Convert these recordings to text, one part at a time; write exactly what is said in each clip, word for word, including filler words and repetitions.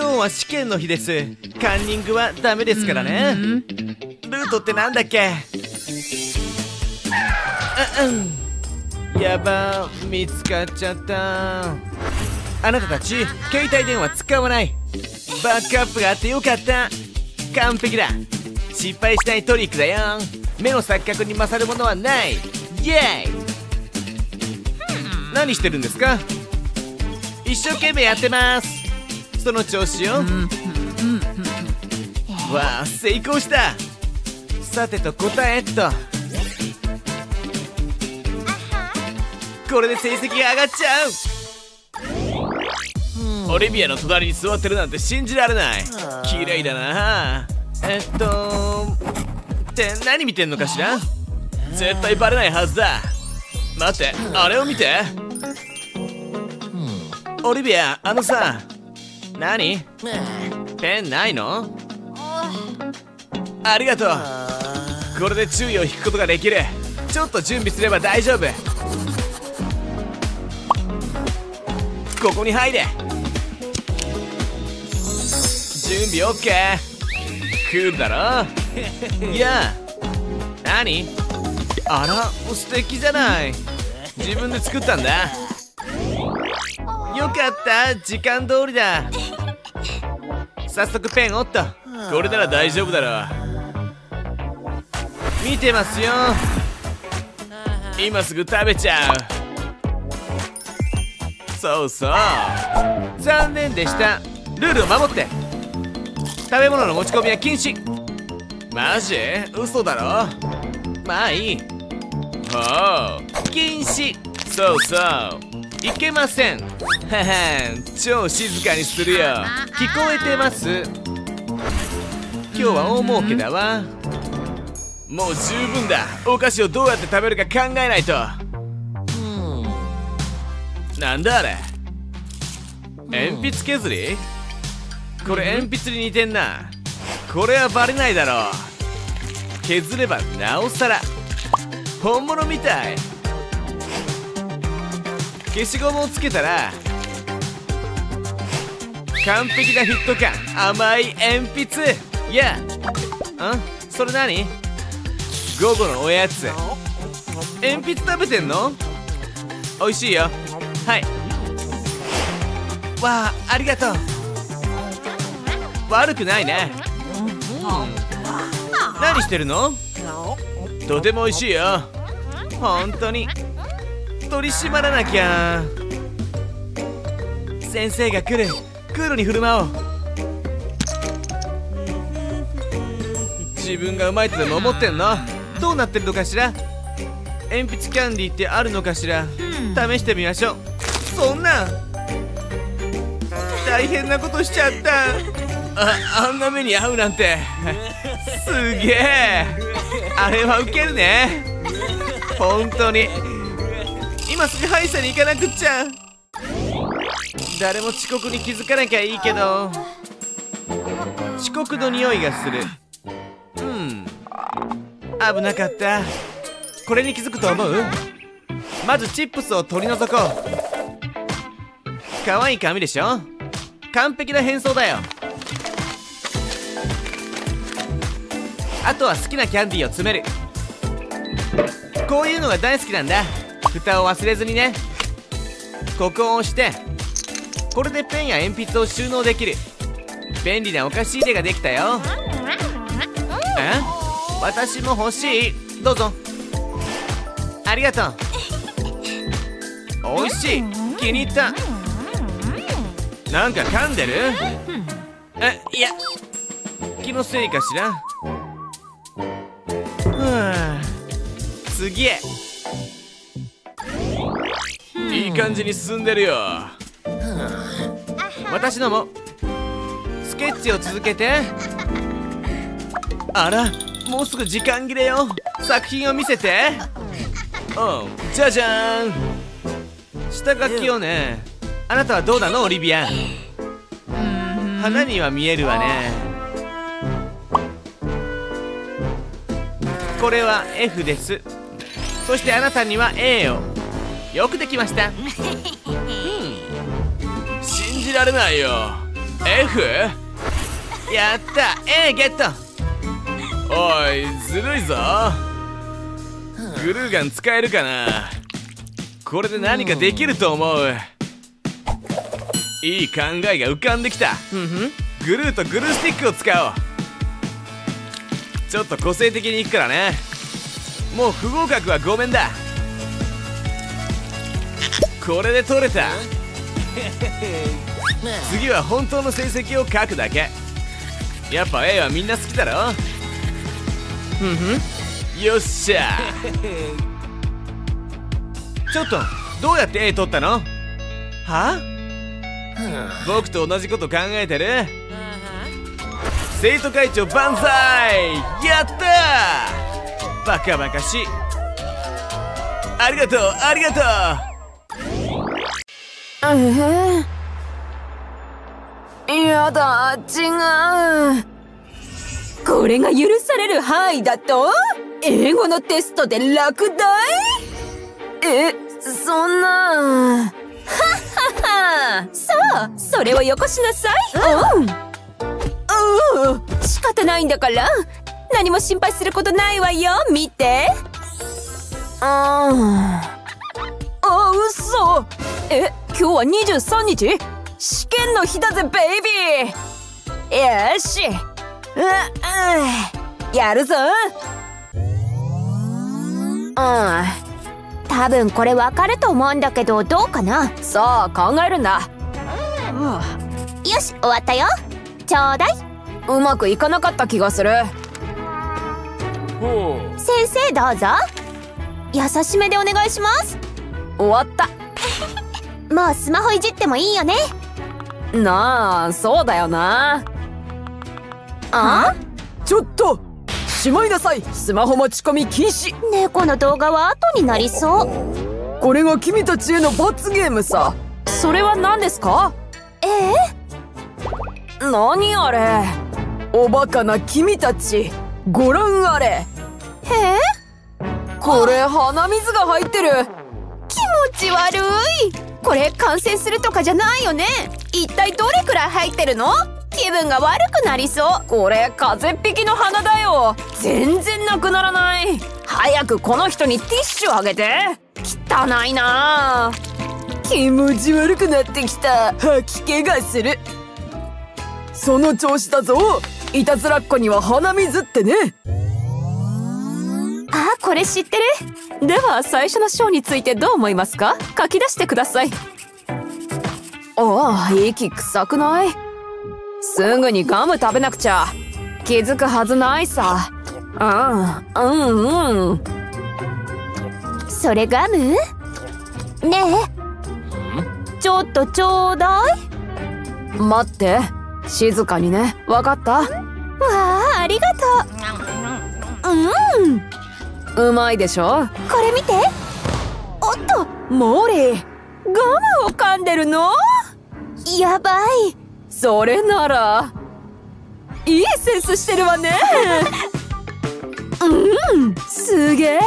今日は試験の日です。カンニングはダメですからね。うん、ルートってなんだっけ？うん、やばー、見つかっちゃった。あなたたち携帯電話使わない。バックアップがあってよかった。完璧だ。失敗しないトリックだよ。目の錯覚に勝るものはない。イエーイ。何してるんですか？一生懸命やってます。その調子よ。わあ、成功した。さてと答えっと。これで成績が上がっちゃう。オリビアの隣に座ってるなんて信じられない。綺麗だな。えっとって何見てんのかしら。絶対バレないはずだ。待って、あれを見て。オリビア、あのさ。何？ペンないの？ありがとう。これで注意を引くことができる。ちょっと準備すれば大丈夫。ここに入れ。準備オッケー。クールだろ。いや、何？あら、素敵じゃない。自分で作ったんだ。よかった、時間通りだ。早速ペンおっと。これなら大丈夫だろう。見てますよ。今すぐ食べちゃう。そうそう。残念でした。ルールを守って。食べ物の持ち込みは禁止。マジ？嘘だろ。まあいい。ほう。禁止。そうそう。いけません。ははん、超静かにするよ。聞こえてます。今日は大儲けだわ。もう十分だ。お菓子をどうやって食べるか考えないと。なんだあれ。鉛筆削り。これ鉛筆に似てんな。これはバレないだろう。削ればなおさら本物みたい。消しゴムをつけたら完璧なフィット感。甘い鉛筆。いや、ん？それ何？午後のおやつ。鉛筆食べてんの？おいしいよ。はい。わあ、ありがとう。悪くないね。うん、何してるの？とてもおいしいよ。本当に。取り締まらなきゃ。先生が来る。クールに振る舞おう。自分がうまいとでも思ってんの？どうなってるのかしら。鉛筆キャンディーってあるのかしら。試してみましょう。そんな大変なことしちゃった。あ、あんな目に遭うなんてすげえ。あれはウケるね。本当に今すぐ歯医者に行かなくっちゃ。誰も遅刻に気づかなきゃいいけど。遅刻の匂いがする。うん、危なかった。これに気づくと思う。まずチップスを取り除こう。かわいい紙でしょ。完璧な変装だよ。あとは好きなキャンディーを詰める。こういうのが大好きなんだ。蓋を忘れずにね。ここを押して。これでペンや鉛筆を収納できる。便利なお菓子入れができたよ。え？私も欲しい。どうぞ。ありがとう。おいしい。気に入った。なんか噛んでる？え、いや、気のせいかしら。はあ、次へ。いい感じに進んでるよ。私のもスケッチを続けて。あら、もうすぐ時間切れよ。作品を見せて。うん、じゃじゃーん。下書きをね。あなたはどうなの、オリビア？花には見えるわね。これは エフ です。そしてあなたには エー を。よくできました。信じられないよ。F? やった A ゲット。おいずるいぞ。グルーガン使えるかな。これで何かできると思う。いい考えが浮かんできた。グルーとグルースティックを使おう。ちょっと個性的にいくからね。もう不合格はごめんだ。これで取れた。次は本当の成績を書くだけ。やっぱ A はみんな好きだろ。よっしゃ。ちょっとどうやって A 取ったの。はぁ？僕と同じこと考えてる？生徒会長万歳。やったー。バカバカしい。ありがとうありがとう。うふふ、やだ、違う。これが許される範囲だと？英語のテストで落第？え、そんな。はっはっは。さあ、それをよこしなさい。うん。おう、仕方ないんだから。何も心配することないわよ、見て。ああ。あ、嘘。え、今日はにじゅうさんにち？試験の日だぜ、ベイビー。よし、ううやるぞ。うん、多分これ分かると思うんだけど、どうかな。さあ、考えるんだ。うん、よし、終わったよ。ちょうだい。うまくいかなかった気がする。ほう。先生、どうぞ。優しめでお願いします。終わった。もうスマホいじってもいいよね。なあ、そうだよな。あ、ちょっとしまいなさい。スマホ持ち込み禁止。猫の動画は後になりそう。これが君たちへの罰ゲームさ。それは何ですか。えー、何あれ。おバカな君たち、ご覧あれ。へえ、これ鼻水が入ってる。気持ち悪い。これ感染するとかじゃないよね。一体どれくらい入ってるの。気分が悪くなりそう。これ風邪っ引きの鼻だよ。全然なくならない。早くこの人にティッシュあげて。汚いな。気持ち悪くなってきた。吐き気がする。その調子だぞ。いたずらっ子には鼻水ってね。あ、これ知ってる。では最初の章についてどう思いますか。書き出してください。ああ、息臭くない。すぐにガム食べなくちゃ。気づくはずないさ。ああ、うんうん。それガム？ねえ、ちょっとちょうだい。待って、静かにね。わかった。わあ、ありがとう。うん、うまいでしょ。これ見て。おっと、モーリー、ガムを噛んでるの。やばい。それならいいセンスしてるわね。うん、すげえわ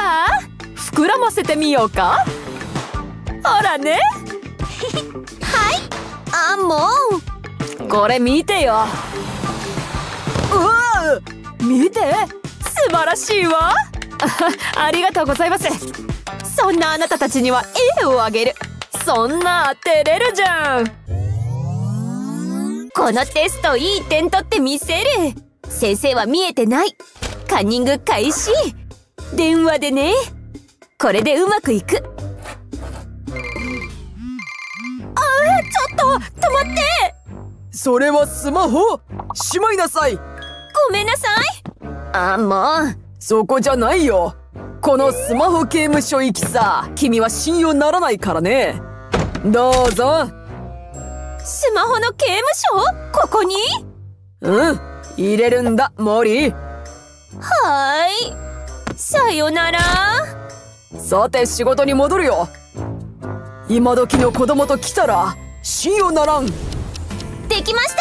あ。膨らませてみようか。ほらね。はい。あ、もうこれ見てよ。うわ、見て、素晴らしいわ。 あ, ありがとうございます。そんなあなたたちには A をあげる。そんな照れるじゃん。このテストいい点取ってみせる。先生は見えてない。カンニング開始。電話でね。これでうまくいく。あ、ちょっと止まって。それはスマホ。しまいなさい。ごめんなさい。あ、もうそこじゃないよ。このスマホ刑務所行きさ。君は信用ならないからね。どうぞ。スマホの刑務所、ここに。うん、入れるんだ、モリー。はーい、さよなら。さて、仕事に戻るよ。今時の子供と来たら信用ならん。できまし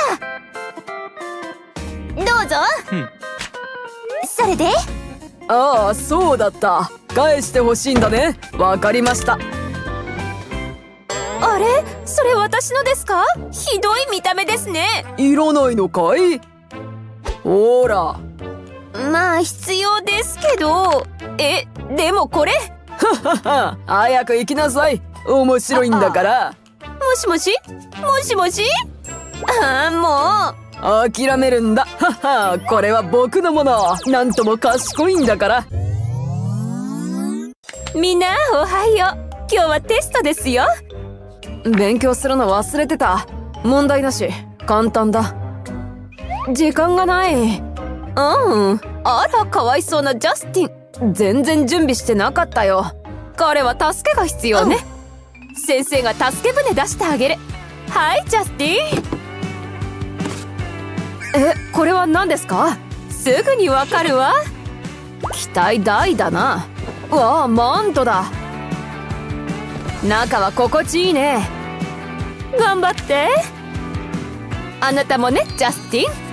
た。どうぞ。うんそれで。ああ、そうだった。返してほしいんだね。わかりました。ああれ、それ私のですか？ひどい見た目ですね。いらないのかい？ほら。まあ必要ですけど。え、でもこれ。ははは、早く行きなさい。面白いんだから。もしもし？もしもし？ああ、もう。諦めるんだ。はは、これは僕のもの。なんとも賢いんだから。みんなおはよう。今日はテストですよ。勉強するの忘れてた。問題だし簡単だ。時間がない。うん、あら、かわいそうなジャスティン。全然準備してなかったよ。彼は助けが必要ね、うん、先生が助け舟出してあげる。はい、ジャスティン。え、これは何ですか？すぐにわかるわ。期待大だな。わあ、マントだ。中は心地いいね。頑張って。あなたもね、ジャスティン。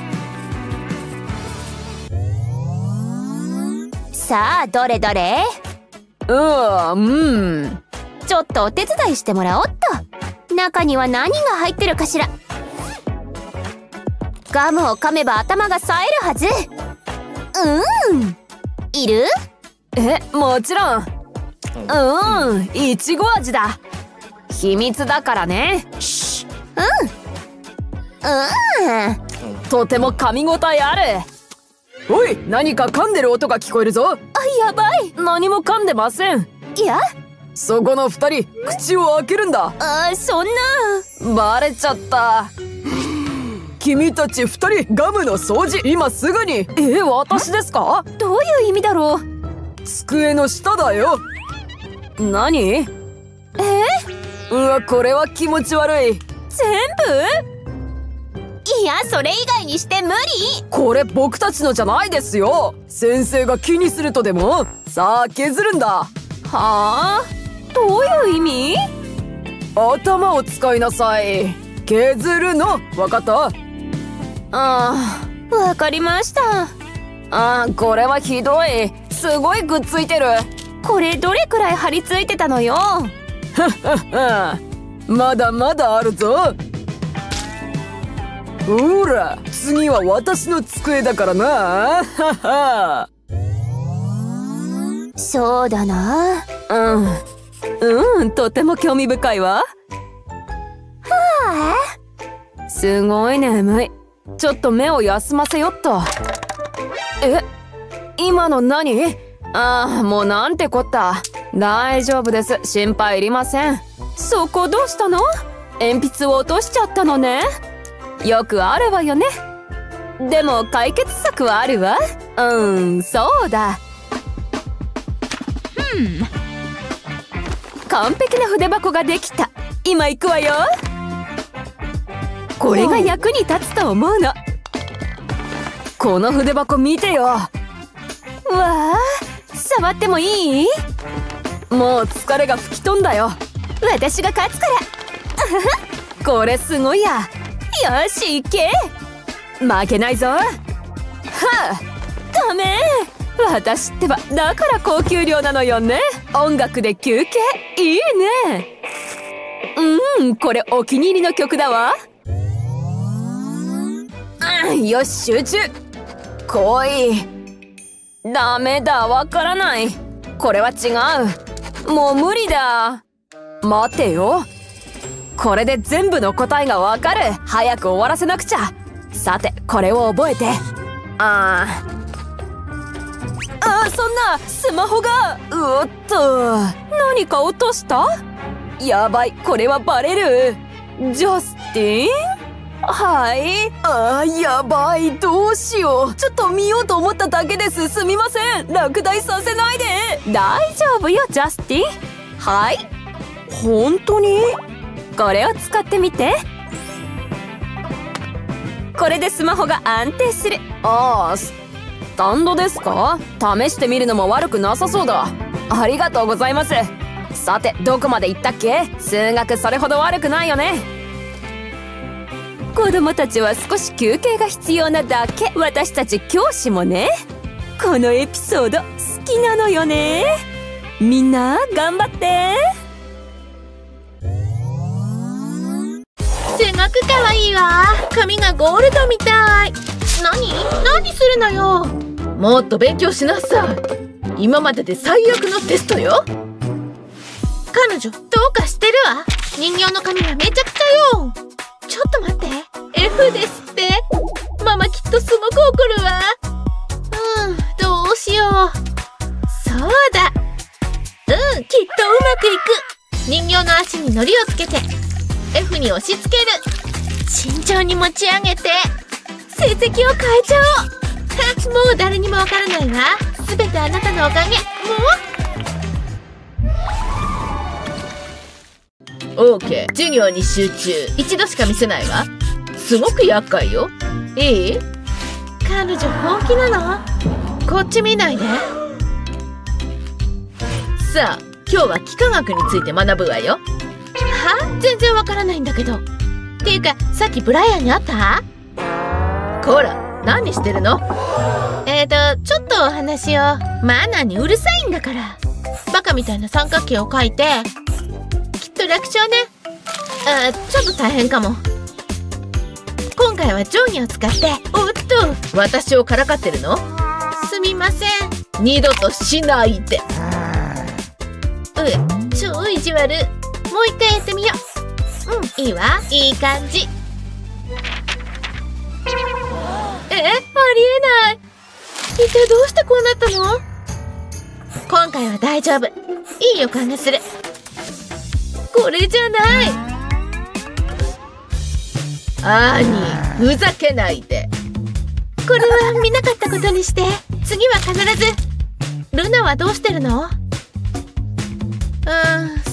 さあ、どれどれ。うん、うん。ちょっとお手伝いしてもらおっと。中には何が入ってるかしら。ガムを噛めば頭が冴えるはず。うん。いる？え、もちろん。うん、いちご味だ。秘密だからね。うんうん、とても噛み応えある。おい、何か噛んでる音が聞こえるぞ。あ、やばい。何も噛んでません。いや、そこの二人口を開けるんだ。あ、そんなバレちゃった。君たち二人、ガムの掃除今すぐに。え、私ですか？どういう意味だろう。机の下だよ。何？え？うわ、これは気持ち悪い。全部？いや、それ以外にして無理。これ僕たちのじゃないですよ。先生が気にするとでも。さあ、削るんだ。はあ？どういう意味？頭を使いなさい。削るの。わかった？ああ、わかりました。ああ、これはひどい。すごいくっついてる。これどれくらい張り付いてたのよ。ははは、まだまだあるぞ。ほら、次は私の机だからな。はは。そうだな。うん。うん、とても興味深いわ。はあ。すごい眠い。ちょっと目を休ませよっと。え？今の何？ああ、もうなんてこった。大丈夫です、心配いりません。そこどうしたの？鉛筆を落としちゃったのね。よくあるわよね。でも解決策はあるわ。うん、そうだ。うん、完璧な筆箱ができた。今行くわよ。これが役に立つと思うの。この筆箱見てよ。わあ、触ってもいい？もう疲れが吹き飛んだよ。私が勝つから。これすごいや。よし、行け。負けないぞ。はあ、ダメ。私ってばだから高給料なのよね。音楽で休憩いいね。うん、これお気に入りの曲だわ。うん、よし、集中。来い。ダメだ、わからない。これは違う。もう無理だ。待てよ。これで全部の答えがわかる。早く終わらせなくちゃ。さて、これを覚えて。ああ。ああ、そんな、スマホが。うっと。何か落とした？やばい、これはバレる。ジャスティン？はい。ああ、やばい。どうしよう。ちょっと見ようと思っただけです。すみません。落第させないで。大丈夫よ、ジャスティン。はい。本当に？これを使ってみて。これでスマホが安定する。ああ、スタンドですか？試してみるのも悪くなさそうだ。ありがとうございます。さて、どこまで行ったっけ？数学それほど悪くないよね。子供たちは少し休憩が必要なだけ。私たち教師もね。このエピソード好きなのよね。みんな頑張って。くかわいいわ。髪がゴールドみたい。何何するのよ。もっと勉強しなさい。今までで最悪のテストよ。彼女どうかしてるわ。人形の髪がめちゃくちゃよ。ちょっと待って、 エフ ですって。ママきっとすごく怒るわ。うん、どうしよう。そうだ、うん、きっとうまくいく。人形の足に糊をつけて エフ に押し付ける。慎重に持ち上げて成績を変えちゃおう。もう誰にもわからないわ。すべてあなたのおかげ。もう オーケー、 授業に集中。一度しか見せないわ。すごく厄介よ。いい？彼女本気なの？こっち見ないで。さあ今日は幾何学について学ぶわよ。は？全然わからないんだけど。っていうかさっきブライアンに会った？こら何してるの？えーとちょっとお話を。マナにうるさいんだから。バカみたいな三角形を描いて。きっと楽勝ね。あー、ちょっと大変かも。今回は定規を使って。おっと、私をからかってるの？すみません。二度としないで。う、超意地悪。もう一回やってみよう。うん、いいわ、いい感じ。え、ありえない。一体どうしてこうなったの？今回は大丈夫。いい予感がする。これじゃない。アーニー、ふざけないで。これは見なかったことにして。次は必ず。ルナはどうしてるの？うん、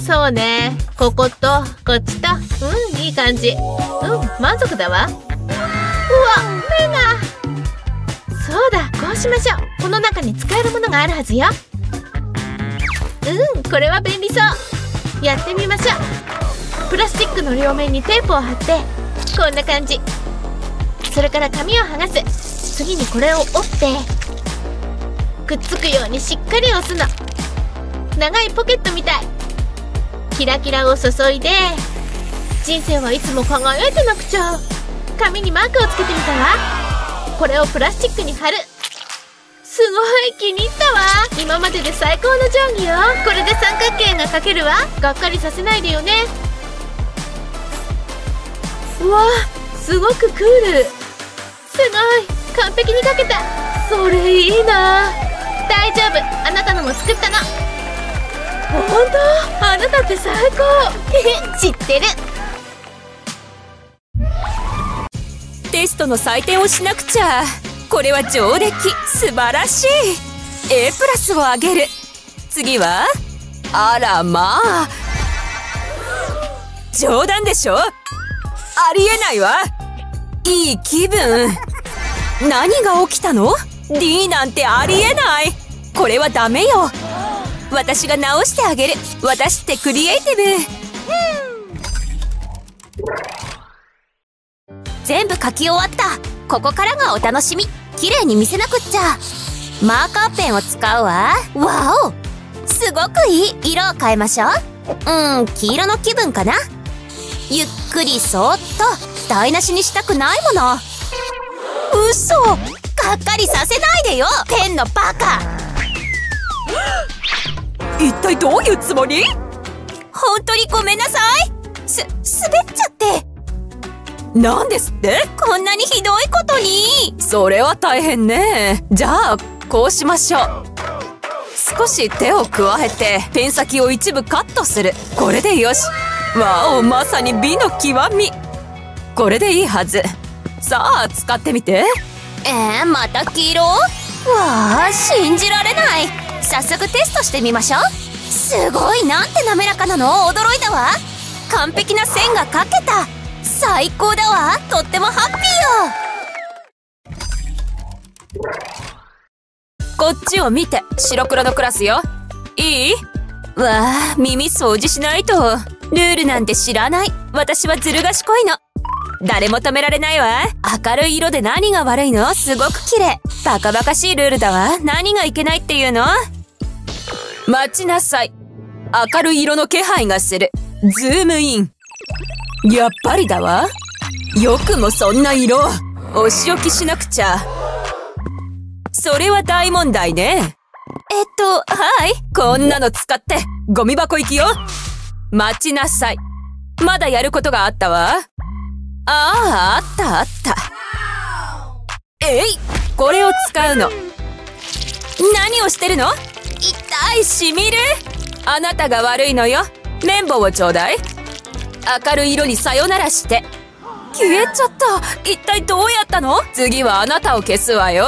そうね。こことこっちと。うん、いい感じ。うん、満足だわ。うわ、目が。そうだ、こうしましょう。この中に使えるものがあるはずよ。うん、これは便利そう。やってみましょう。プラスチックの両面にテープを貼って、こんな感じ。それから紙を剥がす。次にこれを折ってくっつくようにしっかり押すの。長いポケットみたい。キラキラを注いで。人生はいつも輝いてなくちゃ。紙にマークをつけてみたわ。これをプラスチックに貼る。すごい気に入ったわ。今までで最高の定規よ。これで三角形が描けるわ。がっかりさせないでよね。うわ、すごくクール。すごい、完璧に描けた。それいいな。大丈夫、あなたのも作ったの。本当？あなたって最高。知ってる。テストの採点をしなくちゃ。これは上出来。素晴らしい。 エー プラスをあげる。次はあらまあ、冗談でしょ。ありえないわ。いい気分。何が起きたの？ ディー なんてありえない。これはダメよ。私が直してあげる。私ってクリエイティブ。全部書き終わった。ここからがお楽しみ。綺麗に見せなくっちゃ。マーカーペンを使うわ。わお、すごくいい。色を変えましょう。うん、黄色の気分かな。ゆっくりそっと。台無しにしたくないもの。うそ、がっかりさせないでよ。ペンのバカ。一体どういうつもり？本当にごめんなさい。す、滑っちゃって。なんですって？こんなにひどいことに。それは大変ね。じゃあこうしましょう。少し手を加えてペン先を一部カットする。これでよし。わお、まさに美の極み。これでいいはず。さあ使ってみて。えー、また黄色？わあ、信じられない。早速テストしてみましょう。すごい、なんて滑らかなの。驚いたわ。完璧な線が描けた。最高だわ。とってもハッピーよ。こっちを見て。白黒のクラスよ。いい？わあ、耳掃除しないと。ルールなんて知らない。私はずる賢いの。誰も止められないわ。明るい色で何が悪いの？すごく綺麗。バカバカしいルールだわ。何がいけないっていうの？待ちなさい。明るい色の気配がする。ズームイン。やっぱりだわ。よくもそんな色、お仕置きしなくちゃ。それは大問題ね。えっと、はい。こんなの使って、ゴミ箱行きよ。待ちなさい。まだやることがあったわ。ああ、あったあった。えい！これを使うの。何をしてるの？痛い、しみる。あなたが悪いのよ。綿棒をちょうだい。明るい色にさよならして。消えちゃった。一体どうやったの？次はあなたを消すわよ。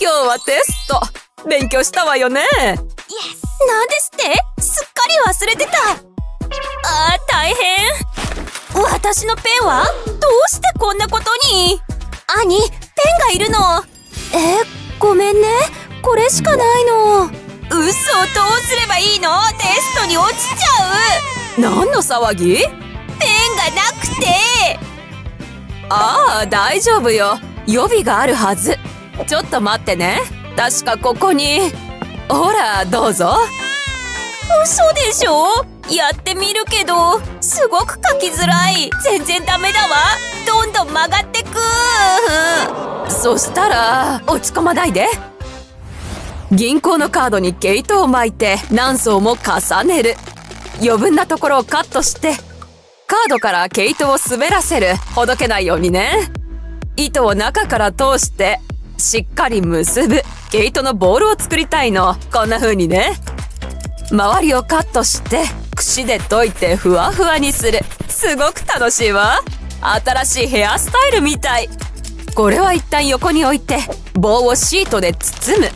今日はテスト。勉強したわよね。なんですって？すっかり忘れてた。あー大変。私のペンは？どうしてこんなことに？兄、ペンがいるの。えー、ごめんね。これしかないの。嘘、どうすればいいの？テストに落ちちゃう。何の騒ぎ？ペンがなくて。ああ、大丈夫よ。予備があるはず。ちょっと待ってね。確かここに。ほら、どうぞ。嘘でしょ？やってみるけど、すごく書きづらい。全然ダメだわ。どんどん曲がってく。そしたら、落ち込まないで。銀行のカードに毛糸を巻いて何層も重ねる。余分なところをカットして、カードから毛糸を滑らせる。ほどけないようにね。糸を中から通して、しっかり結ぶ。毛糸のボールを作りたいの。こんな風にね。周りをカットして、櫛で溶いてふわふわにする。すごく楽しいわ。新しいヘアスタイルみたい。これは一旦横に置いて、棒をシートで包む。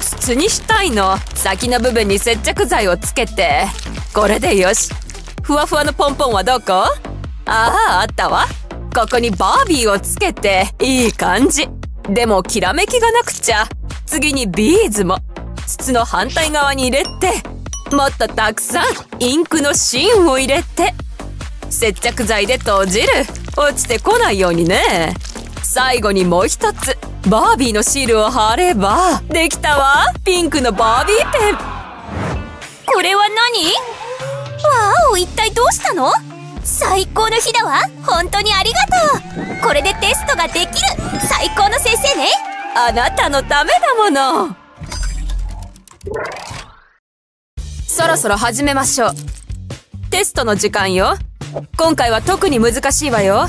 筒にしたいの。先の部分に接着剤をつけて。これでよし。ふわふわのポンポンはどこ？ああ、あったわ。ここにバービーをつけて、いい感じ。でも、きらめきがなくちゃ。次にビーズも。筒の反対側に入れて、もっとたくさん、インクの芯を入れて、接着剤で閉じる。落ちてこないようにね。最後にもう一つ、バービーのシールを貼れば、できたわ。ピンクのバービーペン。これは何？わお、一体どうしたの？最高の日だわ。本当にありがとう。これでテストができる。最高の先生ね。あなたのためだもの。そろそろ始めましょう。テストの時間よ。今回は特に難しいわよ。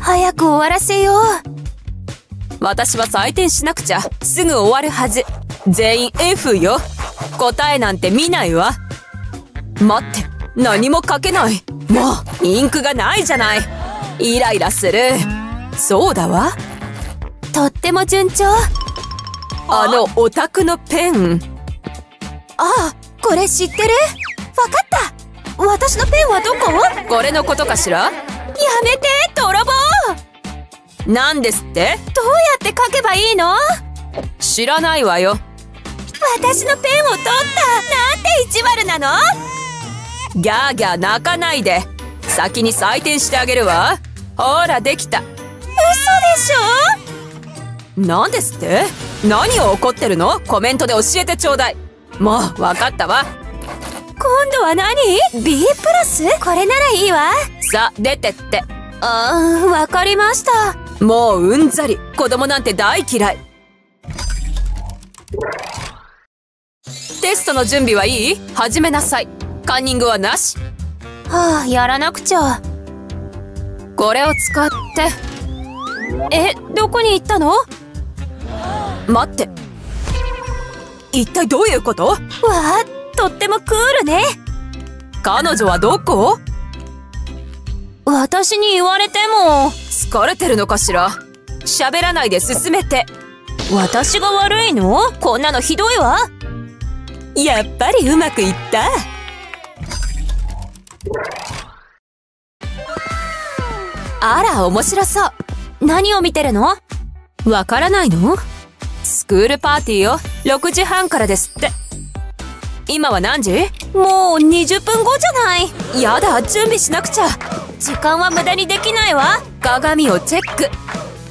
早く終わらせよう。私は採点しなくちゃ。すぐ終わるはず。全員 エフ よ。答えなんて見ないわ。待って、何も書けない。もう、インクがないじゃない。イライラする。そうだわ。とっても順調。あの、オタクのペン。ああ、これ知ってる？わかった。私のペンはどこ？これのことかしら？やめて、泥棒！なんですって？どうやって書けばいいの？知らないわよ。私のペンを取った。なんて意地悪なの？ギャーギャー泣かないで。先に採点してあげるわ。ほら、できた。嘘でしょ？なんですって？何を怒ってるの？コメントで教えてちょうだい。もう、わかったわ。今度は何？ ビー プラス？これならいいわ。さ、出てって。あー、わかりました。もううんざり。子供なんて大嫌い。テストの準備はいい？始めなさい。カンニングはなし。はあ、やらなくちゃ。これを使って。え、どこに行ったの？待って。一体どういうこと？わあ、とってもクールね。彼女はどこ？私に言われても。疲れてるのかしら。喋らないで進めて。私が悪いの？こんなのひどいわ。やっぱりうまくいった。あら、面白そう。何を見てるの？わからないの？スクールパーティーをろくじはんからですって。今は何時？もうにじゅっぷんごじゃない。やだ、準備しなくちゃ。時間は無駄にできないわ。鏡をチェッ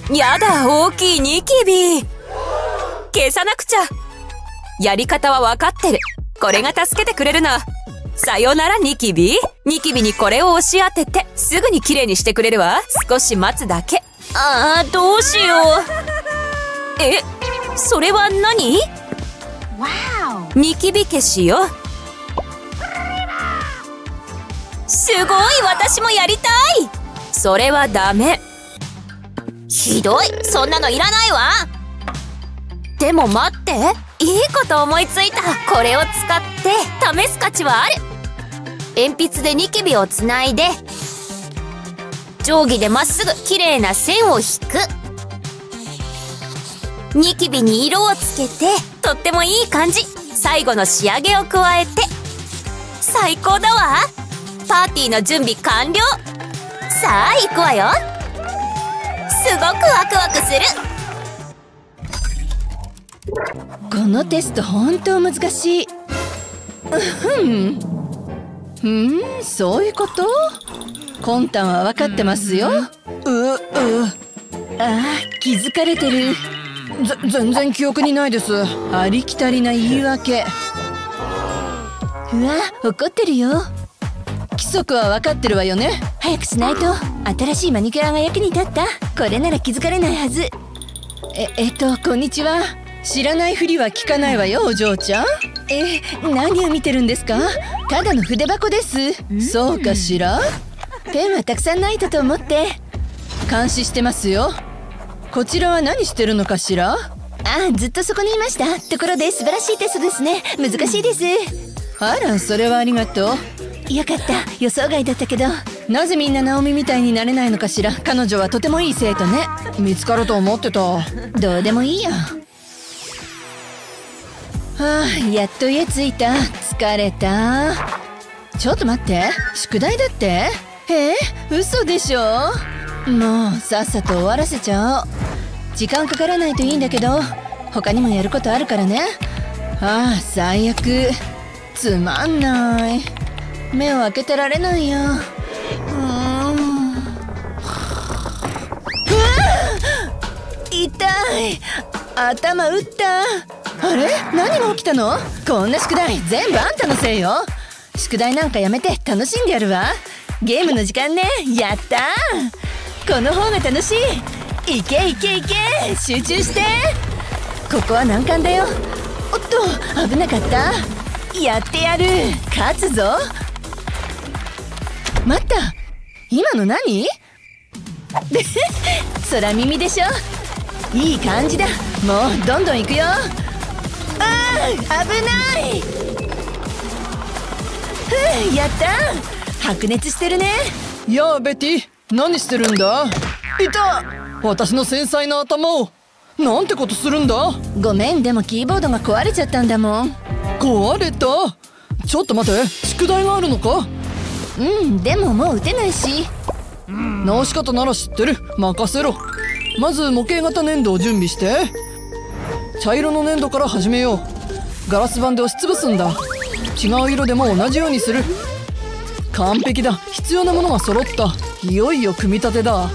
ク。やだ、大きいニキビ。消さなくちゃ。やり方はわかってる。これが助けてくれるな。さよならニキビ。ニキビにこれを押し当ててすぐに綺麗にしてくれるわ。少し待つだけ。ああ、どうしよう。え、それは何？ニキビ消しよ。すごい、私もやりたい。それはダメ。ひどい、そんなのいらないわ。でも待って、いいこと思いついた。これを使って試す価値はある。鉛筆でニキビをつないで定規でまっすぐ綺麗な線を引く。ニキビに色をつけてとってもいい感じ。最後の仕上げを加えて最高だわ。パーティーの準備完了。さあ行くわよ。すごくワクワクする。このテスト本当難しい。うんうん、そういうこと？魂胆は分かってますよ。うう、あ、気づかれてる。ぜ全然記憶にないです。ありきたりな言い訳。うわ、怒ってるよ。規則は分かってるわよね。早くしないと。新しいマニキュアが役に立った。これなら気づかれないはず。ええっとこんにちは。知らないふりは聞かないわよ、お嬢ちゃん。え、何を見てるんですか？ただの筆箱です。そうかしら？ペンはたくさんないとと思って。監視してますよ。こちらは何してるのかしら？ああ、ずっとそこにいました。ところで、素晴らしいテストですね。難しいです。あら、それはありがとう。よかった。予想外だったけど。なぜみんなナオミみたいになれないのかしら？彼女はとてもいい生徒ね。見つかると思ってた。どうでもいいよ。はあ、やっと家着いた。疲れた。ちょっと待って、宿題だって。えー、嘘でしょ。もうさっさと終わらせちゃおう。時間かからないといいんだけど、他にもやることあるからね。ああ、最悪。つまんない。目を開けてられないよ。うーん、うわー、痛い。頭打った。あれ、何が起きたの？こんな宿題全部あんたのせいよ。宿題なんかやめて楽しんでやるわ。ゲームの時間ね。やったー。この方が楽しい。いけいけいけ、集中して。ここは難関だよ。おっと、危なかった。やってやる。勝つぞ。待った、今の何？空耳でしょ。いい感じだ。もうどんどんいくよ。危ない。ふう、やった。白熱してるね。やあ、ベティ、何してるんだ。いた、私の繊細な頭を。なんてことするんだ。ごめん、でもキーボードが壊れちゃったんだもん。壊れた。ちょっと待って、宿題があるのか。うん、でももう打てないし。直し方なら知ってる。任せろ。まず模型型粘土を準備して、茶色の粘土から始めよう。ガラス板で押しつぶすんだ。違う色でも同じようにする。完璧だ。必要なものが揃った。いよいよ組み立てだ。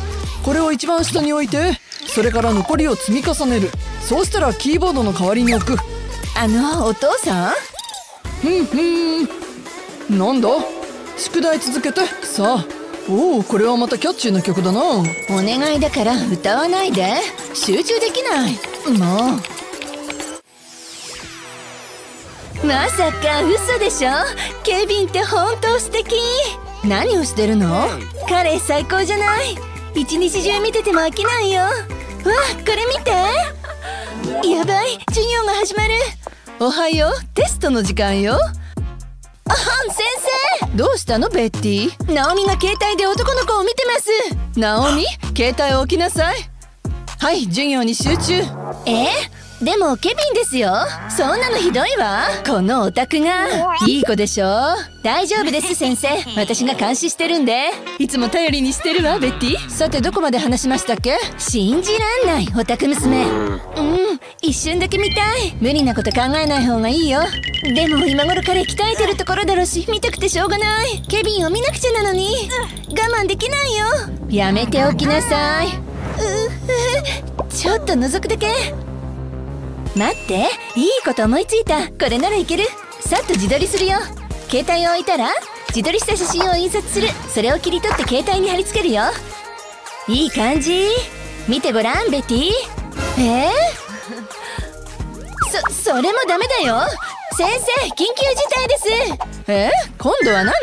これを一番下に置いて、それから残りを積み重ねる。そうしたらキーボードの代わりに置く。あの、お父さん？ふんふん、なんだ。宿題続けて。さあ。おお、これはまたキャッチーな曲だな。お願いだから歌わないで。集中できない。もう、まさか嘘でしょ。ケビンって本当素敵。何をしてるの？彼最高じゃない。一日中見てても飽きないよ。わ、これ見て。やばい、授業が始まる。おはよう、テストの時間よ。あ、先生、どうしたのベッティ。ナオミが携帯で男の子を見てます。ナオミ、携帯を置きなさい。はい、授業に集中。えーでもケビンですよ。そんなのひどいわ。このオタクがいい子でしょ。大丈夫です先生、私が監視してるんで。いつも頼りにしてるわベッティ。さて、どこまで話しましたっけ？信じらんない、オタク娘。うん、一瞬だけ見たい。無理なこと考えない方がいいよ。でも今頃彼鍛えてるところだろうし、見たくてしょうがない。ケビンを見なくちゃなのに我慢できないよ。やめておきなさい。うう、ちょっと覗くだけ。待って、いいこと思いついた。これならいける。さっと自撮りするよ。携帯を置いたら自撮りした写真を印刷する。それを切り取って携帯に貼り付けるよ。いい感じ。見てごらんベティ。えー、そ、それもダメだよ。先生、緊急事態です。えー、今度は何？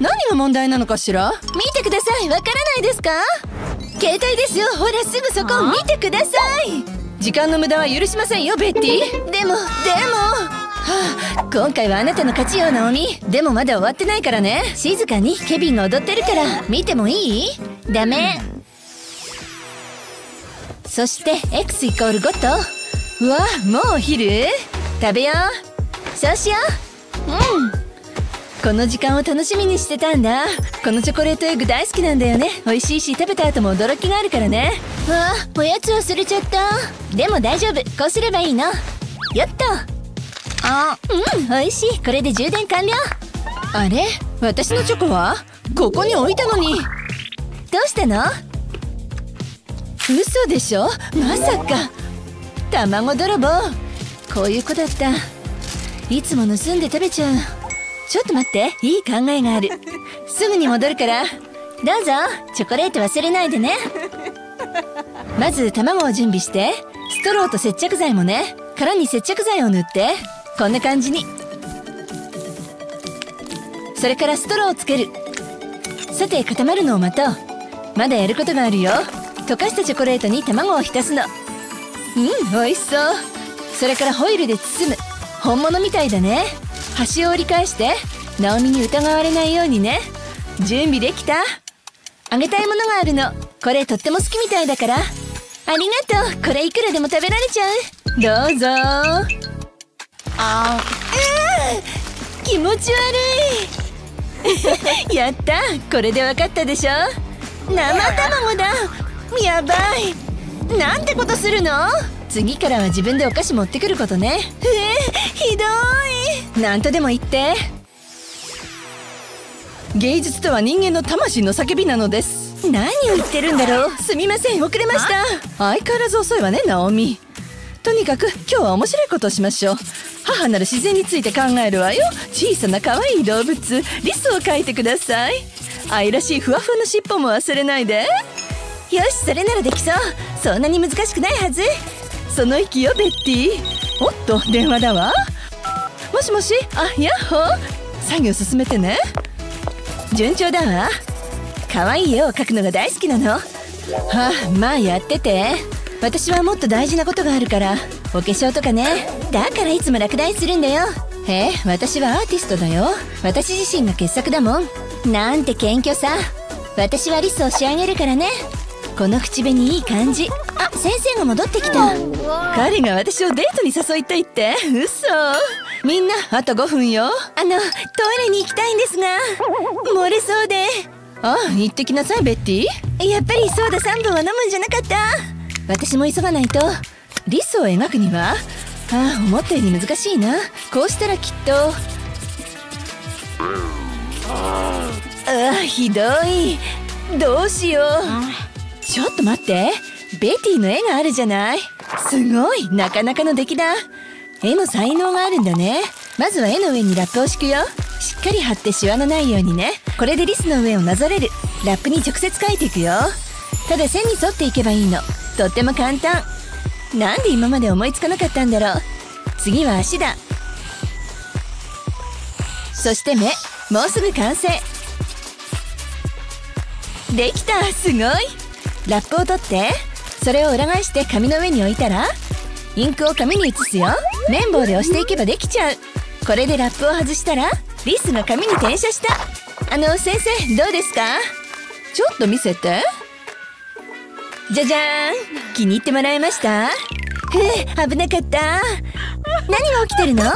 何が問題なのかしら。見てください。わからないですか？携帯ですよ。ほらすぐそこを見てください。時間の無駄は許しませんよベティ。でもでも、はあ、今回はあなたの勝ちよナオミ。でもまだ終わってないからね。静かにケビンが踊ってるから見てもいい？ダメ。そして x イコールごと。うわ、もうお昼食べよう。そうしよう。うん、この時間を楽しみにしてたんだ。このチョコレートエッグ大好きなんだよね。美味しいし食べた後も驚きがあるからね。わあ、おやつ忘れちゃった。でも大丈夫、こうすればいいの。よっと。あ、うん、美味しい。これで充電完了。あれ、私のチョコはここに置いたのに。どうしたの？嘘でしょ、まさか。卵泥棒。こういう子だった。いつも盗んで食べちゃう。ちょっと待って、いい考えがある。すぐに戻るから。どうぞ、チョコレート忘れないでね。まず卵を準備して、ストローと接着剤もね。殻に接着剤を塗ってこんな感じに。それからストローをつける。さて、固まるのを待とう。まだやることがあるよ。溶かしたチョコレートに卵を浸すの。うん、美味しそう。それからホイルで包む。本物みたいだね。端を折り返して、ナオミに疑われないようにね。準備できた。あげたいものがあるの。これとっても好きみたいだから。ありがとう。これいくらでも食べられちゃう。どうぞ。あー、気持ち悪い。やった。これでわかったでしょ。生卵だ。やばい。なんてことするの？次からは自分でお菓子持ってくることね。えー、ひどい。なんとでも言って。芸術とは人間の魂の叫びなのです。何を言ってるんだろう。すみません、遅れました。相変わらず遅いわねナオミ。とにかく今日は面白いことをしましょう。母なる自然について考えるわよ。小さな可愛い動物リスを描いてください。愛らしいふわふわの尻尾も忘れないで。よし、それならできそう。そんなに難しくないはず。その息よベッティ。おっと、電話だわ。もしもし。あ、ヤッホー。作業進めてね。順調だわ。可愛い絵を描くのが大好きなの。はあ、まあやってて。私はもっと大事なことがあるから。お化粧とかね。だからいつも落第するんだよ。え、私はアーティストだよ。私自身が傑作だもん。なんて謙虚さ。私はリスを仕上げるからね。この口紅いい感じ。あ、先生が戻ってきた。彼が私をデートに誘いたいって。嘘。みんなあとごふんよ。あの、トイレに行きたいんですが。漏れそうで。あ、行ってきなさいベッティ。やっぱりソーダさんぼんは飲むんじゃなかった。私も急がないと。リスを描くには、あ、思ったより難しいな。こうしたらきっと。ああ、ひどい。どうしよう。ちょっと待って、ベティの絵があるじゃない。すごい、なかなかの出来だ。絵の才能があるんだね。まずは絵の上にラップを敷くよ。しっかり貼ってシワのないようにね。これでリスの上をなぞれる。ラップに直接描いていくよ。ただ線に沿っていけばいいの。とっても簡単。なんで今まで思いつかなかったんだろう。次は足だ。そして目、もうすぐ完成。できた、すごい。ラップを取って、それを裏返して紙の上に置いたら、インクを紙に移すよ。綿棒で押していけばできちゃう。これでラップを外したら、リスが紙に転写した。あの、先生、どうですか？ちょっと見せて。じゃじゃーん。気に入ってもらえました？ふぅ、危なかった。何が起きてるの？嘘、あ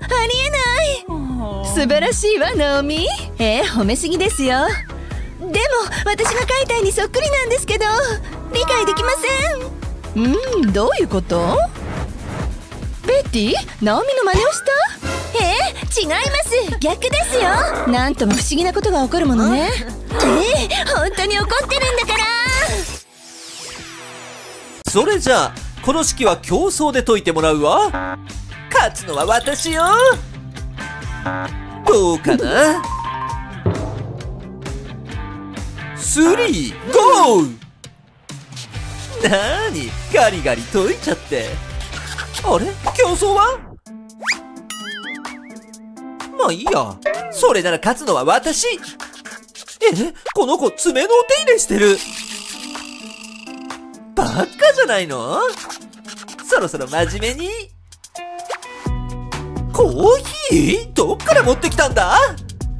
りえない。素晴らしいわ、ナオミ。えー、褒めすぎですよ。でも私が描いた絵にそっくりなんですけど、理解できません。うん、どういうこと？ベティ、ナオミの真似をした？えー、違います。逆ですよ。なんとも不思議なことが起こるものね。えー、本当に怒ってるんだから。それじゃあこの式は競争で解いてもらうわ。勝つのは私よ。どうかな。スリーゴー。なーにガリガリ溶いちゃって。あれ、競争はまあいいや。それなら勝つのは私。え、この子爪のお手入れしてる。バカじゃないの。そろそろ真面目に。コーヒーどっから持ってきたんだ。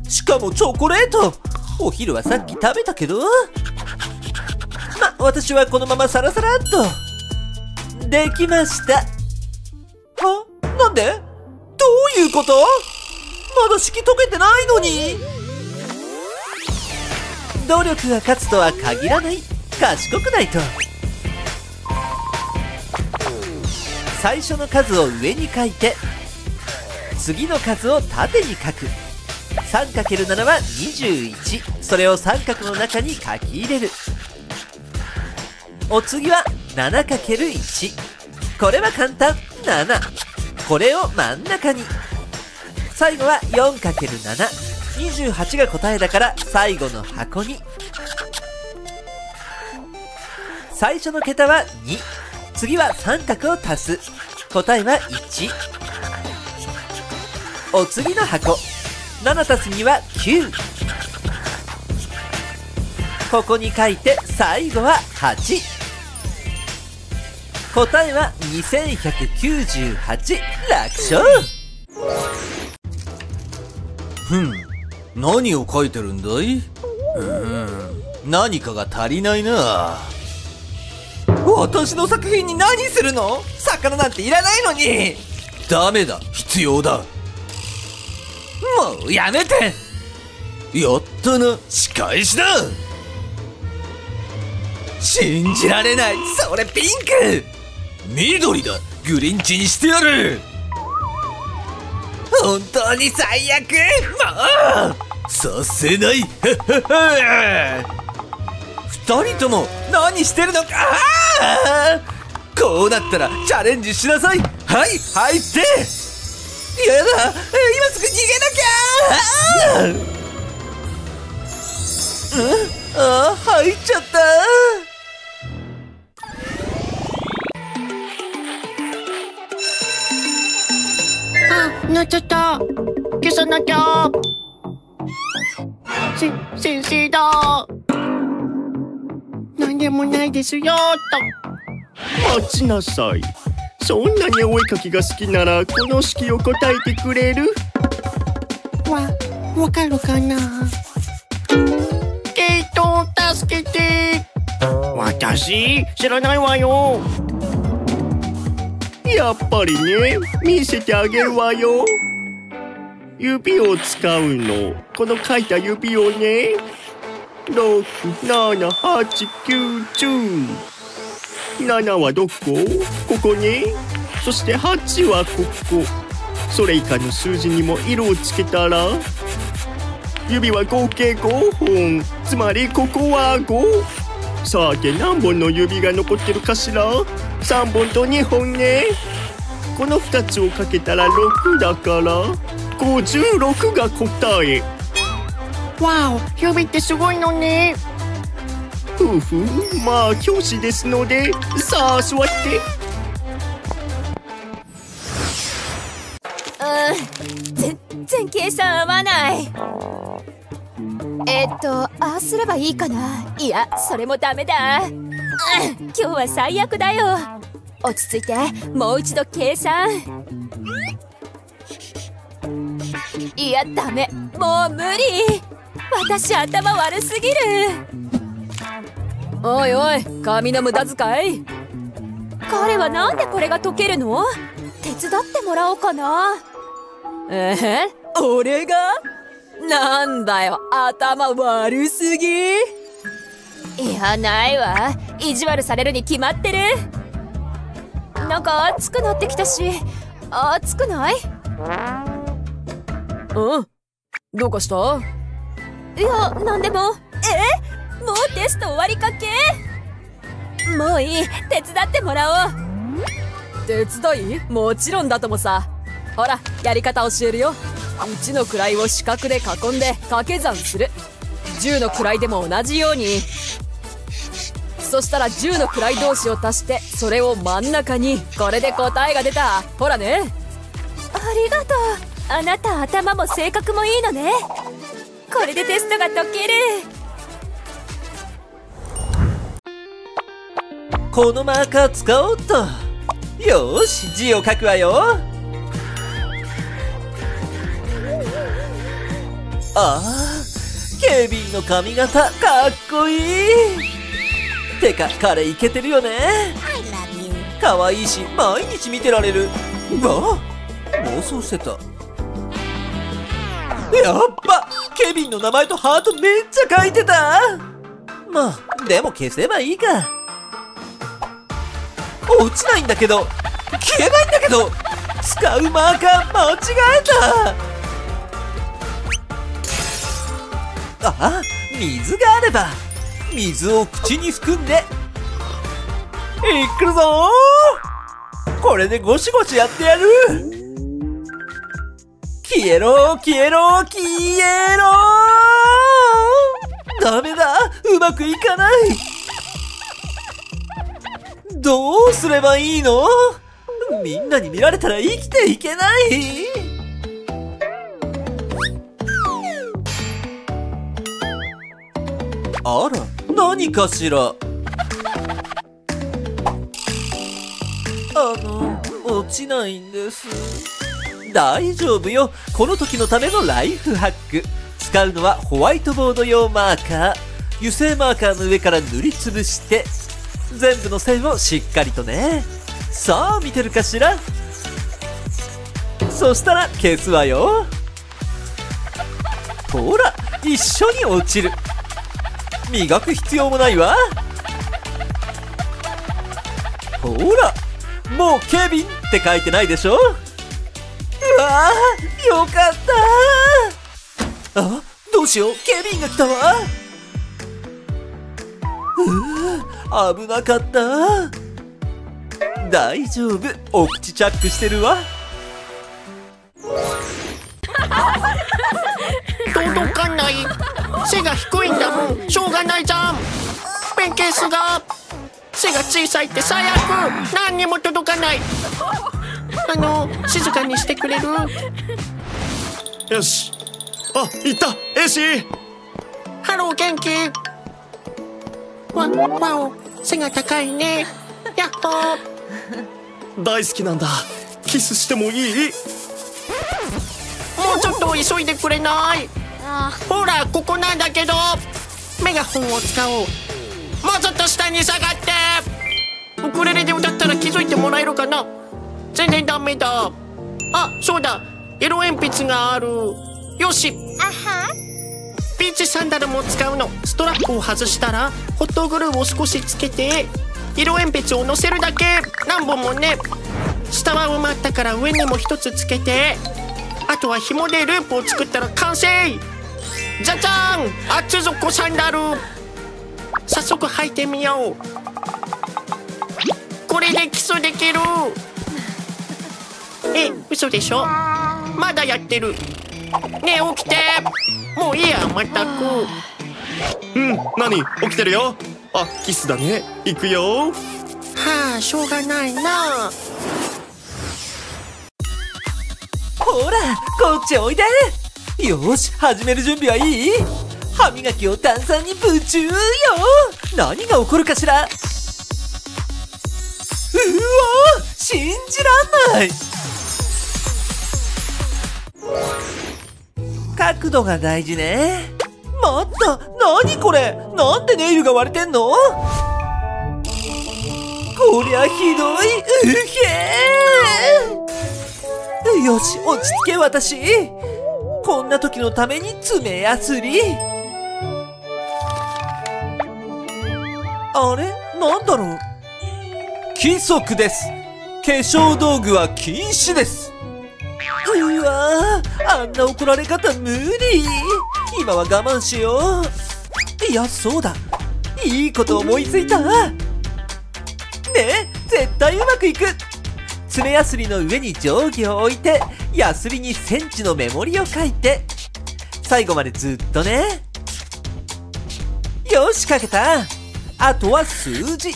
しかもチョコレート。お昼はさっき食べたけど。ま、私はこのままサラサラっと。できました。は、なんで？どういうこと？まだ式解けてないのに。努力が勝つとは限らない。賢くないと。最初の数を上に書いて、次の数を縦に書く。 さんかけるなな はにじゅういち。それを三角の中に書き入れる。お次は ななかけるいち。 これは簡単。なな。これを真ん中に。最後は よんかけるなな。 にじゅうはちが答えだから最後の箱に。最初の桁はに。次は三角を足す。答えは一。お次の箱。ななたすにはきゅう。ここに書いて最後ははち。答えはにせんひゃくきゅうじゅうはち。楽勝。ふん、何を書いてるんだい？うん、何かが足りないな。私の作品に何するの？魚なんていらないのに。ダメだ、必要だ。もうやめて。やったな、仕返しだ。信じられない。それピンク。緑だ。グリンチにしてやる。本当に最悪。もうさせない。二人とも何してるのか。こうなったらチャレンジしなさい。はい、入って。やだ、今すぐ逃げなきゃ。ああ、入っちゃった。なっちゃった。消さなきゃ。せ、先生だ。何でもないですよと。待ちなさい。そんなにお絵かきが好きならこの式を答えてくれる？わ、わかるかな。ゲートを助けて。私知らないわよ。やっぱりね、見せてあげるわよ。指を使うの。この書いた指をね。ろく、なな、はち、きゅう、じゅう。ななはどこ？ここね。そしてはちはここ。それ以下の数字にも色をつけたら、指は合計ごほん。つまりここはご。さて、何本の指が残ってるかしら？さんぼんとにほんね。このふたつをかけたらろくだからごじゅうろくが答え。わお、指ってすごいのね。ふうふう、まあ教師ですので、さあ座って。うん、全然計算合わない。えっと、ああすればいいかな。いや、それもダメだ。うん、今日は最悪だよ。落ち着いて、もう一度計算。いや、ダメ。もう無理。私、頭悪すぎる。おいおい、紙の無駄遣い。彼はなんでこれが解けるの？手伝ってもらおうかな。えー、俺が？なんだよ、頭悪すぎ。いや、ないわ。意地悪されるに決まってる。なんか暑くなってきたし、暑くない？うん、どうかした？いや、なんでも。え、もうテスト終わりかけ？もういい、手伝ってもらおう。手伝い？もちろんだともさ。ほら、やり方教えるよ。いちの位を四角で囲んで掛け算する。じゅうの位でも同じように。そしたらじゅうの位同士を足してそれを真ん中に。これで答えが出た。ほらね。ありがとう。あなた頭も性格もいいのね。これでテストが解ける。このマーカー使おうっと。よーし、字を書くわよ。あー、ケビンの髪型かっこいい。てか彼イケてるよね。かわいいし毎日見てられる。わあ、妄想してた。やっぱケビンの名前とハートめっちゃ書いてた。まあでも消せばいいか。落ちないんだけど、消えないんだけど。使うマーカー間違えた。ああ、水があれば水を口に含んでいくぞー。これでゴシゴシやってやる。消えろ消えろ消えろー。ダメだ、うまくいかない。どうすればいいの。みんなに見られたら生きていけない。あら、何かしら。あの、落ちないんです。大丈夫よ。この時のためのライフハック。使うのはホワイトボード用マーカー。油性マーカーの上から塗りつぶして全部の線をしっかりとね。さあ見てるかしら。そしたら消すわよ。ほら、一緒に落ちる。磨く必要もないわ。ほら、もうケビンって書いてないでしょ。うわー、よかった。あ、どうしよう、ケビンが来たわ。うー、危なかった。大丈夫、お口チャックしてるわ。届かない。背が低いんだもん。しょうがないじゃん。ペンケースが背が小さいって最悪。何にも届かない。あの、静かにしてくれる。よし。あ、いた。エイシー。ハロー、元気。わ、わお、背が高いね。やっと。大好きなんだ。キスしてもいい？もうちょっと急いでくれない？ほら、ここなんだけど。メガホンを使おう。もうちょっと下に下がって。ウクレレで歌ったら気づいてもらえるかな。全然ダメだ。あ、そうだ、色鉛筆がある。よし。あはビーチサンダルも使うの。ストラップを外したらホットグルーを少しつけて色鉛筆をのせるだけ。何本もね。下は埋まったから上にも一つつけて、あとは紐でループを作ったら完成。じゃじゃーん、厚底サンダル。早速履いてみよう。これでキスできる。え、嘘でしょ。まだやってるねえ。起きて。もういいや、まったく。うん、何、起きてるよ。あ、キスだね。行くよ。はあ、しょうがないな。ほら、こっちおいで。よし、始める準備はいい？歯磨きを炭酸にぶちゅーよ。何が起こるかしら。うわー、信じらんない。角度が大事ね。また、何これ。なんでネイルが割れてんの。こりゃひどい。うへー。よし、落ち着け私。こんな時のために爪やすり。あれ、なんだろう。規則です。化粧道具は禁止です。うわー、あんな怒られ方無理。今は我慢しよう。いや、そうだ、いいこと思いついた。ねえ、絶対うまくいく。爪やすりの上に定規を置いてヤスリにセンチの目盛りを書いて、最後までずっとね。よし、書けた。あとは数字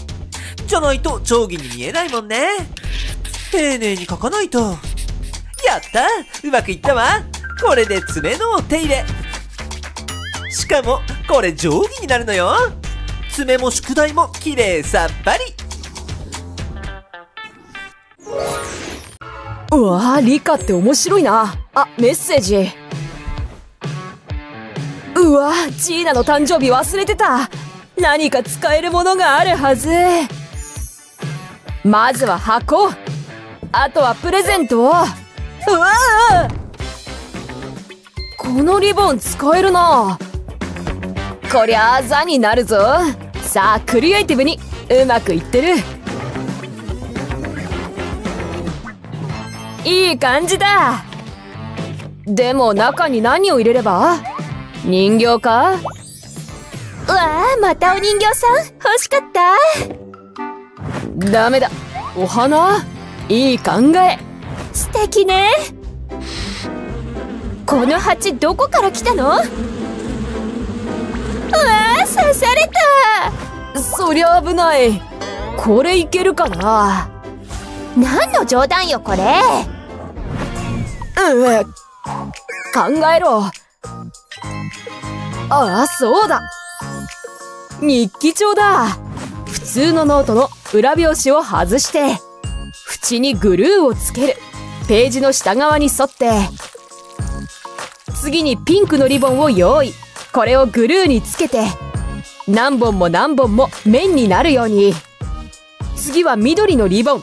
じゃないと定規に見えないもんね。丁寧に書かないと。やった、うまくいったわ。これで爪のお手入れ。しかもこれ定規になるのよ。爪も宿題もきれいさっぱり。うわー、理科って面白いな。あ、メッセージ。うわー、ジーナの誕生日忘れてた。何か使えるものがあるはず。まずは箱、あとはプレゼントを。うわー、このリボン使えるな。こりゃあザになるぞ。さあクリエイティブに。うまくいってる。いい感じだ。でも中に何を入れれば？人形か？わあ、またお人形さん欲しかった。ダメだ。お花？いい考え。素敵ね。この鉢どこから来たの？うわあ、刺された。そりゃ危ない。これいけるかな？何の冗談よこれ。うえ、考えろ。ああ、そうだ、日記帳だ。普通のノートの裏表紙を外して縁にグルーをつける。ページの下側に沿って次にピンクのリボンを用意。これをグルーにつけて何本も何本も面になるように。次は緑のリボン、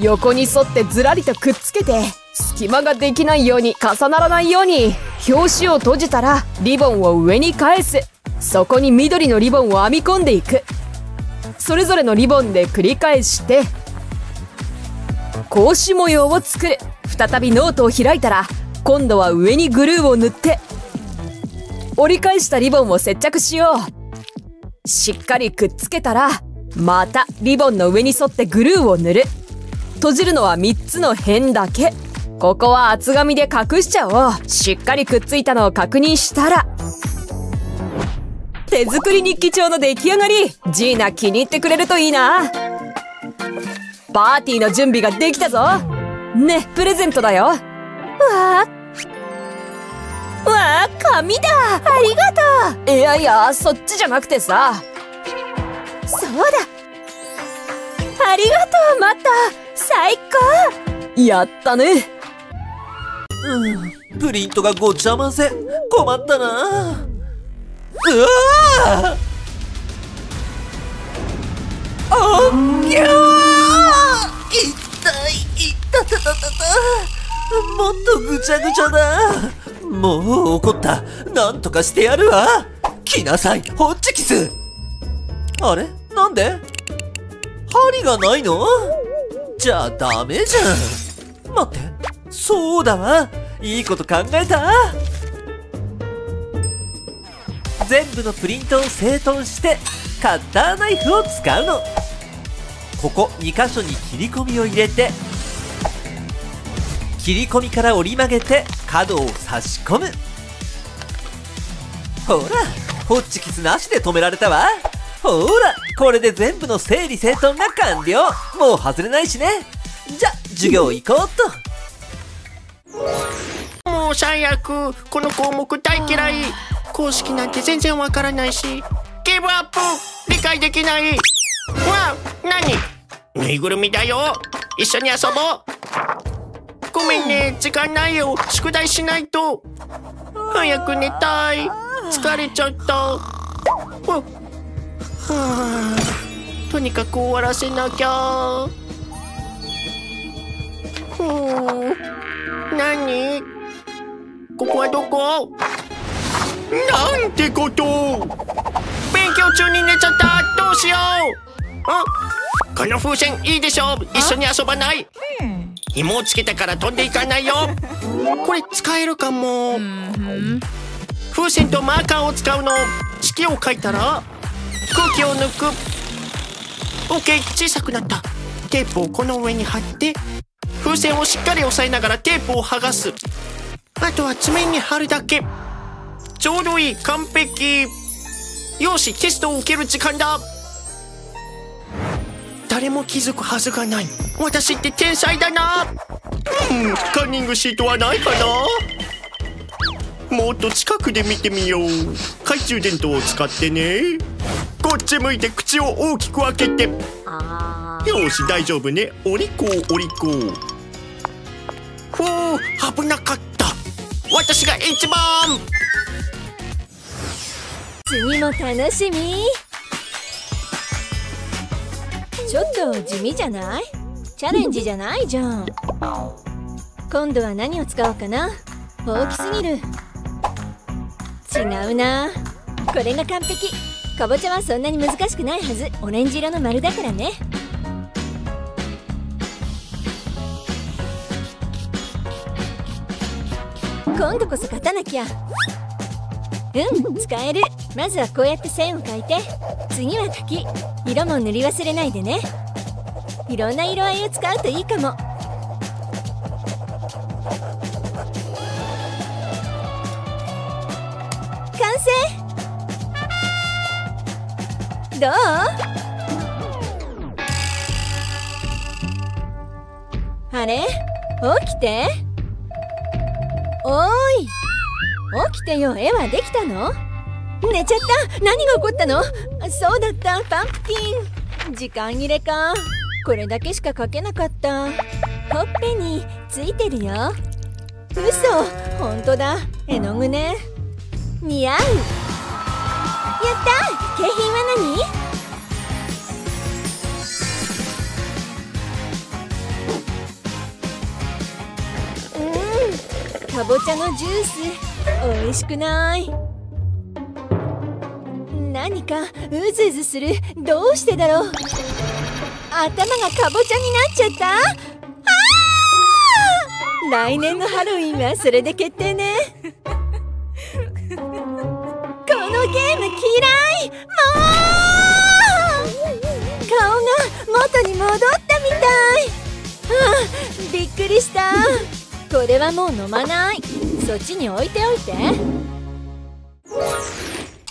横に沿ってずらりとくっつけて隙間ができないように、重ならないように。表紙を閉じたらリボンを上に返す。そこに緑のリボンを編み込んでいく。それぞれのリボンで繰り返して格子模様を作る。再びノートを開いたら今度は上にグルーを塗って折り返したリボンを接着しよう。しっかりくっつけたらまたリボンの上に沿ってグルーを塗る。閉じるのはみっつの辺だけ。ここは厚紙で隠しちゃおう。しっかりくっついたのを確認したら手作り日記帳の出来上がり。ジーナ気に入ってくれるといいな。パーティーの準備ができたぞ。ね、プレゼントだよ。わあ、わあ、紙だ。ありがとう。いやいや、そっちじゃなくてさ。そうだ、ありがとうマット。最高、やったね。うん、プリントがごちゃ混ぜ。困ったな。うわあ、あっ、いやあ、痛い、いたたたたた。もっとぐちゃぐちゃだ。もう怒った。なんとかしてやるわ。来なさい、ホッチキス。あれ、なんで針がないの？じゃあダメじゃん。待って、そうだわ、いいこと考えた。全部のプリントを整頓してカッターナイフを使うの。ここに箇所に切り込みを入れて切り込みから折り曲げて角を差し込む。ほら、ホッチキスなしで止められたわ。ほーら、これで全部の整理整頓が完了。もう外れないしね。じゃ、授業行こうっと。もう最悪、この項目大嫌い。公式なんて全然わからないし、ギブアップ、理解できない。わあ、何？ぬいぐるみだよ、一緒に遊ぼう。ごめんね、時間ないよ、宿題しないと。早く寝たい、疲れちゃった。わっ、はあ、とにかく終わらせなきゃ。うん、何？ここはどこ？なんてこと。勉強中に寝ちゃった、どうしよう。あ、この風船いいでしょ、一緒に遊ばない？紐をつけたから飛んでいかないよ。これ使えるかも。風船とマーカーを使うの。式を書いたら空気を抜く。 OK、 小さくなった。テープをこの上に貼って風船をしっかり押さえながらテープを剥がす。あとは爪に貼るだけ。ちょうどいい、完璧。よし、テストを受ける時間だ。誰も気づくはずがない。私って天才だな。うん、カンニングシートはないかな。もっと近くで見てみよう。懐中電灯を使ってね。こっち向いて口を大きく開けて。よし、大丈夫ね。お利口お利口。ふぅ、危なかった。私が一番。次も楽しみ。ちょっと地味じゃない？チャレンジじゃないじゃん。今度は何を使おうかな。大きすぎる。違うな。これが完璧。かぼちゃはそんなに難しくないはず。オレンジ色の丸だからね。今度こそ勝たなきゃ。うん、使える。まずはこうやって線を描いて、次は柿。色も塗り忘れないでね。いろんな色合いを使うといいかも。完成。どう？あれ？起きて。おーい、起きてよ。絵はできたの？寝ちゃった。何が起こったの？そうだった、パンプキン。時間切れか。これだけしか描けなかった。ほっぺについてるよ。嘘、本当だ。絵の具ね。似合う。やった。景品は何？うん、かぼちゃのジュース美味しくない？何かうずうずする。どうしてだろう。頭がかぼちゃになっちゃった。来年のハロウィンはそれで決定ね。このゲーム嫌い。もう顔が元に戻ったみたい。はあ、びっくりした。これはもう飲まない。そっちに置いておいて。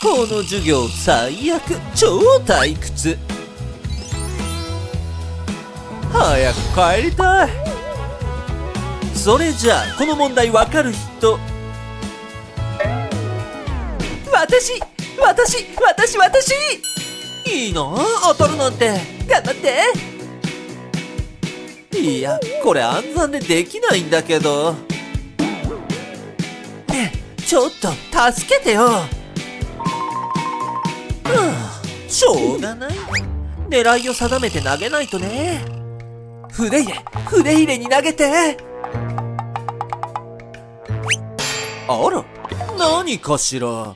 この授業最悪。超退屈。早く帰りたい。それじゃあこの問題わかる人。私私私私いいなあ、当たるなんて。頑張って。いや、これ暗算でできないんだけど。ねえ、ちょっと助けてよ。しょうがない。狙いを定めて投げないとね。筆入れ、筆入れに投げて。あら、何かしら。一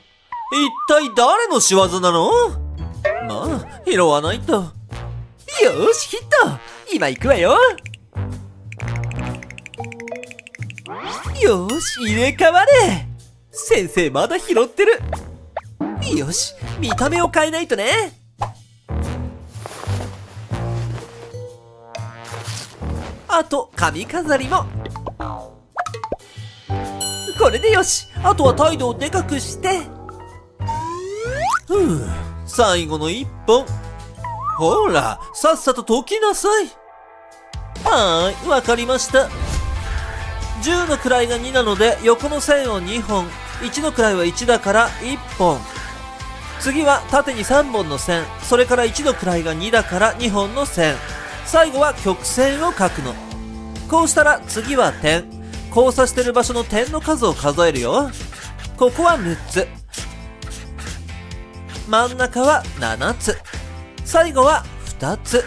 体誰の仕業なの？まあ、拾わないと。よし、ヒット。今行くわよ。よし、入れ替われ。先生まだ拾ってる。よし、見た目を変えないとね。あと髪飾りも。これでよし。あとは態度をでかくして。ふう、最後の一本。ほら、さっさと解きなさい。はーい、わかりました。じゅうの位がになので、横の線をにほん、いちの位はいちだからいっぽん。次は縦にさんぼんの線、それからいちの位がにだからにほんの線、最後は曲線を書くの。こうしたら次は点。交差してる場所の点の数を数えるよ。ここはむっつ、真ん中はななつ、最後はふたつ。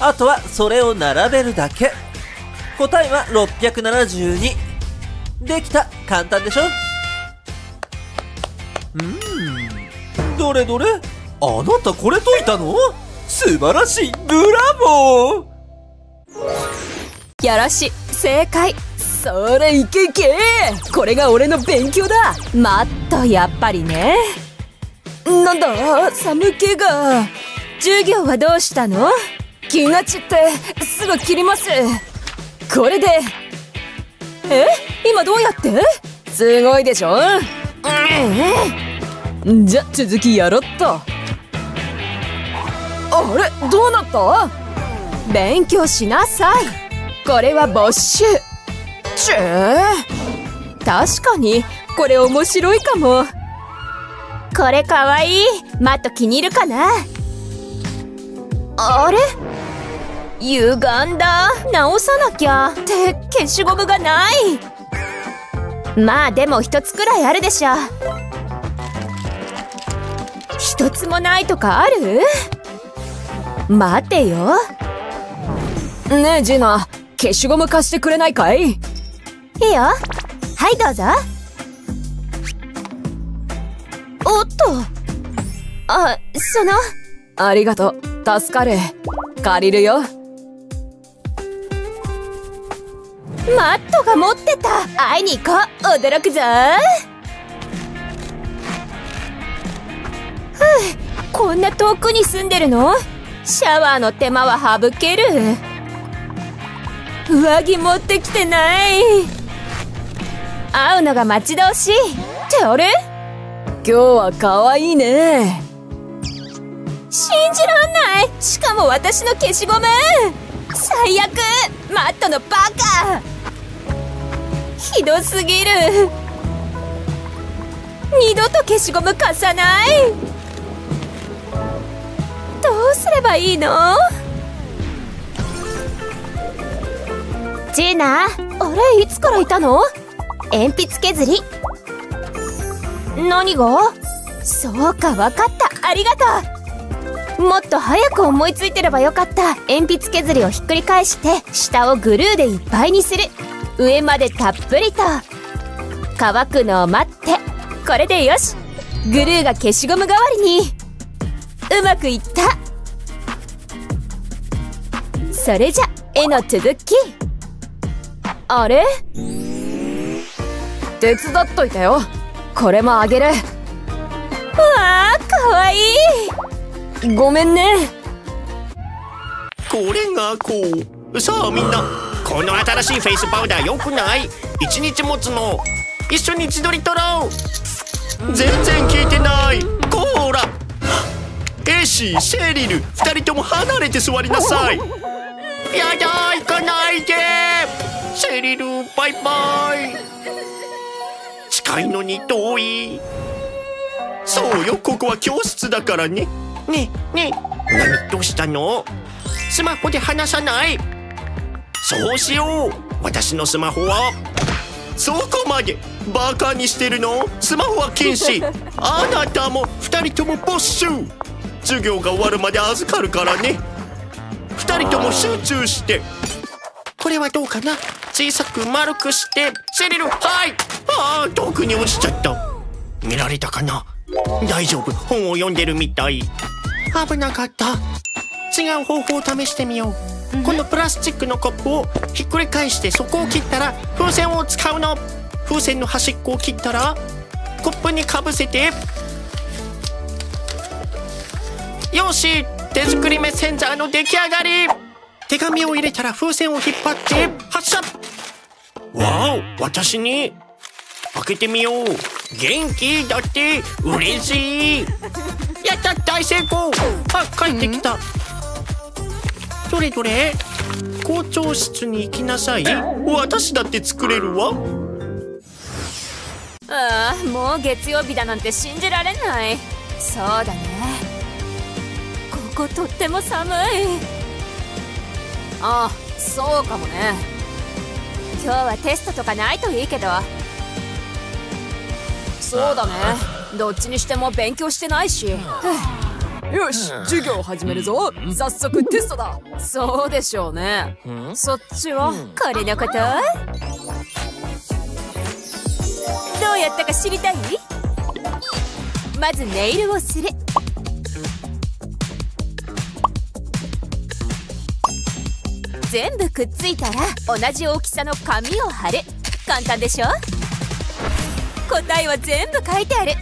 あとはそれを並べるだけ。答えはろっぴゃくななじゅうに。できた。簡単でしょ？うん、どれどれ。あなたこれ解いたの？素晴らしい。ブラボー。よろし、正解。それいけいけ。これが俺の勉強だ。マット、やっぱりね。なんだ、寒気が。授業はどうしたの？気が散ってすぐ切ります。これで、え、今どうやって？すごいでしょ？うん、じゃ続きやろっと。あれ、どうなった？勉強しなさい。これは没収。ちぇー、確かにこれ面白いかも。これかわいい。マット気に入るかな？あれ、歪んだ。直さなきゃ。って消しゴムがない。まあでも一つくらいあるでしょ。一つもないとかある？待てよ。ねえジーナ、消しゴム貸してくれないかい？いいよ。はいどうぞ。おっと、あ、その、ありがとう、助かる。借りるよ。マットが持ってた。会いに行こう。驚くぞ。ふう、こんな遠くに住んでるの？シャワーの手間は省ける。上着持ってきてない。会うのが待ち遠しい。ってあれ？今日は可愛いね。信じらんない。しかも私の消しゴム。最悪。マットのバカ、ひどすぎる。二度と消しゴム貸さない。どうすればいいの？ジーナ、あれ、いつからいたの？鉛筆削り。何が？そうか、わかった。ありがとう。もっと早く思いついてればよかった。鉛筆削りをひっくり返して、下をグルーでいっぱいにする。上までたっぷりと。乾くのを待って。これでよし。グルーが消しゴム代わりに。うまくいった。それじゃ絵の続き。あれ、手伝っといたよ。これもあげる。わあ、かわいい。ごめんね。これがこう。さあみんな、この新しいフェイスパウダーよくない？一日持つの。一緒に自撮り撮ろう。全然聞いてない。こーら、エシー、セリル、ふたりとも離れて座りなさい。やだ、行かないで。セリル、バイバイ。近いのに遠い。そうよ、ここは教室だからね。ねえねえ、何、どうしたの？スマホで話さない。そうしよう。私のスマホは。そこまでバカにしてるの？スマホは禁止。あなたもふたりとも没収。授業が終わるまで預かるからね。ふたりとも集中して。これはどうかな。小さく丸くして。セリル、はい。ああ、遠くに落ちちゃった。見られたかな。大丈夫、本を読んでるみたい。危なかった。違う方法を試してみよう。このプラスチックのコップをひっくり返して、そこを切ったら風船を使うの。風船の端っこを切ったらコップにかぶせて。よし、手作りメッセンジャーの出来上がり。手紙を入れたら風船を引っ張って発射。わお、私に。開けてみよう。元気だって。嬉しい。やった、大成功。あ、帰ってきた。どれどれ。校長室に行きなさい。私だって作れるわ。ああ、もう月曜日だなんて信じられない。そうだね、ここ、とっても寒い。ああ、そうかもね。今日はテストとかないといいけど。そうだね、どっちにしても勉強してないし。よし、授業始めるぞ。早速テストだ。そうでしょうね。そっちはこれのこと？どうやったか知りたい？まずネイルをする。全部くっついたら同じ大きさの紙を貼る。簡単でしょ？答えは全部書いてある。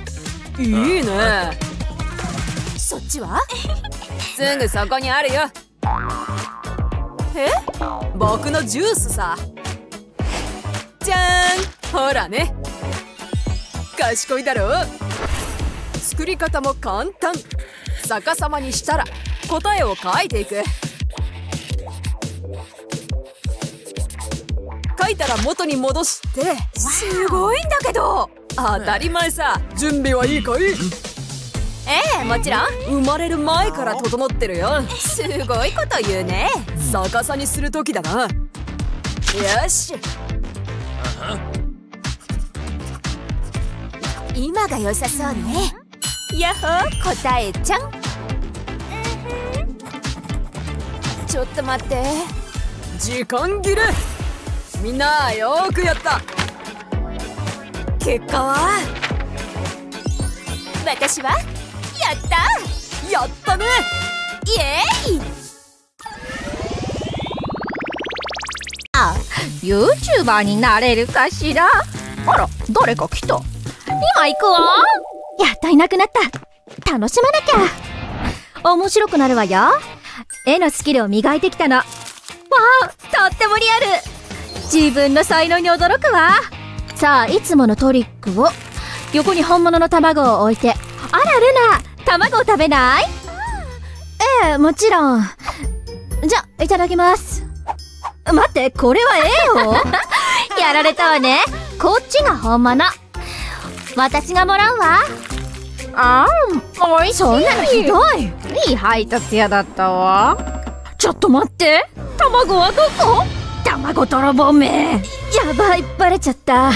いいね。そっちは？すぐそこにあるよ。え？僕のジュースさ。じゃーん、ほらね。賢いだろう。作り方も簡単。逆さまにしたら答えを書いていく。書いたら元に戻して。すごいんだけど。当たり前さ。準備はいいかい？ええ、もちろん。生まれる前から整ってるよ。すごいこと言うね。逆さにする時だな。よし、今が良さそうね。やっほー、答えちゃん。ちょっと待って、時間切れ。みんなよーくやった。結果は？私はやったやったね。イエーイ。あ、YouTuber になれるかしら。あら、誰か来た。今行くわ。やっといなくなった。楽しまなきゃ。面白くなるわよ。絵のスキルを磨いてきたの。わあ、とってもリアル。自分の才能に驚くわ。さあ、いつものトリックを。横に本物の卵を置いて。あら、ルナ、卵を食べない？ええ、もちろん。じゃ、いただきます。待って、これは絵を？やられたわね。こっちが本物。私がもらうわ。ああ、おいしい。そんなのひどい。いい配達屋だったわ。ちょっと待って、卵はどこ？卵泥棒め。やばい、バレちゃった。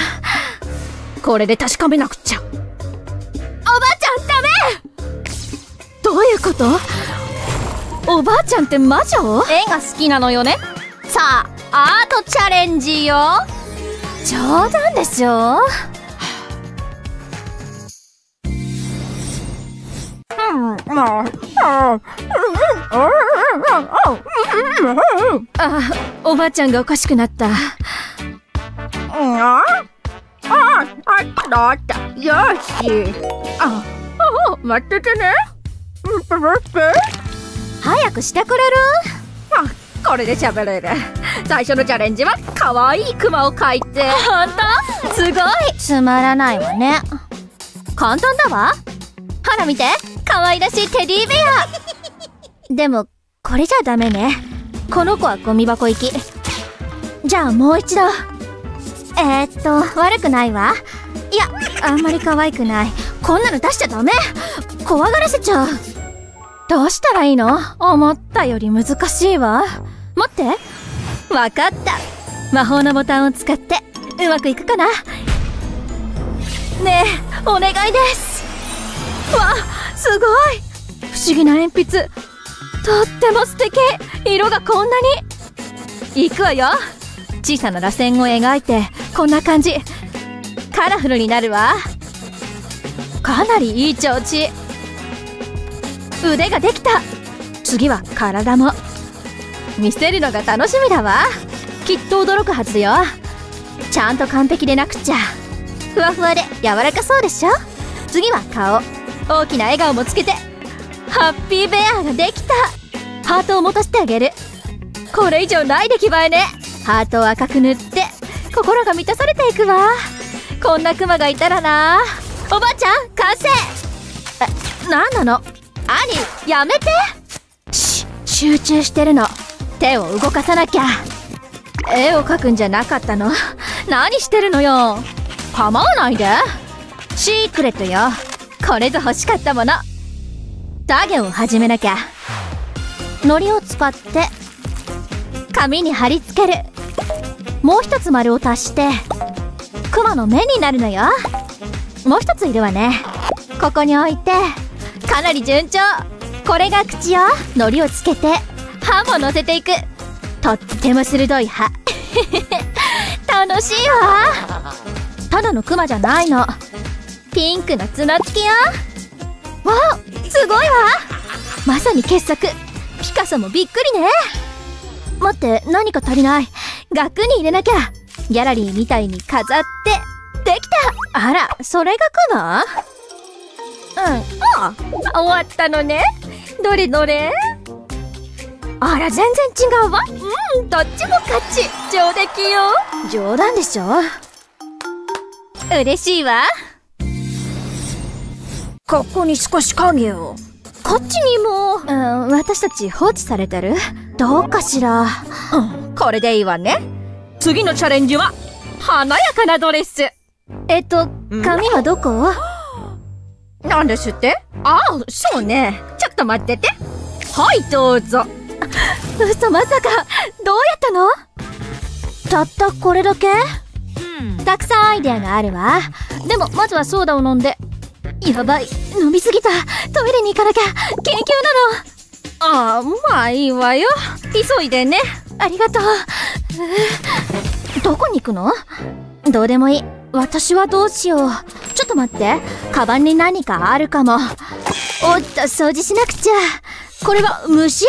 これで確かめなくちゃ。おばあちゃん、ダメ。どういうこと？おばあちゃんって魔女？絵が好きなのよね。さあ、アートチャレンジよ。冗談でしょ。あ、おばあちゃんがおかしくなった。ああ、あった。よし、ああ、待っててね。早くしてくれる？あ、これで喋れる。最初のチャレンジは可愛いクマを描いて。本当？すごい。つまらないわね。簡単だわ。ほら見て、可愛らしいテディベア。でもこれじゃダメね。この子はゴミ箱行き。じゃあもう一度。えー、っと悪くないわ。いや、あんまり可愛くない。こんなの出しちゃダメ。怖がらせちゃう。どうしたらいいの？思ったより難しいわ。待って、わかった。魔法のボタンを使ってうまくいくかな。ねえ、お願いです。わあ、すごい。不思議な鉛筆。とっても素敵。色がこんなに。いくわよ。小さな螺旋を描いて。こんな感じ。カラフルになるわ。かなりいい調子。腕ができた。次は体も。見せるのが楽しみだわ。きっと驚くはずよ。ちゃんと完璧でなくちゃ。ふわふわで柔らかそうでしょ。次は顔。大きな笑顔もつけて。ハッピーベアができた。ハートを持たせてあげる。これ以上ない出来栄えね。ハートを赤く塗って心が満たされていくわ。こんなクマがいたらな。おばあちゃん、完成。え、なんなの？兄、やめて。し、集中してるの。手を動かさなきゃ。絵を描くんじゃなかったの？何してるのよ。構わないで。シークレットよ。これぞ欲しかったもの。作業を始めなきゃ。糊を使って紙に貼り付ける。もう一つ丸を足してクマの目になるのよ。もう一ついるわね。ここに置いて。かなり順調。これが口よ。糊をつけて歯も乗せていく。とっても鋭い歯。楽しいわ。ただのクマじゃないの。ピンクの角付きよ。わあ、すごいわ。まさに傑作。ピカソもびっくりね。待って、何か足りない。額に入れなきゃ。ギャラリーみたいに飾って。できた。あら、それがかな？うん、ああ、終わったのね。どれどれ？あら全然違うわ。うん、どっちも勝ち。上出来よ。冗談でしょ。嬉しいわ。ここに少し影を。こっちにも。うん、私たち放置されてる。どうかしら。うん、これでいいわね。次のチャレンジは華やかなドレス。えっと髪はどこ？なんですって？ああ、そうね。ちょっと待ってて。はい、どうぞ。嘘、まさか。どうやったの？たったこれだけ？うん、たくさんアイデアがあるわ。でもまずはソーダを飲んで。やばい、飲みすぎた。トイレに行かなきゃ。緊急なの。ああ、まあいいわよ。急いでね。ありがとう。うどこに行くの？どうでもいい。私はどうしよう。ちょっと待って。カバンに何かあるかも。おっと、掃除しなくちゃ。これは虫？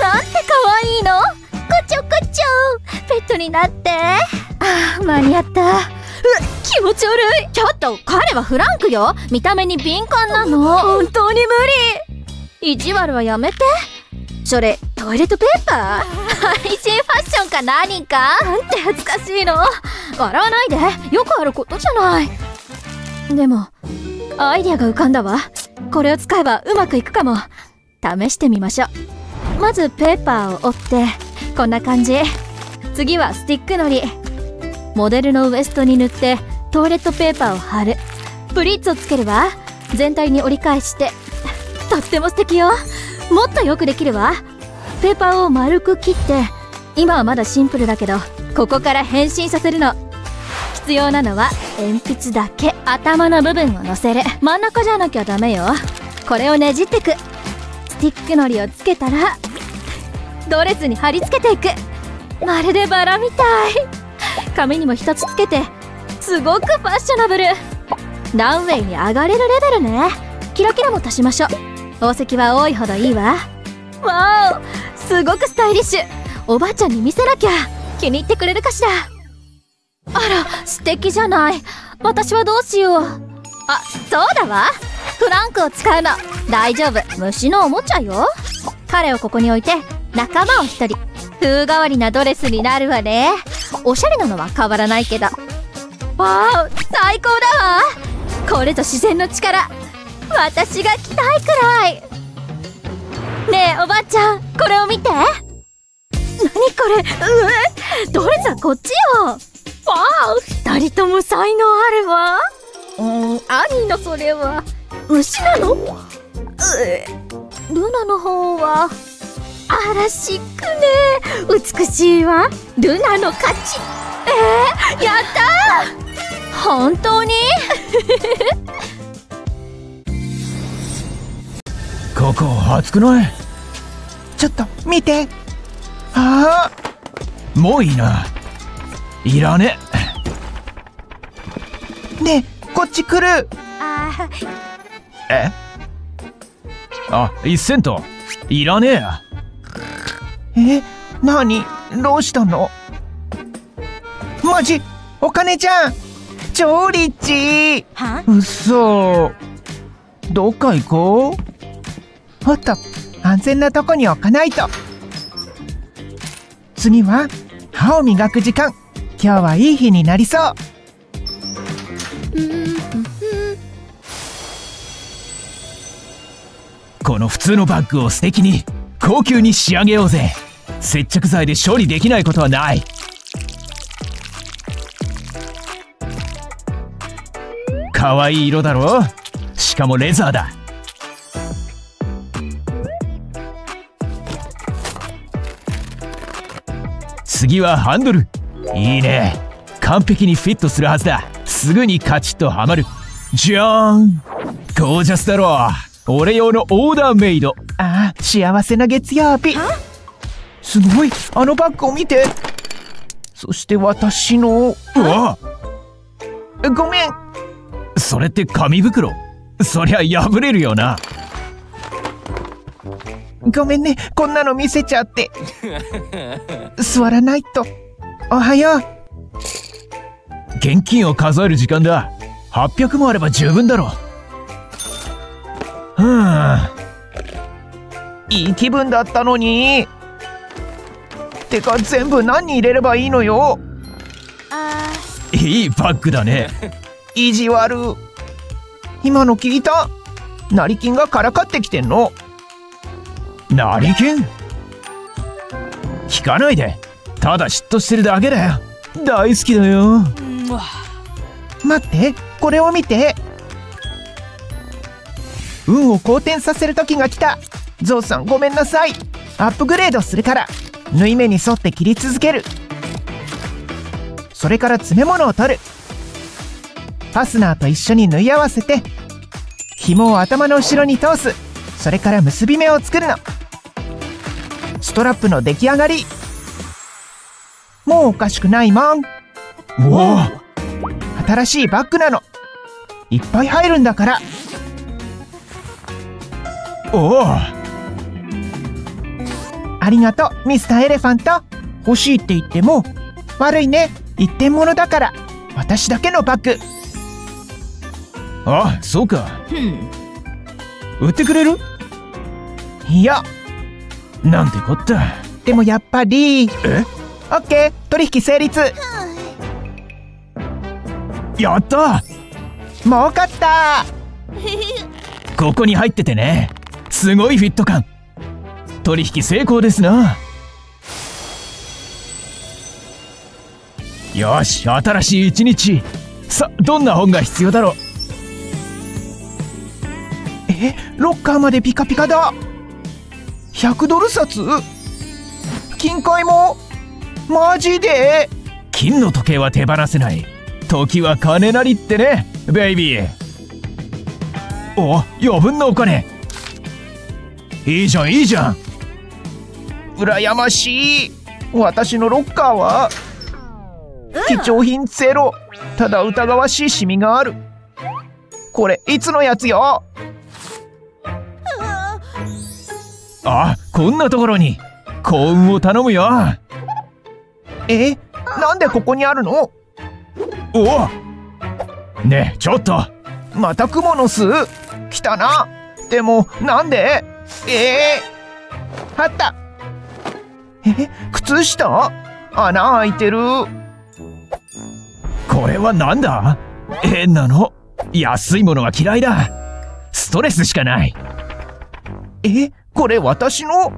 なんて可愛いの。こちょこちょ。ペットになって。ああ、間に合った。うっ、気持ち悪い。ちょっと、彼はフランクよ。見た目に敏感なの。本当に無理。意地悪はやめて。それ、トイレットペーパー？配信ファッションか何か？なんて恥ずかしいの。笑わないで。よくあることじゃない。でも、アイディアが浮かんだわ。これを使えばうまくいくかも。試してみましょう。まずペーパーを折って、こんな感じ。次はスティックのり。モデルのウエストに塗って、トイレットペーパーを貼る。プリーツをつければ、全体に折り返して。とっても素敵よ。もっとよくできるわ。ペーパーを丸く切って、今はまだシンプルだけど、ここから変身させるの。必要なのは鉛筆だけ。頭の部分をのせる。真ん中じゃなきゃダメよ。これをねじってく。スティックのりをつけたらドレスに貼り付けていく。まるでバラみたい。髪にも一つつけて、すごくファッショナブル。ランウェイに上がれるレベルね。キラキラも足しましょう。宝石は多いほどいいわ。わお、すごくスタイリッシュ。おばあちゃんに見せなきゃ。気に入ってくれるかしら。あら、素敵じゃない。私はどうしよう。あ、そうだわ。フランクを使うの。大丈夫、虫のおもちゃよ。彼をここに置いて、仲間を一人。風変わりなドレスになるわね。おしゃれなのは変わらないけど。わあ、最高だわ。これぞ自然の力。私が着たいくらい。ねえおばあちゃん、これを見て。何これ。うえ、ドレスはこっちよ。わあ、二人とも才能あるわ。うーん、兄のそれは牛なの？うえ、ルナの方はあらしくね。美しいわ。ルナの勝ち。えー、やったー。本当にここ熱くない？ちょっと見て。ああ、もういいな。いらね。ねえ、こっち来る。あえ？あ、一セント。いらねえ。え、なに？どうしたの？マジ？お金じゃん。超リッチ。うそ。どっか行こう。もっと安全なとこに置かないと。次は歯を磨く時間。今日はいい日になりそう。この普通のバッグを素敵に高級に仕上げようぜ。接着剤で処理できないことはない。かわいい色だろ。しかもレザーだ。次はハンドル。いいね。完璧にフィットするはずだ。すぐにカチッとはまる。じゃーん。ゴージャスだろう。俺用のオーダーメイド。ああ、幸せな月曜日。すごい、あのバッグを見て。そして私の。うわあ、ごめん。それって紙袋。そりゃ破れるよな。ごめんね、こんなの見せちゃって。座らないと。おはよう。現金を数える時間だ。はっぴゃくもあれば十分だろう。うん。いい気分だったのに。てか全部何に入れればいいのよ。あー、いいバッグだね。意地悪。今の聞いた？成金がからかってきてんの。成金？聞かないで。ただ嫉妬してるだけだよ。大好きだよ。待って、これを見て。運を好転させる時が来た。ゾウさんごめんなさい。アップグレードするから縫い目に沿って切り続ける。それから詰め物を取る。ファスナーと一緒に縫い合わせて紐を頭の後ろに通す。それから結び目を作るの。ストラップの出来上がり。もうおかしくないマン。おお、新しいバッグなの。いっぱい入るんだから。おお、ありがとうミスターエレファント。欲しいって言っても悪いね、一点物だから。私だけのバッグ。あ、そうか。売ってくれる？いや、なんてこった。でもやっぱりえオッケー、取引成立。やった、儲かった。ここに入っててね。すごいフィット感。取引成功ですな。よし、新しい一日。さ、どんな本が必要だろう。え、ロッカーまでピカピカだ。ひゃくドルさつ？金塊も？マジで？金の時計は手放せない。時は金なりってね、ベイビー。お、余分なお金。いいじゃんいいじゃん。羨ましい。私のロッカーは貴重品ゼロ。ただ疑わしいシミがある。これいつのやつよ。あ、こんなところに。幸運を頼むよ。え、なんでここにあるの？お、ねえちょっと。またクモの巣来たな。でもなんで？えー、あった。え、靴下穴開いてる。これはなんだ。変なの。安いものが嫌いだ。ストレスしかない。え、これ私の。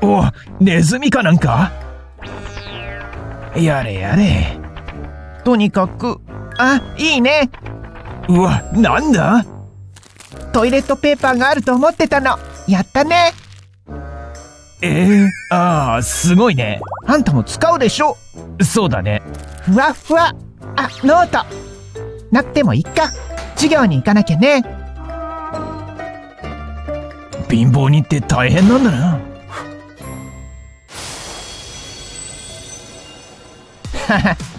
お、ネズミかなんか。やれやれ。とにかく、あ、いいね。うわ、なんだ。トイレットペーパーがあると思ってたの。やったね。えー、あー、すごいね。あんたも使うでしょ。そうだね。ふわふわ。あ、ノートなくてもいいか。授業に行かなきゃね。貧乏人って大変なんだな。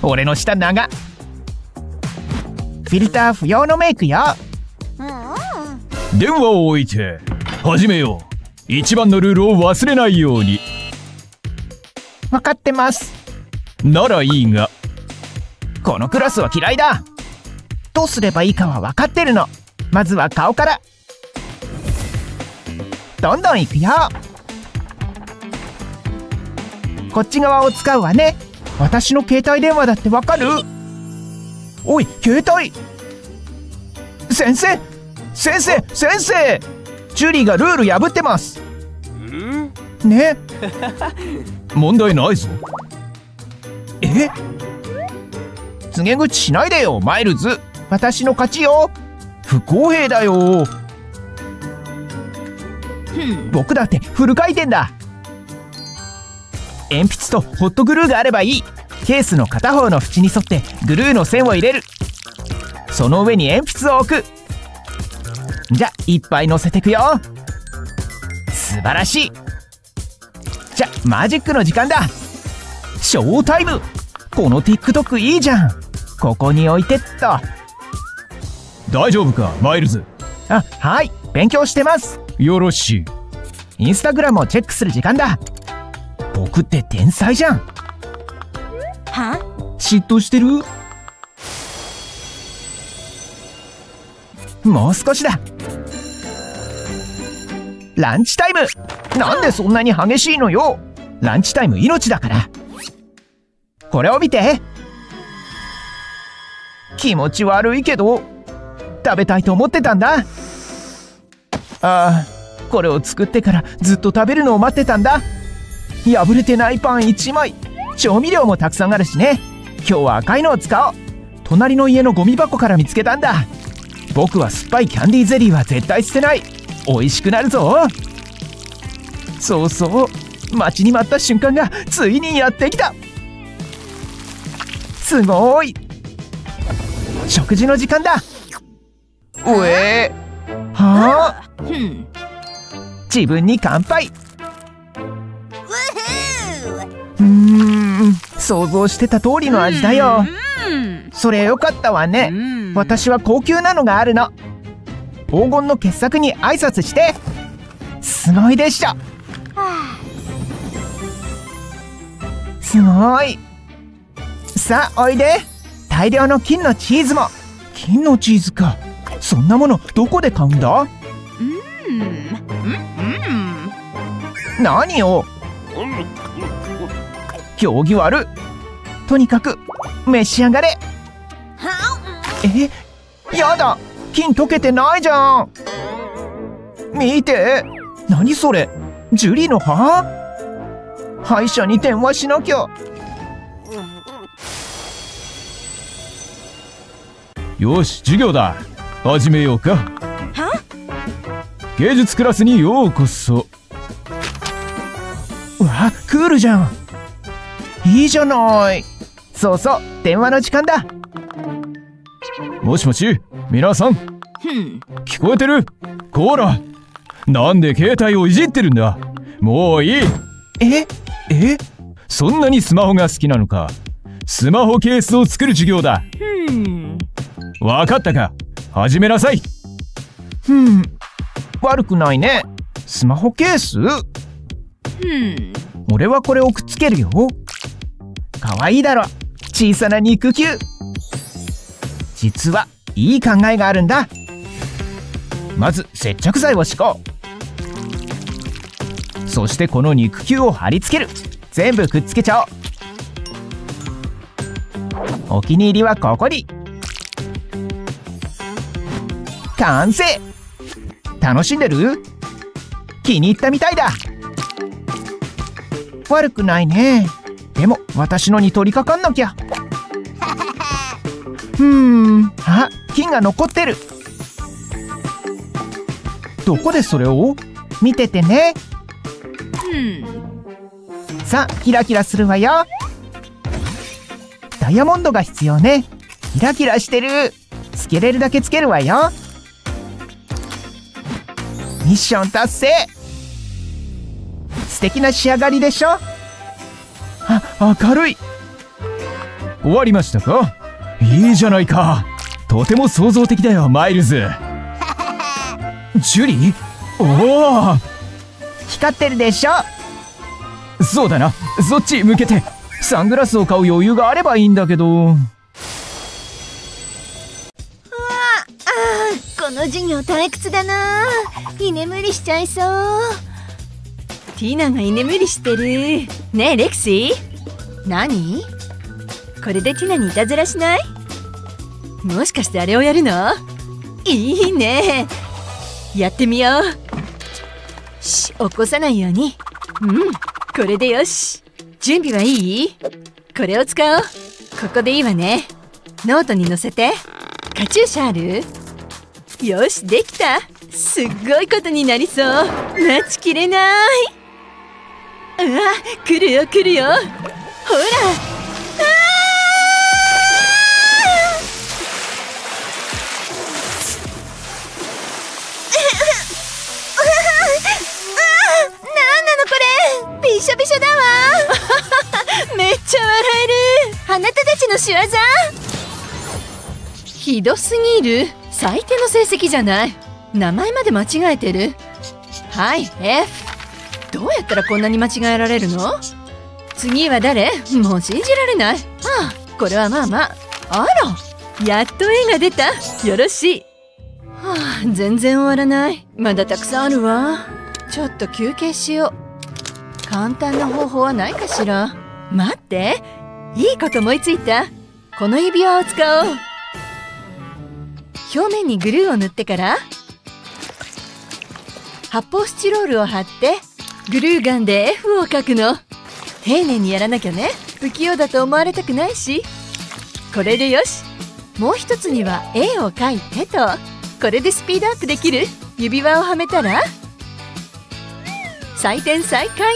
俺の舌長。フィルター不要のメイクよ。電話を置いて始めよう。一番のルールを忘れないように。分かってます。ならいいが、このクラスは嫌いだ。どうすればいいかは分かってるの。まずは顔から。どんどんいくよ。こっち側を使うわね。私の携帯電話だって分かる？おい、携帯。先生先生先生、ジュリーがルール破ってますね。問題ないぞ。え、告げ口しないでよマイルズ。私の勝ちよ。不公平だよ。僕だってフル回転だ。鉛筆とホットグルーがあればいい。ケースの片方の縁に沿ってグルーの線を入れる。その上に鉛筆を置く。じゃ、いっぱい乗せてくよ。素晴らしい。じゃ、マジックの時間だ。ショータイム。この TikTok いいじゃん。ここに置いてっと。大丈夫かマイルズ。あ、はい、勉強してます。よろしい。インスタグラムをチェックする時間だ。僕って天才じゃん。は？嫉妬してる？もう少しだ。ランチタイム。なんでそんなに激しいのよ。ランチタイム命だから。これを見て。気持ち悪いけど食べたいと思ってたんだ。ああ、これを作ってからずっと食べるのを待ってたんだ。破れてないパンいちまい、調味料もたくさんあるしね。今日は赤いのを使おう。隣の家のゴミ箱から見つけたんだ。僕は酸っぱいキャンディーゼリーは絶対捨てない。美味しくなるぞ。そうそう、待ちに待った瞬間がついにやってきた。すごーい、食事の時間だ。うえー、はあ、自分に乾杯。うーん、想像してた通りの味だよ。それ良かったわね。私は高級なのがあるの。黄金の傑作に挨拶して。すごいでしょ。すごい。さあおいで。大量の金のチーズも。金のチーズか。そんなものどこで買うんだ。何を、行儀悪。とにかく召し上がれ。え、やだ、金溶けてないじゃん。見て、何それ、ジュリの歯。歯医者に電話しなきゃ。よし、授業だ、始めようか。芸術クラスにようこそ。うわ、クールじゃん。いいじゃない。そうそう、電話の時間だ。もしもし、皆さん、聞こえてる？こら、なんで携帯をいじってるんだ。もういい。ええ、そんなにスマホが好きなのか。スマホケースを作る授業だ。わかったか、始めなさい。うん、悪くないね。スマホケース？うん。俺はこれをくっつけるよ。かわいいだろ、小さな肉球。実はいい考えがあるんだ。まず接着剤を敷こう。そしてこの肉球を貼り付ける。全部くっつけちゃおう。お気に入りはここに。完成。楽しんでる？気に入ったみたいだ。悪くないね。でも私のに取り掛かんなきゃ。うーん、あ、金が残ってる。どこでそれを？見ててね。うん、さあ、キラキラするわよ。ダイヤモンドが必要ね。キラキラしてる。つけれるだけつけるわよ。ミッション達成。素敵な仕上がりでしょ。あ、明るい。終わりましたか。いいじゃないか。とても創造的だよ、マイルズ。ジュリー、おお、光ってるでしょ。そうだな、そっち向けて。サングラスを買う余裕があればいいんだけど。うわあ、この授業退屈だな。居眠りしちゃいそう。ティナが居眠りしてるね。えレクシー、何これでティナにいたずらしない？もしかしてあれをやるの？いいね、やってみよう。し、起こさないように。うん、これでよし。準備はいい？これを使おう。ここでいいわね。ノートに載せて。カチューシャある？よし、できた。すっごいことになりそう。待ちきれない。うわ、来るよ来るよ。ほら、なんなのこれ、びしょびしょだわ。めっちゃ笑える。あなたたちの仕業ひどすぎる。最低の成績じゃない。名前まで間違えてる。はい、 F。どうやったらこんなに間違えられるの？次は誰？もう信じられない。ああ、これはまあまあ。あら、やっと絵が出た。よろしい。はあ、全然終わらない。まだたくさんあるわ。ちょっと休憩しよう。簡単な方法はないかしら。待って、いいこと思いついた。この指輪を使おう。表面にグルーを塗ってから発泡スチロールを貼ってグルーガンで エフ を描くの。丁寧にやらなきゃね。不器用だと思われたくないし。これでよし。もう一つには エー を描いてと。これでスピードアップできる。指輪をはめたら採点再開。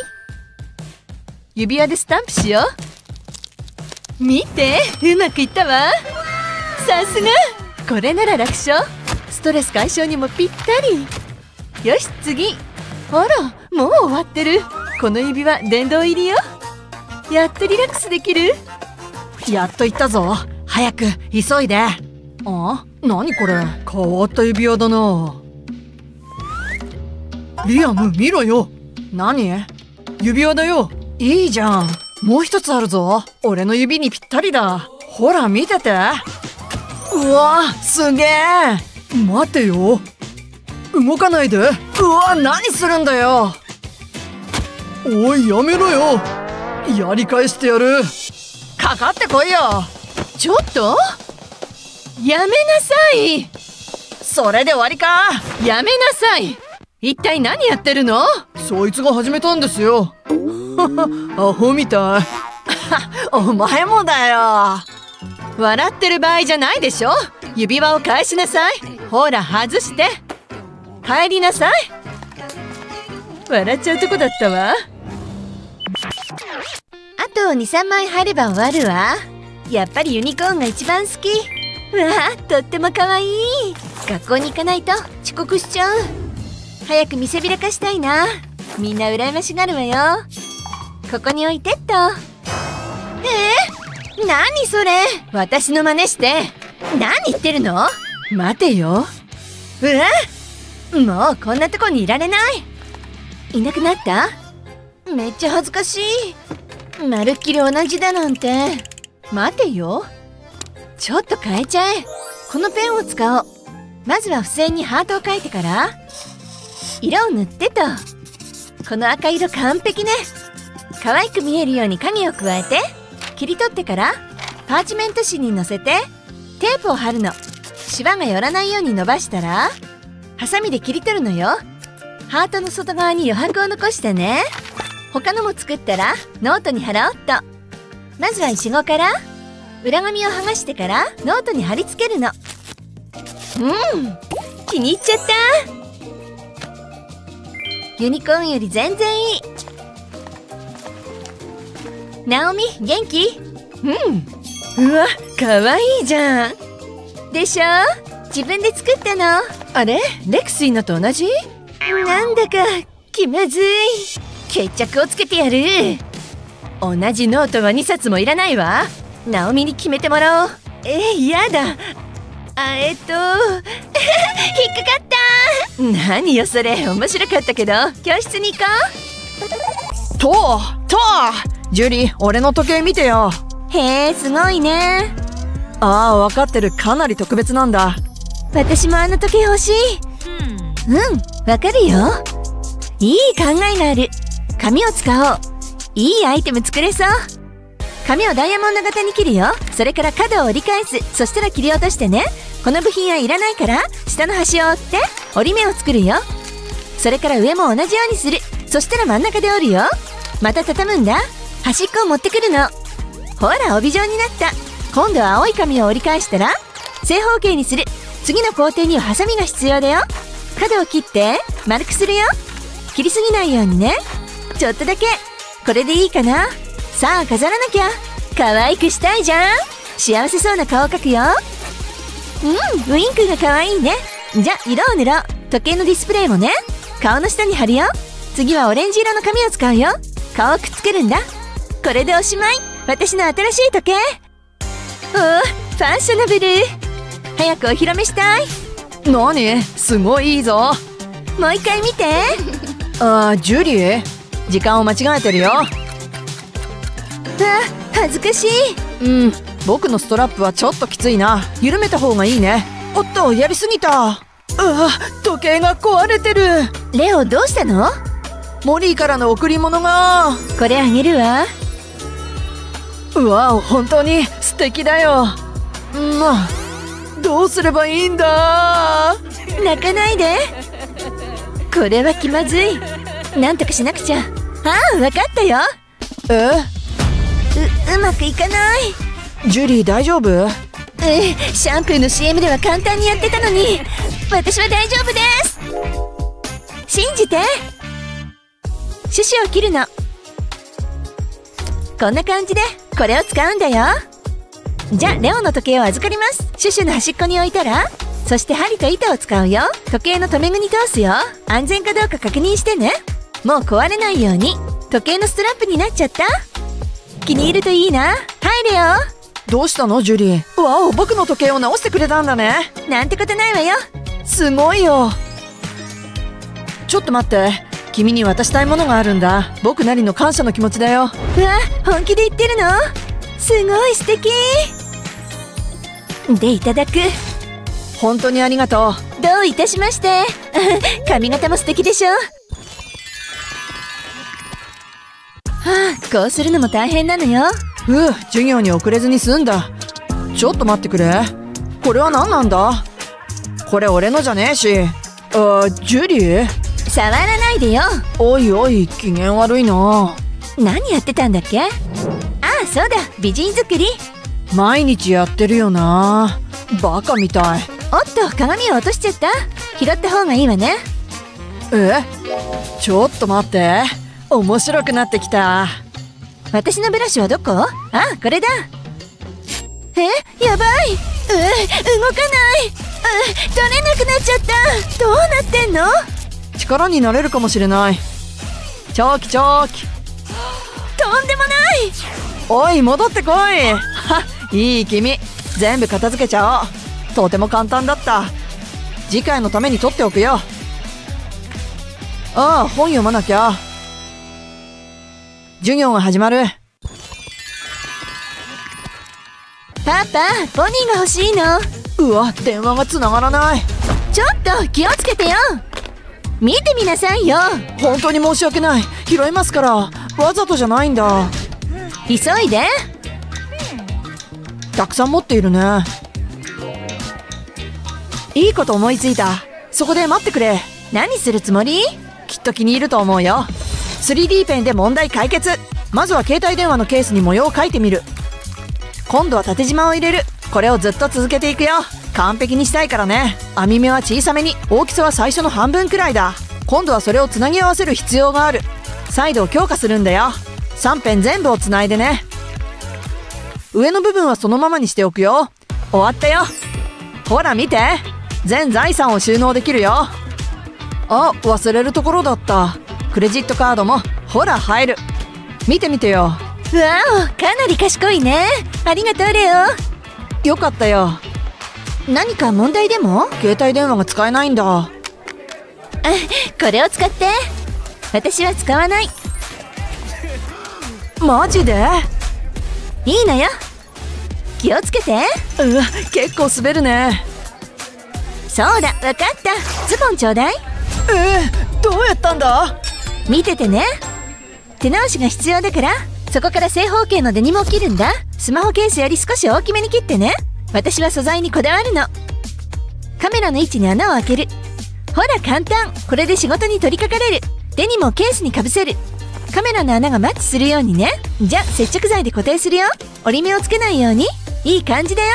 指輪でスタンプしよう。見て、うまくいったわ。さすが。これなら楽勝。ストレス解消にもぴったり。よし、次。あら、もう終わってる。この指輪殿堂入りよ。やっとリラックスできる。やっといったぞ。早く急いで。あ、何これ、変わった指輪だな。リアム、見ろよ。何？指輪だよ。いいじゃん。もう一つあるぞ。俺の指にぴったりだ。ほら見てて。うわ、すげえ。待てよ、動かないで。うわ、何するんだよ。おい、やめろよ。やり返してやる。かかってこいよ。ちょっとやめなさい。それで終わりか。やめなさい。一体何やってるの。そいつが始めたんですよ。アホみたい。お前もだよ。笑ってる場合じゃないでしょ。指輪を返しなさい。ほら外して。帰りなさい。笑っちゃうとこだったわ。あと にさんまい入れば終わるわ。やっぱりユニコーンが一番好き。わあ、とっても可愛い。学校に行かないと遅刻しちゃう。早く見せびらかしたいな。みんな羨ましがるわよ。ここに置いてっと。えー、何それ。私の真似して。何言ってるの。待てよ。うわ、もうこんなとこにいられない。いなくなった。めっちゃ恥ずかしい。まるっきり同じだなんて。待てよ、ちょっと変えちゃえ。このペンを使おう。まずは付箋にハートを描いてから色を塗ってと。この赤色完璧ね。可愛く見えるように影を加えて切り取ってからパーチメント紙にのせてテープを貼るの。シワが寄らないように伸ばしたらハサミで切り取るのよ。ハートの外側に余白を残してね。他のも作ったらノートに貼ろうっと。まずは石子から裏紙を剥がしてからノートに貼り付けるの。うん、気に入っちゃった。ユニコーンより全然いい。ナオミ、元気？うん。うわ、かわいいじゃん。でしょ？自分で作ったの。あれ？レクスイのと同じ？なんだか気まずい。決着をつけてやる。同じノートはにさつもいらないわ。ナオミに決めてもらおう。え、やだ。あ、えっと、引っかかった。何よそれ、面白かったけど教室に行こう。とうとう、ジュリー、俺の時計見てよ。へえ、すごいね。ああ、分かってる。かなり特別なんだ。私もあの時計欲しい。うん、わかるよ。いい考えがある。紙を使おう。いいアイテム作れそう。紙をダイヤモンド型に切るよ。それから角を折り返す。そしたら切り落としてね。この部品はいらないから下の端を折って折り目を作るよ。それから上も同じようにする。そしたら真ん中で折るよ。また畳むんだ。端っこを持ってくるの。ほら、帯状になった。今度は青い紙を折り返したら正方形にする。次の工程にはハサミが必要だよ。角を切って丸くするよ。切りすぎないようにね。ちょっとだけ。これでいいかな。さあ飾らなきゃ。可愛くしたいじゃん。幸せそうな顔を描くよ。うん、ウインクが可愛いね。じゃあ色を塗ろう。時計のディスプレイもね。顔の下に貼るよ。次はオレンジ色の紙を使うよ。顔をくっつけるんだ。これでおしまい。私の新しい時計。おー、ファッショナブル。早くお披露目したい。何？すごいいいぞ。もう一回見て。あー、ジュリー、時間を間違えてるよ。あ、恥ずかしい。うん、僕のストラップはちょっときついな。緩めた方がいいね。おっと、やりすぎた。うわ、時計が壊れてる。レオ、どうしたの？モリーからの贈り物が。これあげるわ。うわお、本当に素敵だよ。まあどうすればいいんだ。泣かないで。これは気まずい。なんとかしなくちゃ。ああ、わかったよ。え？ う, うまくいかない。ジュリー大丈夫？ええ、シャンプーの シーエム では簡単にやってたのに。私は大丈夫です。信じて。シュシュを切るの。こんな感じでこれを使うんだよ。じゃあレオの時計を預かります。シュシュの端っこに置いたら、そして針と板を使うよ。時計の留め具に通すよ。安全かどうか確認してね。もう壊れないように。時計のストラップになっちゃった。気に入るといいな。はいレオ。どうしたのジュリー。わお、僕の時計を直してくれたんだね。なんてことないわよ。すごいよ。ちょっと待って、君に渡したいものがあるんだ。僕なりの感謝の気持ちだよ。うわ、本気で言ってるの？すごい素敵で、いただく。本当にありがとう。どういたしまして。髪型も素敵でしょ。はあ、こうするのも大変なのよ。うう、授業に遅れずに済んだ。ちょっと待ってくれ。これは何なんだ。これ俺のじゃねえし。あ、ジュリー。触らないでよ。おいおい、機嫌悪いな。何やってたんだっけ。ああ、そうだ、美人作り。毎日やってるよな。バカみたい。おっと、鏡を落としちゃった。拾った方がいいわね。え、ちょっと待って、面白くなってきた。私のブラシはどこ？ああ、これだ。え、やばい。うう、動かない。うう、取れなくなっちゃった。どうなってんの？力になれるかもしれない。チョキチョキ。とんでもない。おい、戻ってこい。はいい君、全部片付けちゃおう。とても簡単だった。次回のために取っておくよ。ああ、本読まなきゃ。授業が始まる。パパ、ポニーが欲しいの。うわ、電話がつながらない。ちょっと気をつけてよ。見てみなさいよ。本当に申し訳ない。拾いますから。わざとじゃないんだ。急いで。たくさん持っているね。いいこと思いついた。そこで待ってくれ。何するつもり？きっと気に入ると思うよ。スリーディー ペンで問題解決。まずは携帯電話のケースに模様を描いてみる。今度は縦縞を入れる。これをずっと続けていくよ。完璧にしたいからね。編み目は小さめに、大きさは最初の半分くらいだ。今度はそれをつなぎ合わせる必要がある。サイドを強化するんだよ。さん辺全部をつないでね。上の部分はそのままにしておくよ。終わったよ。ほら見て、全財産を収納できるよ。あ、忘れるところだった。クレジットカードもほら入る。見てみてよ。わお、かなり賢いね。ありがとうレオ。よかったよ。何か問題でも？携帯電話が使えないんだ。あ、これを使って。私は使わない。マジで？いいのよ。気をつけて。うわ、結構滑るね。そうだ、わかった。ズボンちょうだい。えー、どうやったんだ？見ててね。手直しが必要だから、そこから正方形のデニムを切るんだ。スマホケースより少し大きめに切ってね。私は素材にこだわるの。カメラの位置に穴を開ける。ほら簡単。これで仕事に取り掛かれる。デニムをケースにかぶせる。カメラの穴がマッチするようにね。じゃあ接着剤で固定するよ。折り目をつけないように。いい感じだよ。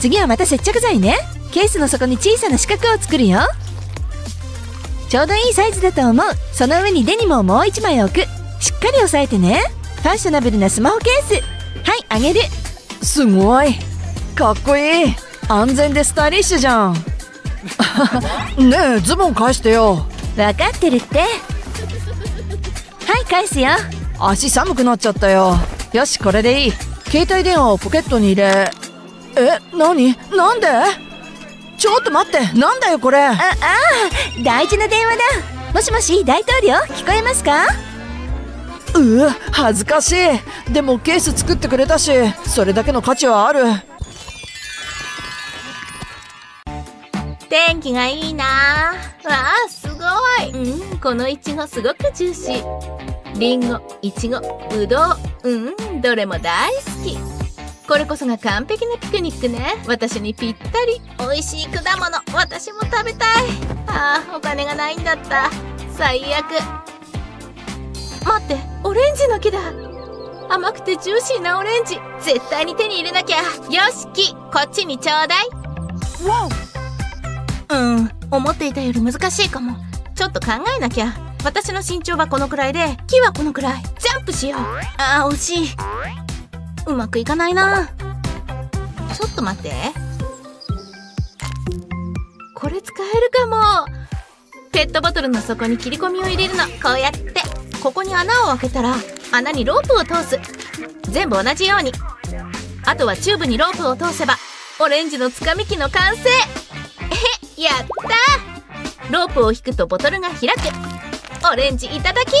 次はまた接着剤ね。ケースの底に小さな四角を作るよ。ちょうどいいサイズだと思う。その上にデニムをもう一枚置く。しっかり押さえてね。ファッショナブルなスマホケース。はい、あげる。すごい、かっこいい。安全でスタイリッシュじゃん。ねえ、ズボン返してよ。分かってるって。はい、返すよ。足寒くなっちゃったよ。よし、これでいい。携帯電話をポケットに入れ。え、なに？なんで？ちょっと待って、なんだよこれ。あ、ああ、大事な電話だ。もしもし、大統領、聞こえますか？うわ、恥ずかしい。でもケース作ってくれたし、それだけの価値はある。天気がいいな。わあ、すごい。ごい。うん、このいちごすごくジューシー。りんご、いちご、ぶどう、うん、どれも大好き。これこそが完璧なピクニックね。私にぴったり。美味しい果物、私も食べたい。ああ、お金がないんだった。最悪。待って、オレンジの木だ。甘くてジューシーなオレンジ。絶対に手に入れなきゃ。よし、木、こっちにちょうだい。わお。うん、思っていたより難しいかも。ちょっと考えなきゃ。私の身長はこのくらいで、木はこのくらい。ジャンプしよう。ああ、惜しい。うまくいかないな。ちょっと待って。これ使えるかも。ペットボトルの底に切り込みを入れるの。こうやって。ここに穴を開けたら、穴にロープを通す。全部同じように。あとはチューブにロープを通せば、オレンジのつかみ機の完成。え、やったー。ロープを引くとボトルが開く。オレンジいただき。わ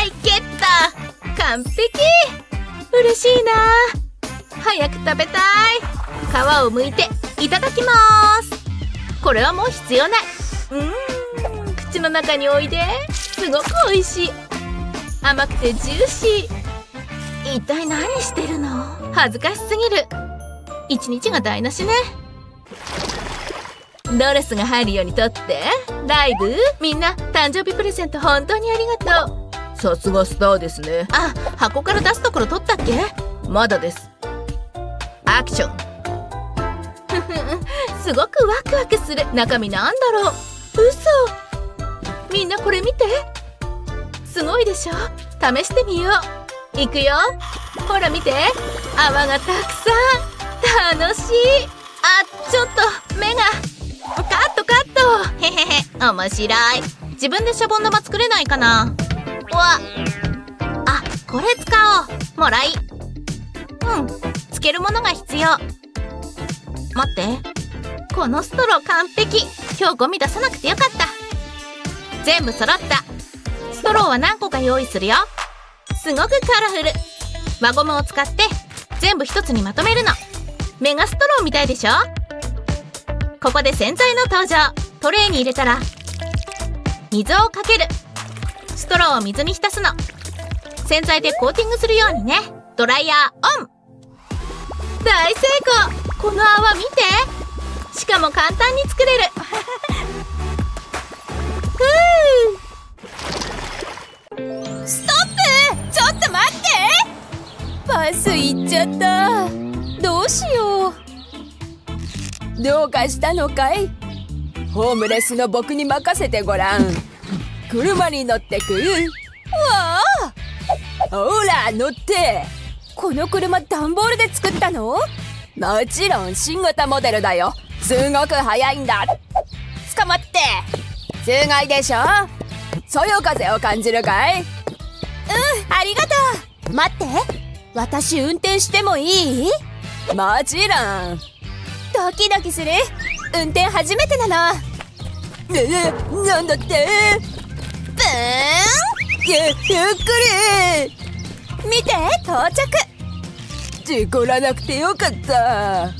ーい、ゲット。完璧。嬉しいなー。早く食べたい。皮をむいていただきます。これはもう必要ない。うーん、口の中においで。すごく美味しい。甘くてジューシー。一体何してるの？恥ずかしすぎる。一日が台無しね。ドレスが入るようにとって。ライブ？みんな誕生日プレゼント本当にありがとう。さすがスターですね。あ、箱から出すところ取ったっけ？まだです。アクション。すごくワクワクする。中身なんだろう。嘘。みんなこれ見て。すごいでしょ。試してみよう。いくよ。ほら見て。泡がたくさん。楽しい。あ、ちょっと目がカットカット。へへへ、面白い。自分でシャボン玉作れないかな。わあ、これ使おう。もらい。うん、つけるものが必要。待って、このストロー完璧。今日ゴミ出さなくてよかった。全部揃った。ストローは何個か用意するよ。すごくカラフル。輪ゴムを使って全部一つにまとめるの。メガストローみたいでしょ。ここで洗剤の登場。トレーに入れたら水をかける。ストローを水に浸すの。洗剤でコーティングするようにね。ドライヤーオン。大成功。この泡見て。しかも簡単に作れる。ふう。ストップ。ちょっと待って。パスいっちゃった。どうしよう。どうかしたのかい？ホームレスの僕に任せてごらん。車に乗ってくる。わあ、ほら乗って。この車段ボールで作ったの？もちろん新型モデルだよ。すごく速いんだ。捕まって。すごいでしょ。そよ風を感じるかい？うん、ありがとう。待って、私運転してもいい？もちろん。ドキドキする。運転初めてなの。ええ、なんだって。ブーン。ゆ、ゆっくり。見て、到着。事故らなくてよかった。ど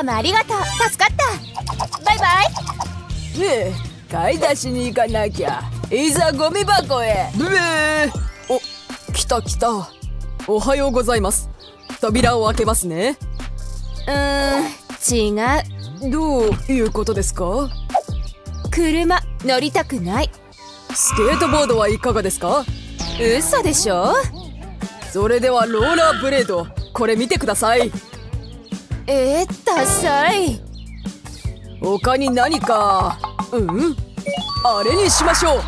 うもありがとう。助かった。バイバイ。ええ、買い出しに行かなきゃ。いざゴミ箱へ。ブブー。お、来た来た。おはようございます。扉を開けますね。うーん、違う。どういうことですか？車、乗りたくない。スケートボードはいかがですか？嘘でしょ？それではローラーブレード、これ見てください。えー、ダサい。他に何か、うん、あれにしましょう。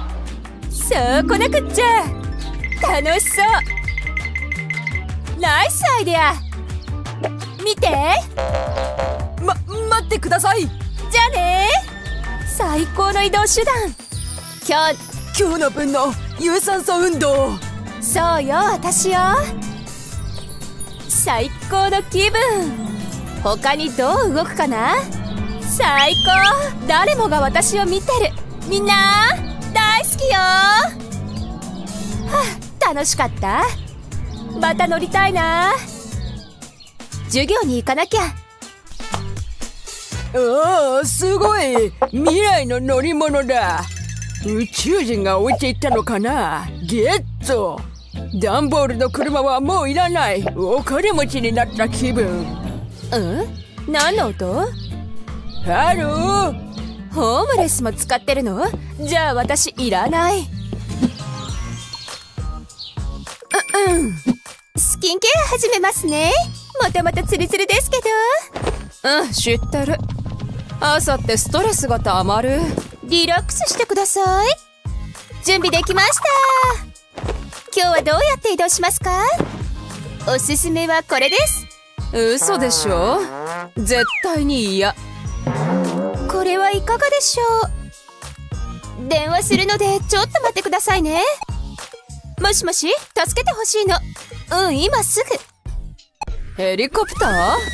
そうこなくっちゃ。楽しそう。ナイスアイデア。見て。ま、待ってください。じゃあね。最高の移動手段。今日今日の分の有酸素運動。そうよ、私よ。最高の気分。他にどう動くかな。最高。誰もが私を見てる。みんな大好きよ。はあ、楽しかった。また乗りたいな。授業に行かなきゃ。おー、すごい！未来の乗り物だ。宇宙人が置いていったのかな。ゲット。ダンボールの車はもういらない。お金持ちになった気分。うん？何の音？ハロー。ホームレスも使ってるの？じゃあ私いらない。う、うん、スキンケア始めますね。もともとツルツルですけど。うん、知ってる。朝ってストレスがたまる。リラックスしてください。準備できました。今日はどうやって移動しますか？おすすめはこれです。嘘でしょ。絶対に嫌。これはいかがでしょう。電話するのでちょっと待ってくださいね。もしもし、助けてほしいの。うん、今すぐ。ヘリコプタ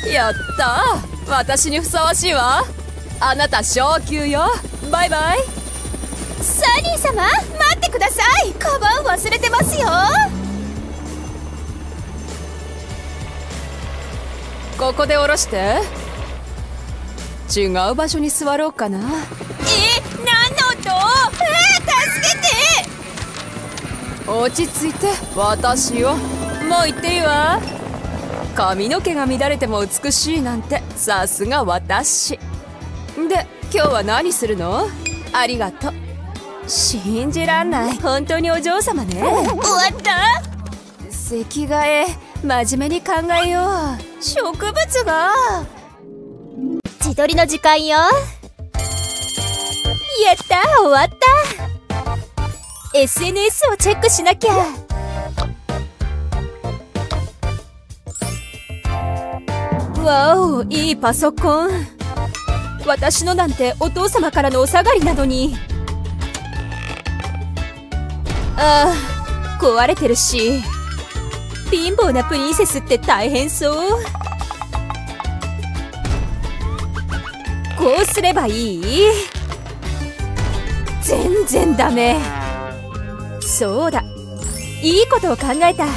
ー？やった。私にふさわしいわ。あなた昇級よ。バイバイ。サニー様、待ってください。カバン忘れてますよ。ここで降ろして。違う場所に座ろうかな。え、何の音？えー、助けて。落ち着いて。私をもう行っていいわ。髪の毛が乱れても美しいなんて、さすが私で。今日は何するの？ありがとう。信じらんない。本当にお嬢様ね。終わった。席替え、真面目に考えよう。植物が。自撮りの時間よ。やった、終わった。エスエヌエス をチェックしなきゃ。わお、いいパソコン。私のなんてお父様からのお下がりなのに。ああ、壊れてるし。貧乏なプリンセスって大変そう。こうすればいい？全然ダメ。そうだ、いいことを考えた。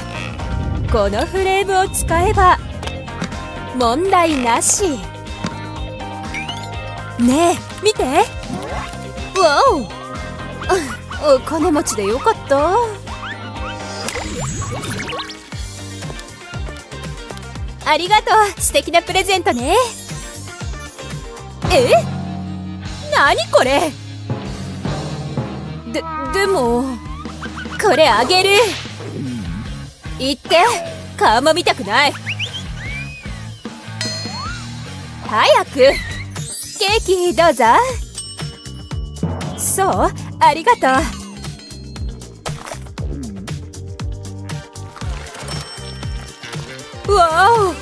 このフレームを使えば問題なしね。え、見て。わお、お金持ちでよかった。ありがとう、素敵なプレゼントね。え、なにこれ。で、でもこれあげる。行って、顔も見たくない。早く。ケーキどうぞ。そう、ありがとう。わお、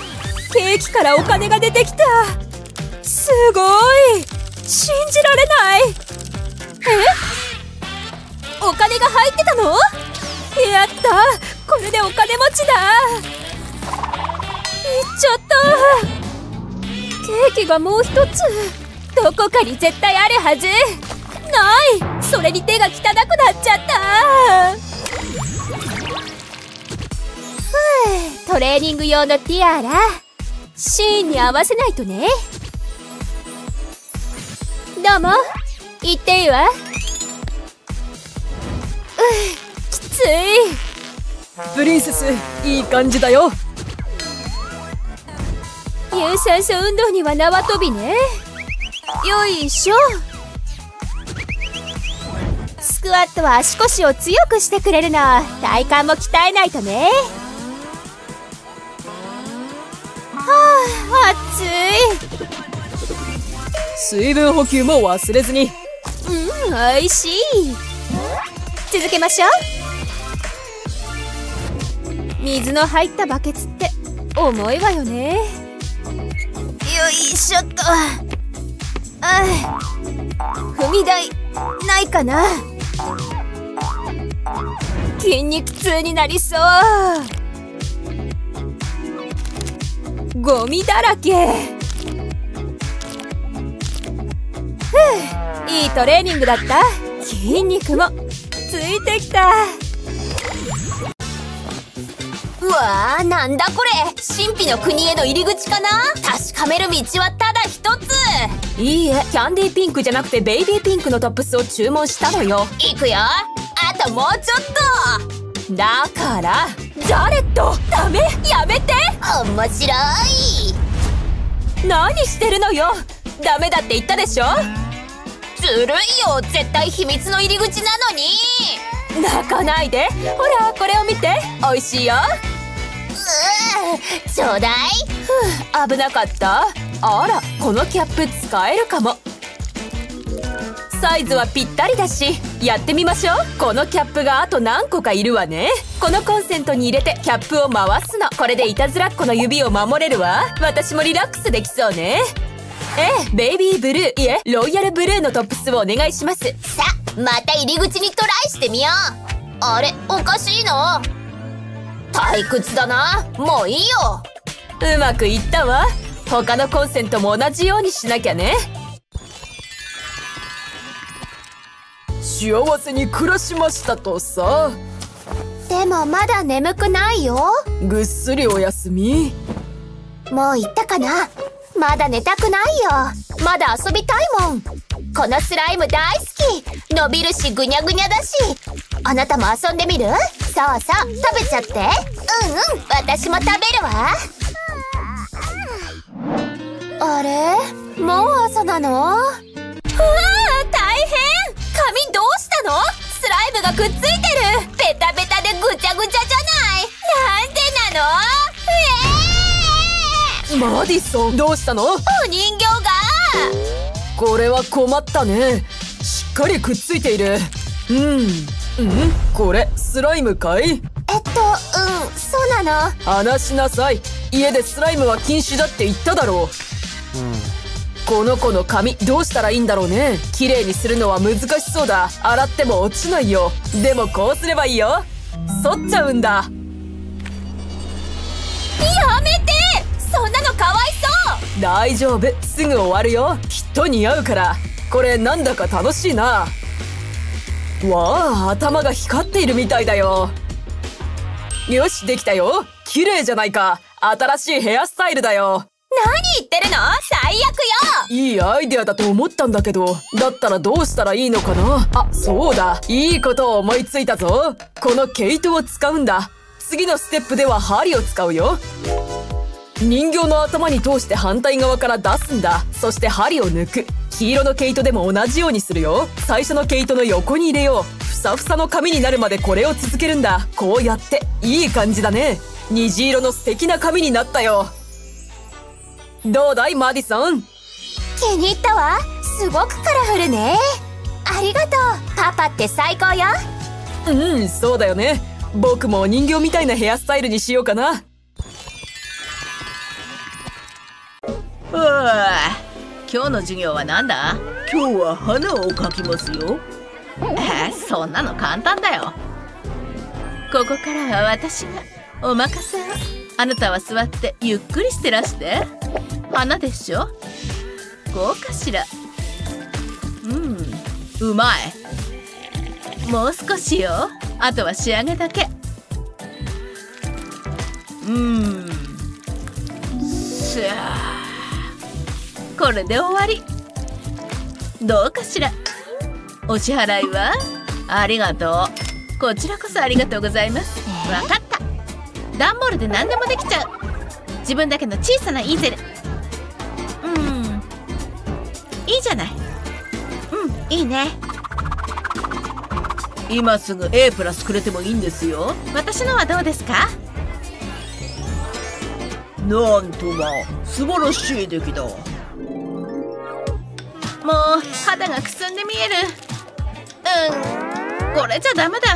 ケーキからお金が出てきた。すごい、信じられない。え、お金が入ってたの？やった、これでお金持ちだ。ちょっと、ケーキがもう一つ。どこかに絶対あるはず。ない。それに手が汚くなっちゃった。ふう、トレーニング用のティアラ。シーンに合わせないとね。どうも、行っていいわ。きつい。プリンセス、いい感じだよ。有酸素運動には縄跳びね。よいしょ。スクワットは足腰を強くしてくれるの。体幹も鍛えないとね。はあ、暑い。水分補給も忘れずに。うん、おいしい。続けましょう。水の入ったバケツって重いわよね。よいしょっと。ああ、踏み台ないかな。筋肉痛になりそう。ゴミだらけ。ふう、いいトレーニングだった。筋肉もついてきた。うわー、なんだこれ。神秘の国への入り口かな。確かめる道はただ一つ。いいえ、キャンディーピンクじゃなくてベイビーピンクのトップスを注文したのよ。いくよ、あともうちょっとだから。ジャレット、ダメ、やめて。面白い。何してるのよ。ダメだって言ったでしょ。ずるいよ、絶対秘密の入り口なのに。泣かないで。ほらこれを見て、おいしいよ。うー、ちょうだい。ふう、危なかった。あら、このキャップ使えるかも。サイズはぴったりだし、やってみましょう。このキャップがあと何個かいるわね。このコンセントに入れてキャップを回すの。これでいたずらっ子の指を守れるわ。私もリラックスできそうね。ええ、ベイビーブルー、いえ、ロイヤルブルーのトップスをお願いします。さあ、また入り口にトライしてみよう。あれ、おかしいな。退屈だな。もういいよ。うまくいったわ。他のコンセントも同じようにしなきゃね。幸せに暮らしましたとさ。でもまだ眠くないよ。ぐっすりおやすみ。もう行ったかな。まだ寝たくないよ。まだ遊びたいもん。このスライム大好き。伸びるしぐにゃぐにゃだし。あなたも遊んでみる？そうそう、食べちゃって。うんうん、私も食べるわ。あれ、もう朝なの？うわー、大変。髪どうしたの？スライムがくっついてる。ベタベタでぐちゃぐちゃじゃない。なんでなの？えー、マディソン、どうしたの？お人形が。これは困ったね。しっかりくっついている。うん、うん、これスライムかい？えっと、うん、そうなの。話しなさい。家でスライムは禁止だって言っただろう。この子の髪どうしたらいいんだろうね。綺麗にするのは難しそうだ。洗っても落ちないよ。でもこうすればいいよ。剃っちゃうんだ。やめて、そんなのかわいそう。大丈夫、すぐ終わるよ。きっと似合うから。これなんだか楽しいな。わあ、頭が光っているみたいだよ。よし、できたよ。綺麗じゃないか。新しいヘアスタイルだよ。何言ってるの？最悪よ。いいアイデアだと思ったんだけど。だったらどうしたらいいのかな。あ、そうだ、いいことを思いついたぞ。この毛糸を使うんだ。次のステップでは針を使うよ。人形の頭に通して反対側から出すんだ。そして針を抜く。黄色の毛糸でも同じようにするよ。最初の毛糸の横に入れよう。ふさふさの髪になるまでこれを続けるんだ。こうやって、いい感じだね。虹色の素敵な髪になったよ。どうだい、マディソン。気に入ったわ。すごくカラフルね。ありがとう、パパって最高よ。うん、そうだよね。僕もお人形みたいなヘアスタイルにしようかな。うわ、今日の授業はなんだ？今日は花を描きますよ。えー、そんなの簡単だよ。ここからは私がお任せ。あなたは座ってゆっくりしてらして。花でしょ。こうかしら。うん、うまい。もう少しよ。あとは仕上げだけ。うん、しゃー、これで終わり。どうかしら。お支払いは？ありがとう。こちらこそありがとうございます。わかった。段ボールで何でもできちゃう。自分だけの小さなイーゼル。いいじゃない。うん、いいね。今すぐ A プラスくれてもいいんですよ。私のはどうですか？なんとまあ、素晴らしい出来だ。もう肌がくすんで見える。うん、これじゃダメだ。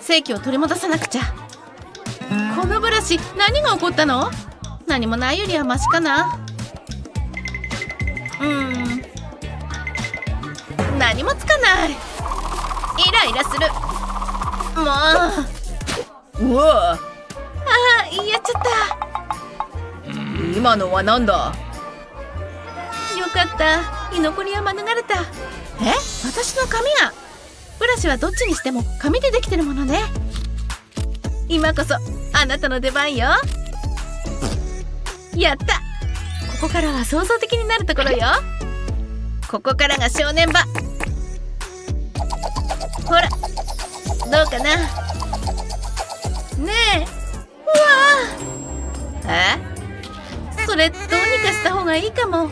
正気を取り戻さなくちゃ。このブラシ、何が起こったの？何もないよりはマシかな。うん、何もつかない。イライラする。もう、うわあ、やっちゃった。今のはなんだ？よかった、居残りは免れた。え、私の髪が。ブラシはどっちにしても髪でできてるものね。今こそあなたの出番よ。やった。ここからは想像的になるところよ。ここからが正念場。ほらどうかな。ねえ、うわあ、えそれどうにかした方がいいかも。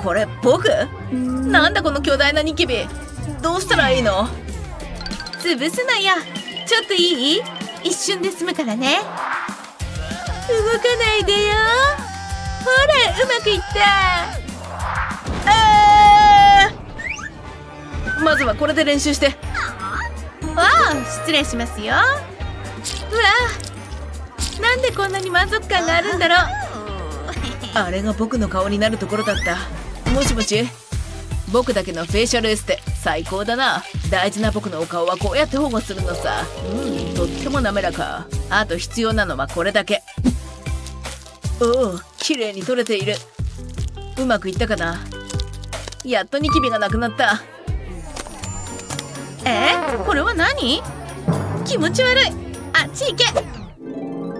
これ僕？なんだこの巨大なニキビ。どうしたらいいの？潰すなよ。ちょっといい？一瞬で済むからね。動かないでよ。ほらうまくいった。あー、まずはこれで練習して。おう、失礼しますよ。うわ、なんでこんなに満足感があるんだろう。あれが僕の顔になるところだった。もしもし、僕だけのフェイシャルエステ最高だな。大事な僕のお顔はこうやって保護するのさ。うん、とっても滑らか。あと必要なのはこれだけ。おお、綺麗に取れている。うまくいったかな。やっとニキビがなくなった。えー、これは何？気持ち悪い。あっち行け。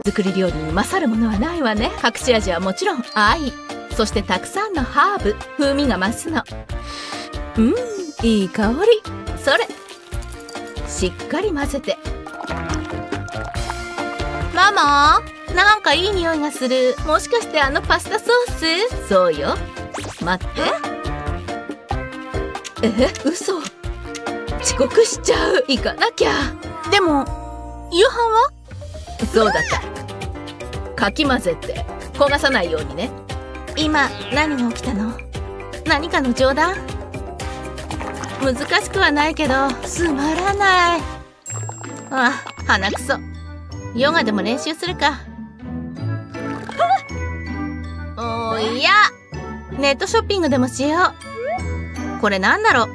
手作り料理に勝るものはないわね。隠し味はもちろん愛、そしてたくさんのハーブ、風味が増すの。うん、いい香り。それ、しっかり混ぜて。ママ、なんかいい匂いがする。もしかしてあのパスタソース？そうよ。待って。え、嘘。遅刻しちゃう。行かなきゃ。でも、夕飯は？そうだった。かき混ぜて。焦がさないようにね。今、何が起きたの？何かの冗談？難しくはないけどつまらない。あ、鼻くそ。ヨガでも練習するか。おー、いや、ネットショッピングでもしよう。これなんだろう。う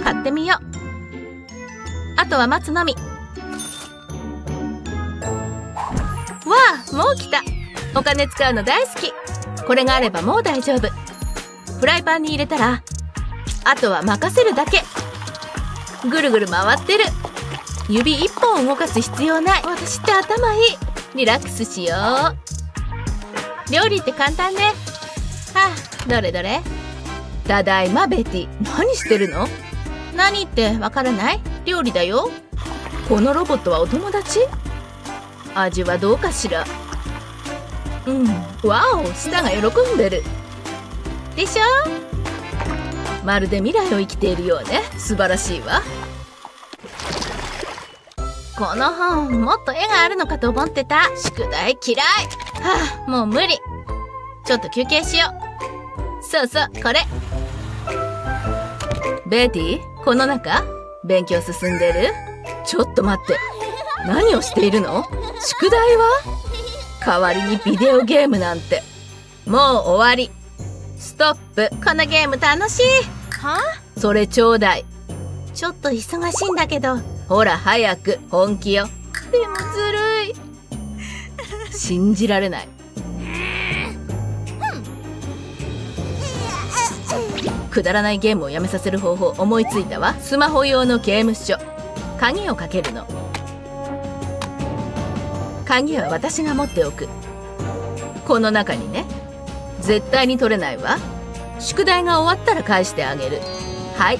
ん、買ってみよう。あとは待つのみ。わあ、もう来た。お金使うの大好き。これがあればもう大丈夫。フライパンに入れたらあとは任せるだけ。ぐるぐる回ってる。指一本動かす必要ない。私って頭いい。リラックスしよう。料理って簡単ね。はあ、どれどれ。ただいまベティ。何してるの？何ってわからない？料理だよ。このロボットはお友達？味はどうかしら。うん、わお、舌が喜んでるでしょ。まるで未来を生きているようね。素晴らしいわ。この本もっと絵があるのかと思ってた。宿題嫌い。はあ、もう無理。ちょっと休憩しよう。そうそう、これ。ベティ、この中勉強進んでる？ちょっと待って、何をしているの？宿題は？代わりにビデオゲームなんてもう終わり。ストップ。このゲーム楽しい。はあ？それちょうだい。ちょっと忙しいんだけど。ほら早く、本気よ。でもずるい。信じられない。くだらないゲームをやめさせる方法思いついたわ。スマホ用の刑務所。鍵をかけるの。鍵は私が持っておく。この中にね。絶対に取れないわ。宿題が終わったら返してあげる。は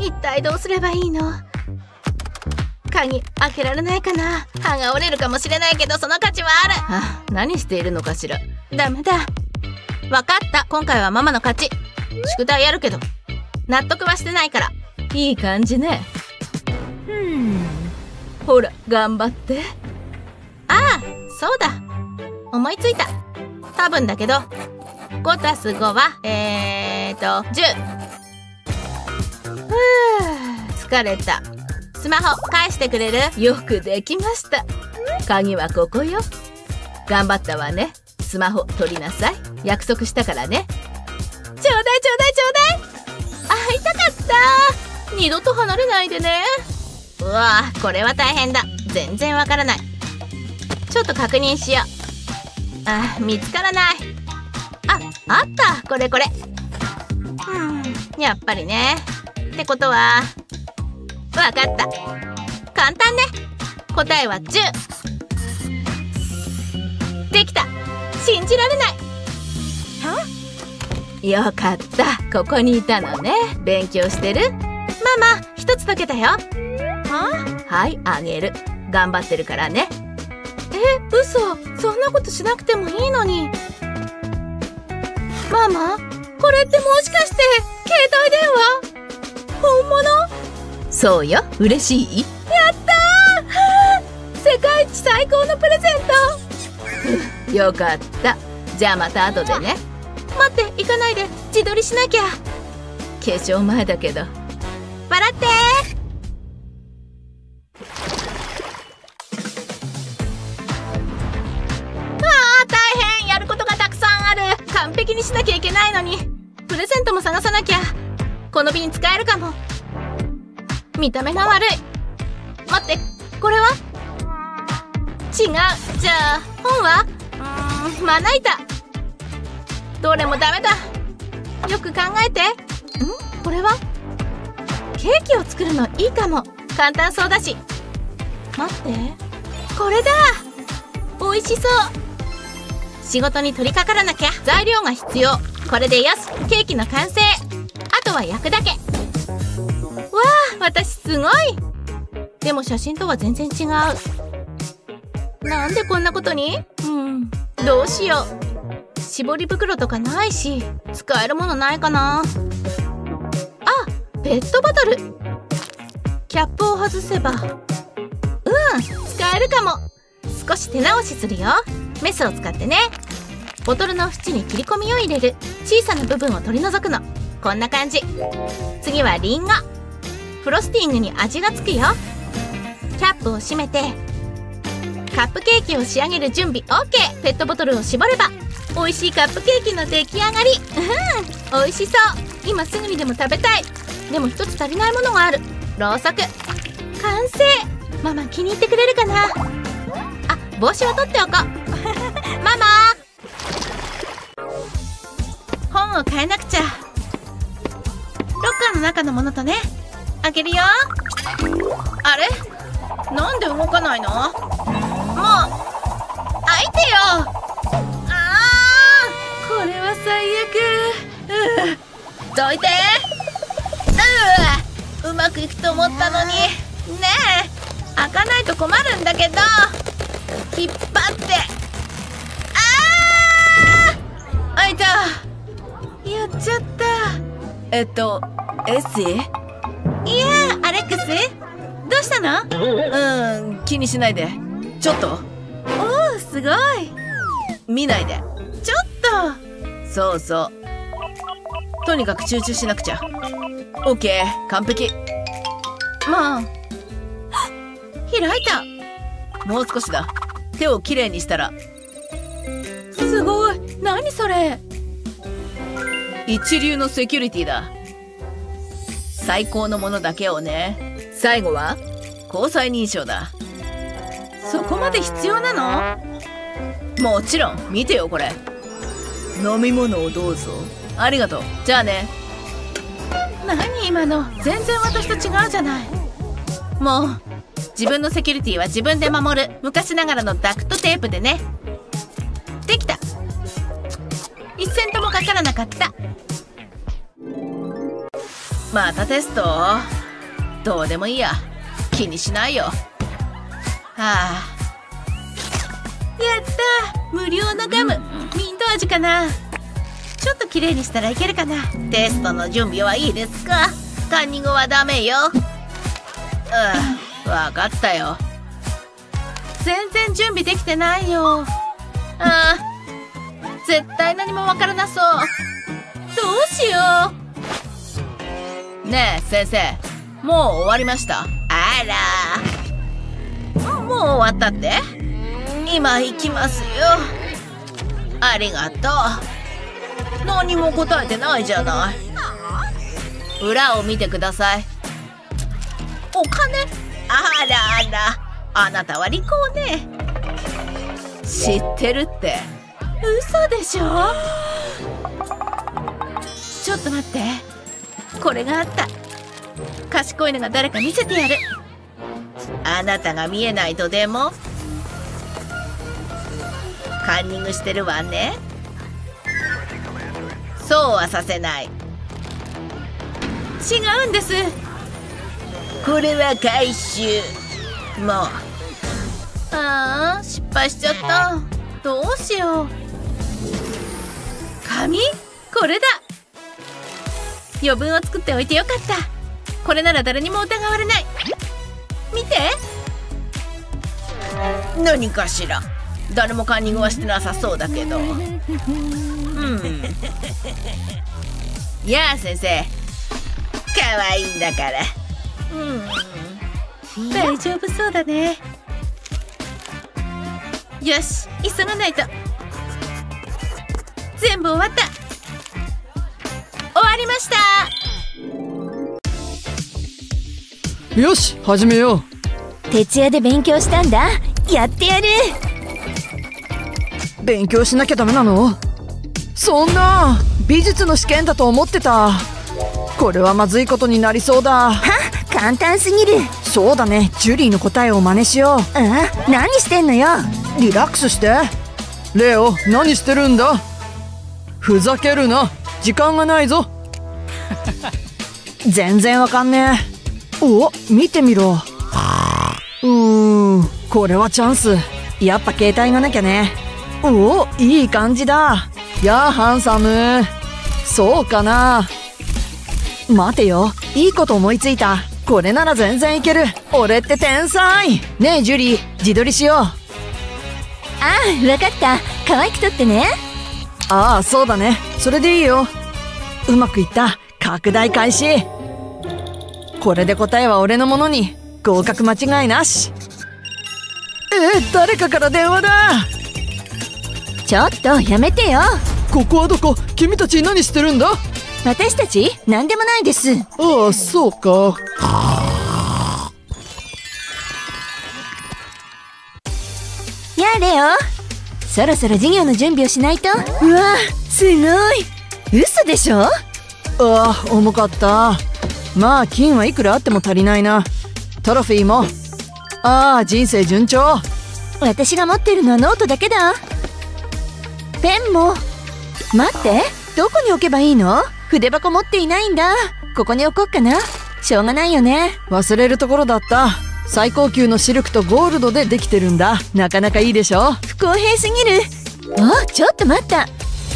い。一体どうすればいいの？鍵開けられないかな。歯が折れるかもしれないけどその価値はある。はあ、何しているのかしら。ダメだ。わかった、今回はママの勝ち。宿題やるけど納得はしてないから。いい感じね。うん、ほら頑張って。ああ、そうだ、思いついた。多分だけど ごたすご はえーとじゅう。ふう、疲れた。スマホ返してくれる？よくできました。鍵はここよ。頑張ったわね。スマホ取りなさい。約束したからね。ちょうだいちょうだいちょうだい。あ、痛かった。二度と離れないでね。うわあ、これは大変だ。全然わからない。ちょっと確認しよう。あ、見つからない。あ、あった、これこれ。うん、やっぱりね。ってことはわかった。簡単ね。答えはじゅう。できた。信じられない。は？よかった、ここにいたのね。勉強してる？ママ、一つ解けたよ。は？はい、あげる。頑張ってるからね。え、嘘。そんなことしなくてもいいのに。ママ、これってもしかして携帯電話？本物？そうよ、嬉しい？やったー！世界一最高のプレゼント。よかった。じゃあまた後でね。待って、行かないで。自撮りしなきゃ。化粧前だけど。笑ってー。完璧にしなきゃいけないのに、プレゼントも探さなきゃ。この瓶使えるかも。見た目が悪い。待って、これは違う。じゃあ本は、うーん、まな板。どれもダメだ。よく考えて。ん、これはケーキを作るのいいかも。簡単そうだし。待って、これだ。美味しそう。仕事に取り掛からなきゃ。材料が必要。これでよし、ケーキの完成。あとは焼くだけ。わあ、私すごい。でも写真とは全然違う。なんでこんなことに。うん、どうしよう。絞り袋とかないし、使えるものないかな。あ、ペットボトル。キャップを外せば、うん、使えるかも。少し手直しするよ。メスを使ってね。ボトルの縁に切り込みを入れる。小さな部分を取り除くの。こんな感じ。次はリンゴ。フロスティングに味がつくよ。キャップを閉めて、カップケーキを仕上げる準備 オーケー。ペットボトルを絞れば美味しいカップケーキの出来上がり。うん、美味しそう。今すぐにでも食べたい。でも一つ足りないものがある。ろうそく。完成。ママ気に入ってくれるかな。あ、帽子は取っておこう。ママ、本を変えなくちゃ。ロッカーの中のものとね。開けるよ。あれ、なんで動かないの。もう開いてよ。ああ、これは最悪。うう、どいて。うう、うまくいくと思ったのにね。え、開かないと困るんだけど。引っ張って。開いた。やっちゃった。えっと、エッシー。いやー、アレックス、どうしたの。うん、気にしないで。ちょっと。おお、すごい。見ないで。ちょっと。そうそう、とにかく集中しなくちゃ。オッケー、完璧。まあ開いた。もう少しだ。手をきれいにしたら。すごい、何それ。一流のセキュリティだ。最高のものだけをね。最後は交際認証だ。そこまで必要なの。もちろん。見てよ、これ。飲み物をどうぞ。ありがとう。じゃあね。何今の、全然私と違うじゃない。もう自分のセキュリティは自分で守る。昔ながらのダクトテープでね。できた。一セントもかからなかった。またテスト。どうでもいいや、気にしないよ。はあ、やった。無料のガム、ミント味かな。ちょっときれいにしたらいけるかな。テストの準備はいいですか。カンニングはダメよ。うん、分かったよ。全然準備できてないよ。ああ、絶対何もわからなそう。どうしよう。ねえ先生、もう終わりました。あら、もう終わったって。今行きますよ。ありがとう。何も答えてないじゃない。裏を見てください。お金。あらあら、あなたは利口ね。知ってるって。嘘でしょ。ちょっと待って、これがあった。賢いのが誰か見せてやる。あなたが見えないとでもカンニングしてるわね。そうはさせない。違うんです。これは回収。もうああ失敗しちゃった。どうしよう。紙これだ。余分を作っておいてよかった。これなら誰にも疑われない。見て、何かしら。誰もカンニングはしてなさそうだけど。うん。いやあ先生、可愛いんだから。うん。大丈夫そうだね。よし、急がないと。全部終わった。終わりました。よし、始めよう。徹夜で勉強したんだ。やってやる。勉強しなきゃダメなの？そんな美術の試験だと思ってた。これはまずいことになりそうだ。はっ、簡単すぎる。そうだね、ジュリーの答えを真似しよう。うん、何してんのよ。リラックスして。レオ、何してるんだ。ふざけるな、時間がないぞ。全然わかんねえ。お、見てみろ。うーん、これはチャンス。やっぱ携帯がなきゃね。おお、いい感じだ。やあハンサム。そうかな。待てよ、いいこと思いついた。これなら全然いける。俺って天才。ねえジュリー、自撮りしよう。ああわかった。可愛く撮ってね。ああそうだね、それでいいよ。うまくいった。拡大開始。これで答えは俺のものに。合格間違いなし。えー、誰かから電話だ。ちょっとやめてよ。ここはどこ？君たち何してるんだ？私たち何でもないです。ああそうか。やあレオ、そろそろ授業の準備をしないと。うわすごい。嘘でしょ。ああ重かった。まあ金はいくらあっても足りないな。トロフィーも。ああ人生順調。私が持ってるのはノートだけだ。ペンも。待って、どこに置けばいいの？筆箱持っていないんだ。ここに置こうかな。しょうがないよね。忘れるところだった。最高級のシルクとゴールドでできてるんだ。なかなかいいでしょ。不公平すぎる。お、ちょっと待った。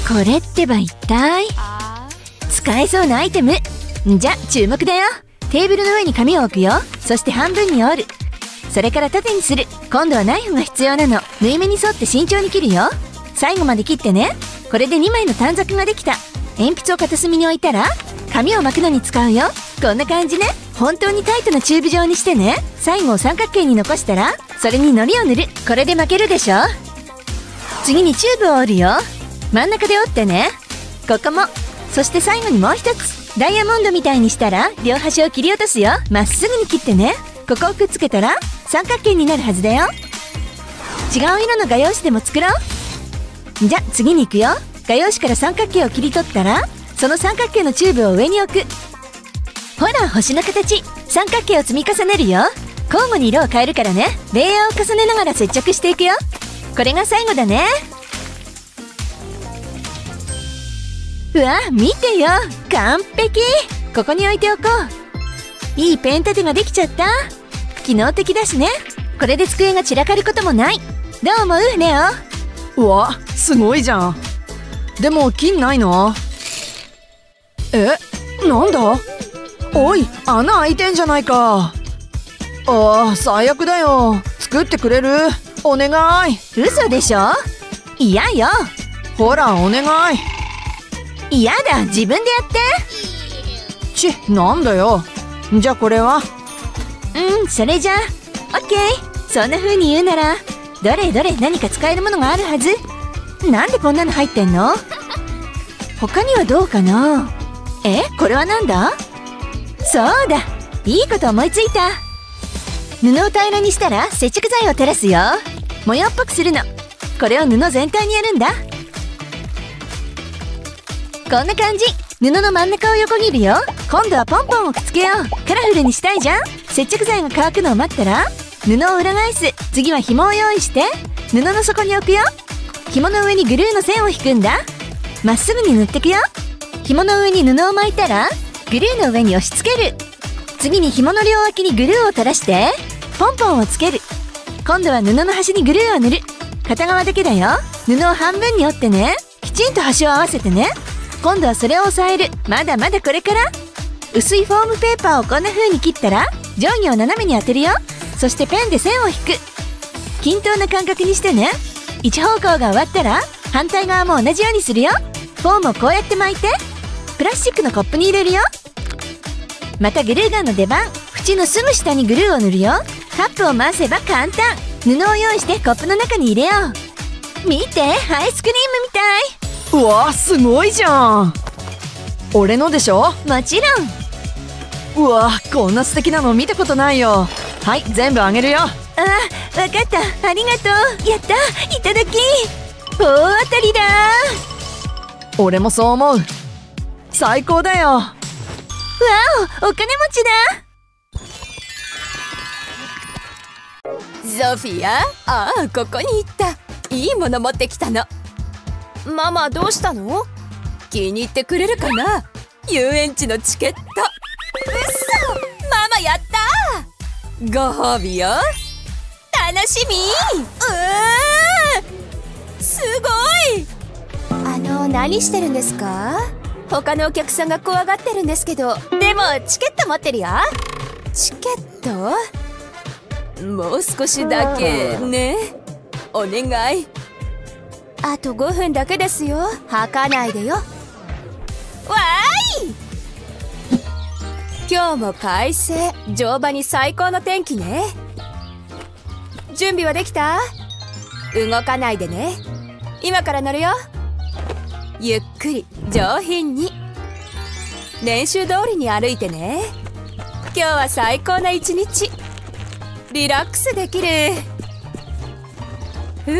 これってば一体。使えそうなアイテム。じゃ注目だよ。テーブルの上に紙を置くよ。そして半分に折る。それから縦にする。今度はナイフが必要なの。縫い目に沿って慎重に切るよ。最後まで切ってね。これでにまいの短冊ができた。鉛筆を片隅に置いたら紙を巻くのに使うよ。こんな感じね。本当にタイトなチューブ状にしてね。最後を三角形に残したらそれに糊を塗る。これで巻けるでしょ。次にチューブを折るよ。真ん中で折ってね。ここも。そして最後にもう一つ。ダイヤモンドみたいにしたら両端を切り落とすよ。まっすぐに切ってね。ここをくっつけたら三角形になるはずだよ。違う色の画用紙でも作ろう。じゃ次に行くよ。画用紙から三角形を切り取ったらその三角形のチューブを上に置く。ほら星の形。三角形を積み重ねるよ。交互に色を変えるからね。レイヤーを重ねながら接着していくよ。これが最後だね。うわ見てよ、完璧。ここに置いておこう。いいペン立てができちゃった。機能的だしね。これで机が散らかることもない。どう思うレオ。うわすごいじゃん。でも金ないの。え、なんだ。おい、穴開いてんじゃないか。ああ最悪だよ。作ってくれる？お願い。嘘でしょ。嫌よ。ほらお願い。嫌だ、自分でやって。ち、なんだよ。じゃあこれは？うん、それじゃあオッケー。そんな風に言うならどれどれ何か使えるものがあるはず。なんでこんなの入ってんの？他にはどうかな。え、これはなんだ。そうだ、いいこと思いついた。布を平らにしたら接着剤を垂らすよ。模様っぽくするの。これを布全体にやるんだ。こんな感じ。布の真ん中を横切るよ。今度はポンポンをくっつけよう。カラフルにしたいじゃん。接着剤が乾くのを待ったら布を裏返す。次は紐を用意して布の底に置くよ。紐の上にグルーの線を引くんだ。まっすぐに塗ってくよ。紐の上に布を巻いたらグルーの上に押し付ける。次に紐の両脇にグルーを垂らしてポンポンをつける。今度は布の端にグルーを塗る。片側だけだよ。布を半分に折ってね。きちんと端を合わせてね。今度はそれを押さえる。まだまだこれから。薄いフォームペーパーをこんな風に切ったら定規を斜めに当てるよ。そしてペンで線を引く。均等な間隔にしてね。一方向が終わったら反対側も同じようにするよ。フォームをこうやって巻いてプラスチックのコップに入れるよ。またグルーガンの出番。縁のすぐ下にグルーを塗るよ。カップを回せば簡単。布を用意してコップの中に入れよう。見て、アイスクリームみたい。うわー、すごいじゃん。俺のでしょ？もちろん。うわー、こんな素敵なの見たことないよ。はい、全部あげるよ。ああ、わかった、ありがとう。やった、いただき。大当たりだー。俺もそう思う。最高だよ。わお、お金持ちだ。ゾフィア、ああ、ここに行った。いいもの持ってきたの。ママ、どうしたの？気に入ってくれるかな？遊園地のチケット。うっそ！ママ、やった！ご褒美よ。楽しみ！うー！すごい！あの、何してるんですか？他のお客さんが怖がってるんですけど。でも、チケット持ってるよ。チケット？もう少しだけね。お願い。あとごふんだけですよ。吐かないでよ。わーい。今日も快晴。乗馬に最高の天気ね。準備はできた？動かないでね。今から乗るよ。ゆっくり上品に。練習通りに歩いてね。今日は最高な一日。リラックスできる。ふう。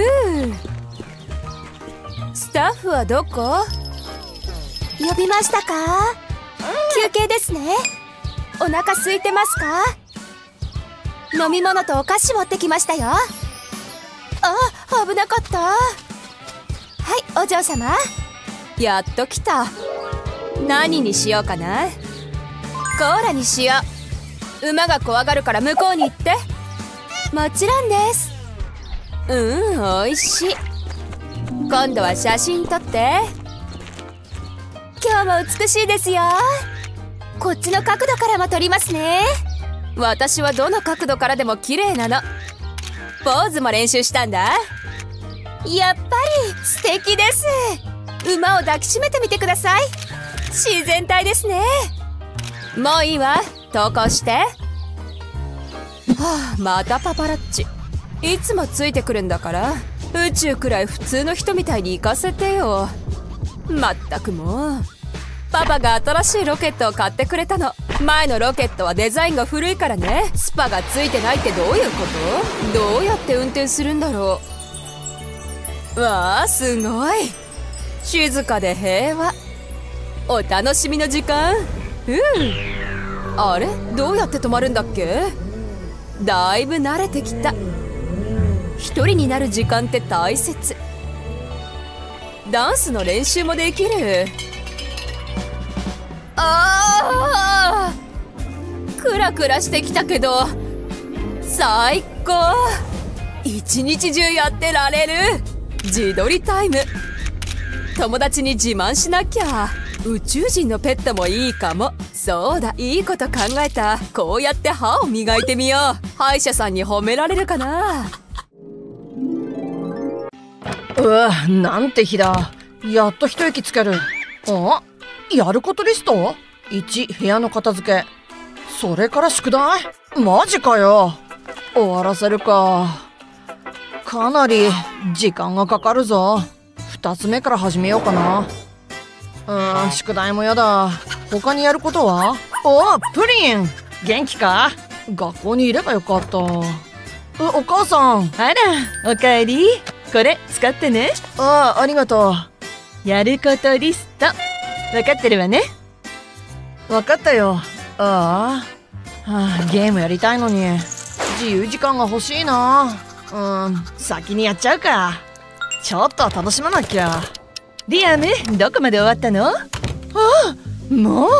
スタッフはどこ？呼びましたか？休憩ですね。お腹空いてますか？飲み物とお菓子持ってきましたよ。あ、危なかった。はい、お嬢様。やっと来た。何にしようかな。コーラにしよう。馬が怖がるから向こうに行って。もちろんです。うん、おいしい。今度は写真撮って。今日も美しいですよ。こっちの角度からも撮りますね。私はどの角度からでも綺麗なの。ポーズも練習したんだ。やっぱり素敵です。馬を抱きしめてみてください。自然体ですね。もういいわ、投稿して。はあ、またパパラッチ。いつもついてくるんだから、宇宙くらい普通の人みたいに行かせてよ。まったくもう。パパが新しいロケットを買ってくれたの。前のロケットはデザインが古いからね。スパがついてないってどういうこと？どうやって運転するんだろう。わあ、すごい。静かで平和。お楽しみの時間。うん。あれ、どうやって止まるんだっけ？だいぶ慣れてきた。一人になる時間って大切。ダンスの練習もできる。ああ、クラクラしてきたけど最高。一日中やってられる。自撮りタイム。友達に自慢しなきゃ。宇宙人のペットもいいかも。そうだ、いいこと考えた。こうやって歯を磨いてみよう。歯医者さんに褒められるかな。うわ、なんて日だ。やっと一息つける。あ、やることリスト いち 部屋の片付け。それから宿題。マジかよ。終わらせるか。かなり時間がかかるぞ。ふたつめから始めようかな。うーん、宿題もやだ。他にやることは？おー、プリン元気か？学校にいればよかった。お母さん。あら、おかえり。これ使ってね。ああ、ありがとう。やることリスト分かってるわね。分かったよ。ああ、はあ、ゲームやりたいのに自由時間が欲しいな。うーん、先にやっちゃうか。ちょっと楽しまなきゃ。リアム、どこまで終わったの？ああ、もう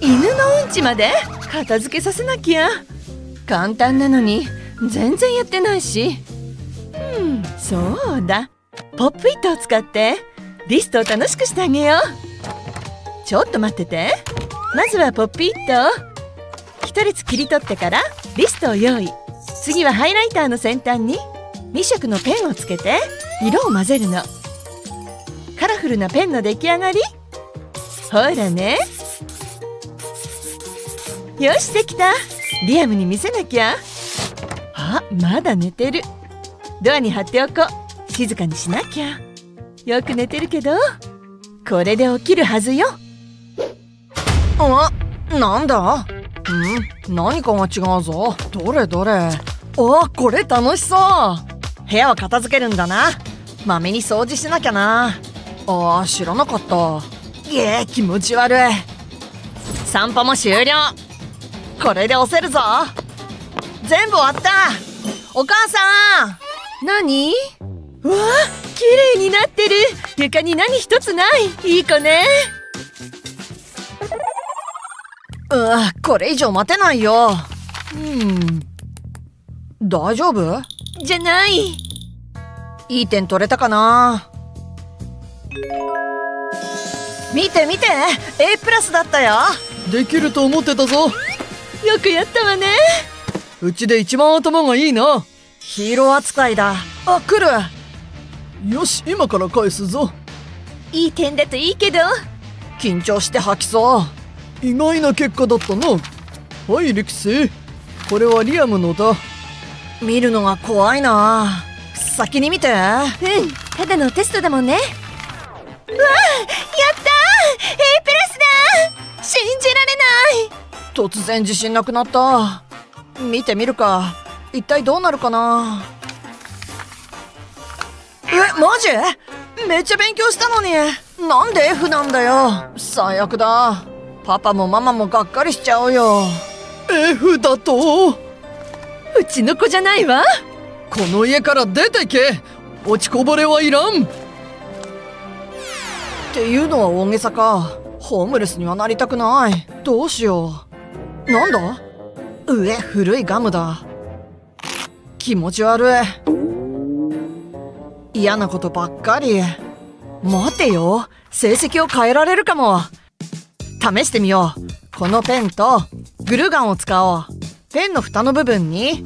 犬のうんちまで片付けさせなきゃ。簡単なのに全然やってないし。うん、そうだ、ポップイットを使ってリストを楽しくしてあげよう。ちょっと待ってて。まずはポップイットを一列切り取ってからリストを用意。次はハイライターの先端にに色のペンをつけて色を混ぜるの。カラフルなペンの出来上がり。ほらね、よしできた。リアムに見せなきゃ。あ、まだ寝てる。ドアに貼っておこう。静かにしなきゃ。よく寝てるけどこれで起きるはずよ。あ、なんだ？ん？何かが違うぞ。どれどれ。あ、これ楽しそう。部屋は片付けるんだな。まめに掃除しなきゃな。ああ、知らなかった。ええ、気持ち悪い。散歩も終了。これで押せるぞ。全部終わった。お母さん、何？うわあ、綺麗になってる。床に何一つない。いい子ね。うわ、これ以上待てないよ。うん、大丈夫？じゃない。いい点取れたかな。見て見て、 A プラスだったよ。できると思ってたぞ。よくやったわね。うちで一番頭がいいな。ヒーロー扱いだ。あ、来る。よし、今から返すぞ。いい点だといいけど。緊張して吐きそう。意外な結果だったな。はい、リクシー、これはリアムのだ。見るのが怖いな。先に見て。うん、ただのテストだもんね。うわ、やったー！ A プラスだ！信じられない。突然自信なくなった。見てみるか。一体どうなるかな。え、マジ？めっちゃ勉強したのになんで F なんだよ。最悪だ。パパもママもがっかりしちゃうよ。 F だと？うちの子じゃないわ。この家から出てけ。落ちこぼれはいらん。っていうのは大げさか。ホームレスにはなりたくない。どうしよう。なんだ？上、古いガムだ。気持ち悪い。嫌なことばっかり。待てよ、成績を変えられるかも。試してみよう。このペンとグルーガンを使おう。ペンの蓋の部分に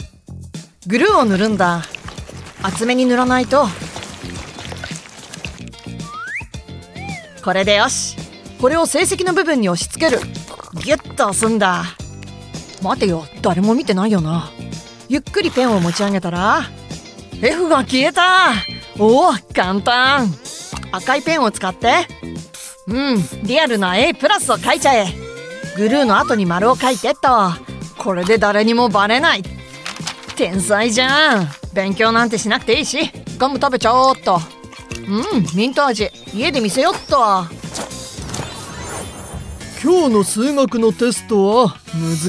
グルーを塗るんだ。厚めに塗らないと。これでよし。これを成績の部分に押し付ける。ギュッと押すんだ。待てよ、誰も見てないよな。ゆっくりペンを持ち上げたら F が消えた。おお、簡単。赤いペンを使って、うん、リアルな A プラスを書いちゃえ。グルーの後に丸を書いてっと。これで誰にもバレない。天才じゃん。勉強なんてしなくていいし、ガム食べちゃおうっと。うん、ミント味、家で見せよっと。今日の数学のテストは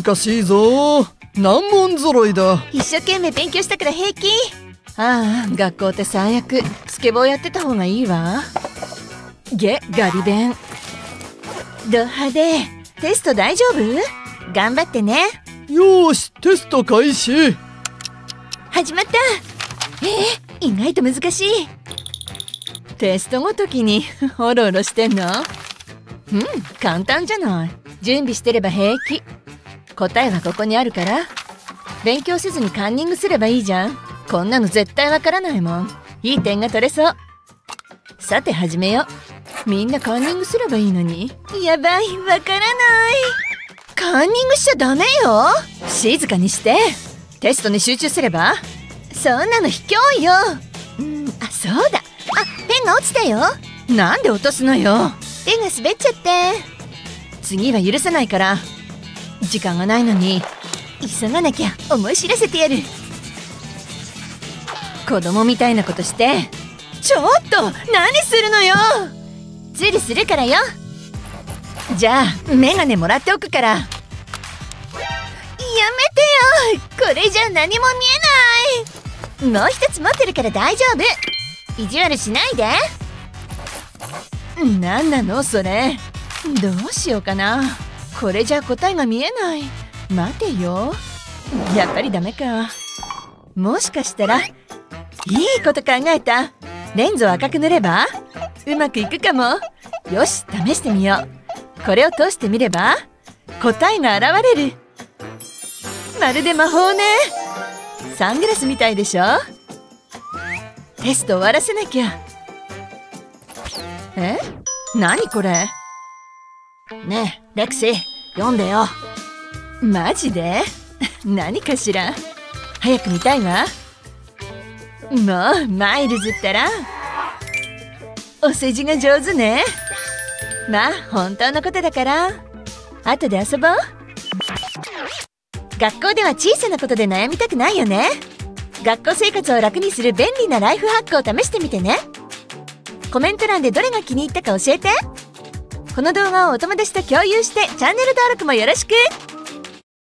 難しいぞ。難問揃いだ。一生懸命勉強したから平気。ああ、学校って最悪。スケボーやってた方がいいわ。げ、ガリ弁。ド派手。テスト大丈夫？頑張ってね。よーし、テスト開始。始まった。えー、意外と難しい。テストごときにおろおろしてんの？うん、簡単じゃない。準備してれば平気。答えはここにあるから。勉強せずにカンニングすればいいじゃん。こんなの絶対わからないもん。いい点が取れそう。さて始めよう。みんなカンニングすればいいのに。やばい、わからない。カンニングしちゃダメよ。静かにして。テストに集中すれば。そんなの卑怯よ。うん、あ、そうだ。あ、ペンが落ちたよ。なんで落とすのよ。ペンが滑っちゃって。次は許さないから。時間がないのに。急がなきゃ。思い知らせてやる。子供みたいなことして。ちょっと何するのよ。ズルするからよ。じゃあメガネもらっておくから。やめてよ。これじゃ何も見えない。もう一つ持ってるから大丈夫。意地悪しないで。なんなのそれ。どうしようかな。これじゃ答えが見えない。待てよ、やっぱりダメか。もしかしたらいいこと考えた。レンズを赤く塗ればうまくいくかも。よし、試してみよう。これを通してみれば答えが現れる。まるで魔法ね。サングラスみたいでしょ。テスト終わらせなきゃ。え、何これ。ねえレクシー、読んでよ。マジで何かしら。早く見たいわ。もうマイルズったらお世辞が上手ね。まあ本当のことだから後で遊ぼう。学校では小さなことで悩みたくないよね。学校生活を楽にする便利なライフハックを試してみてね。コメント欄でどれが気に入ったか教えて。この動画をお友達と共有してチャンネル登録もよろしく。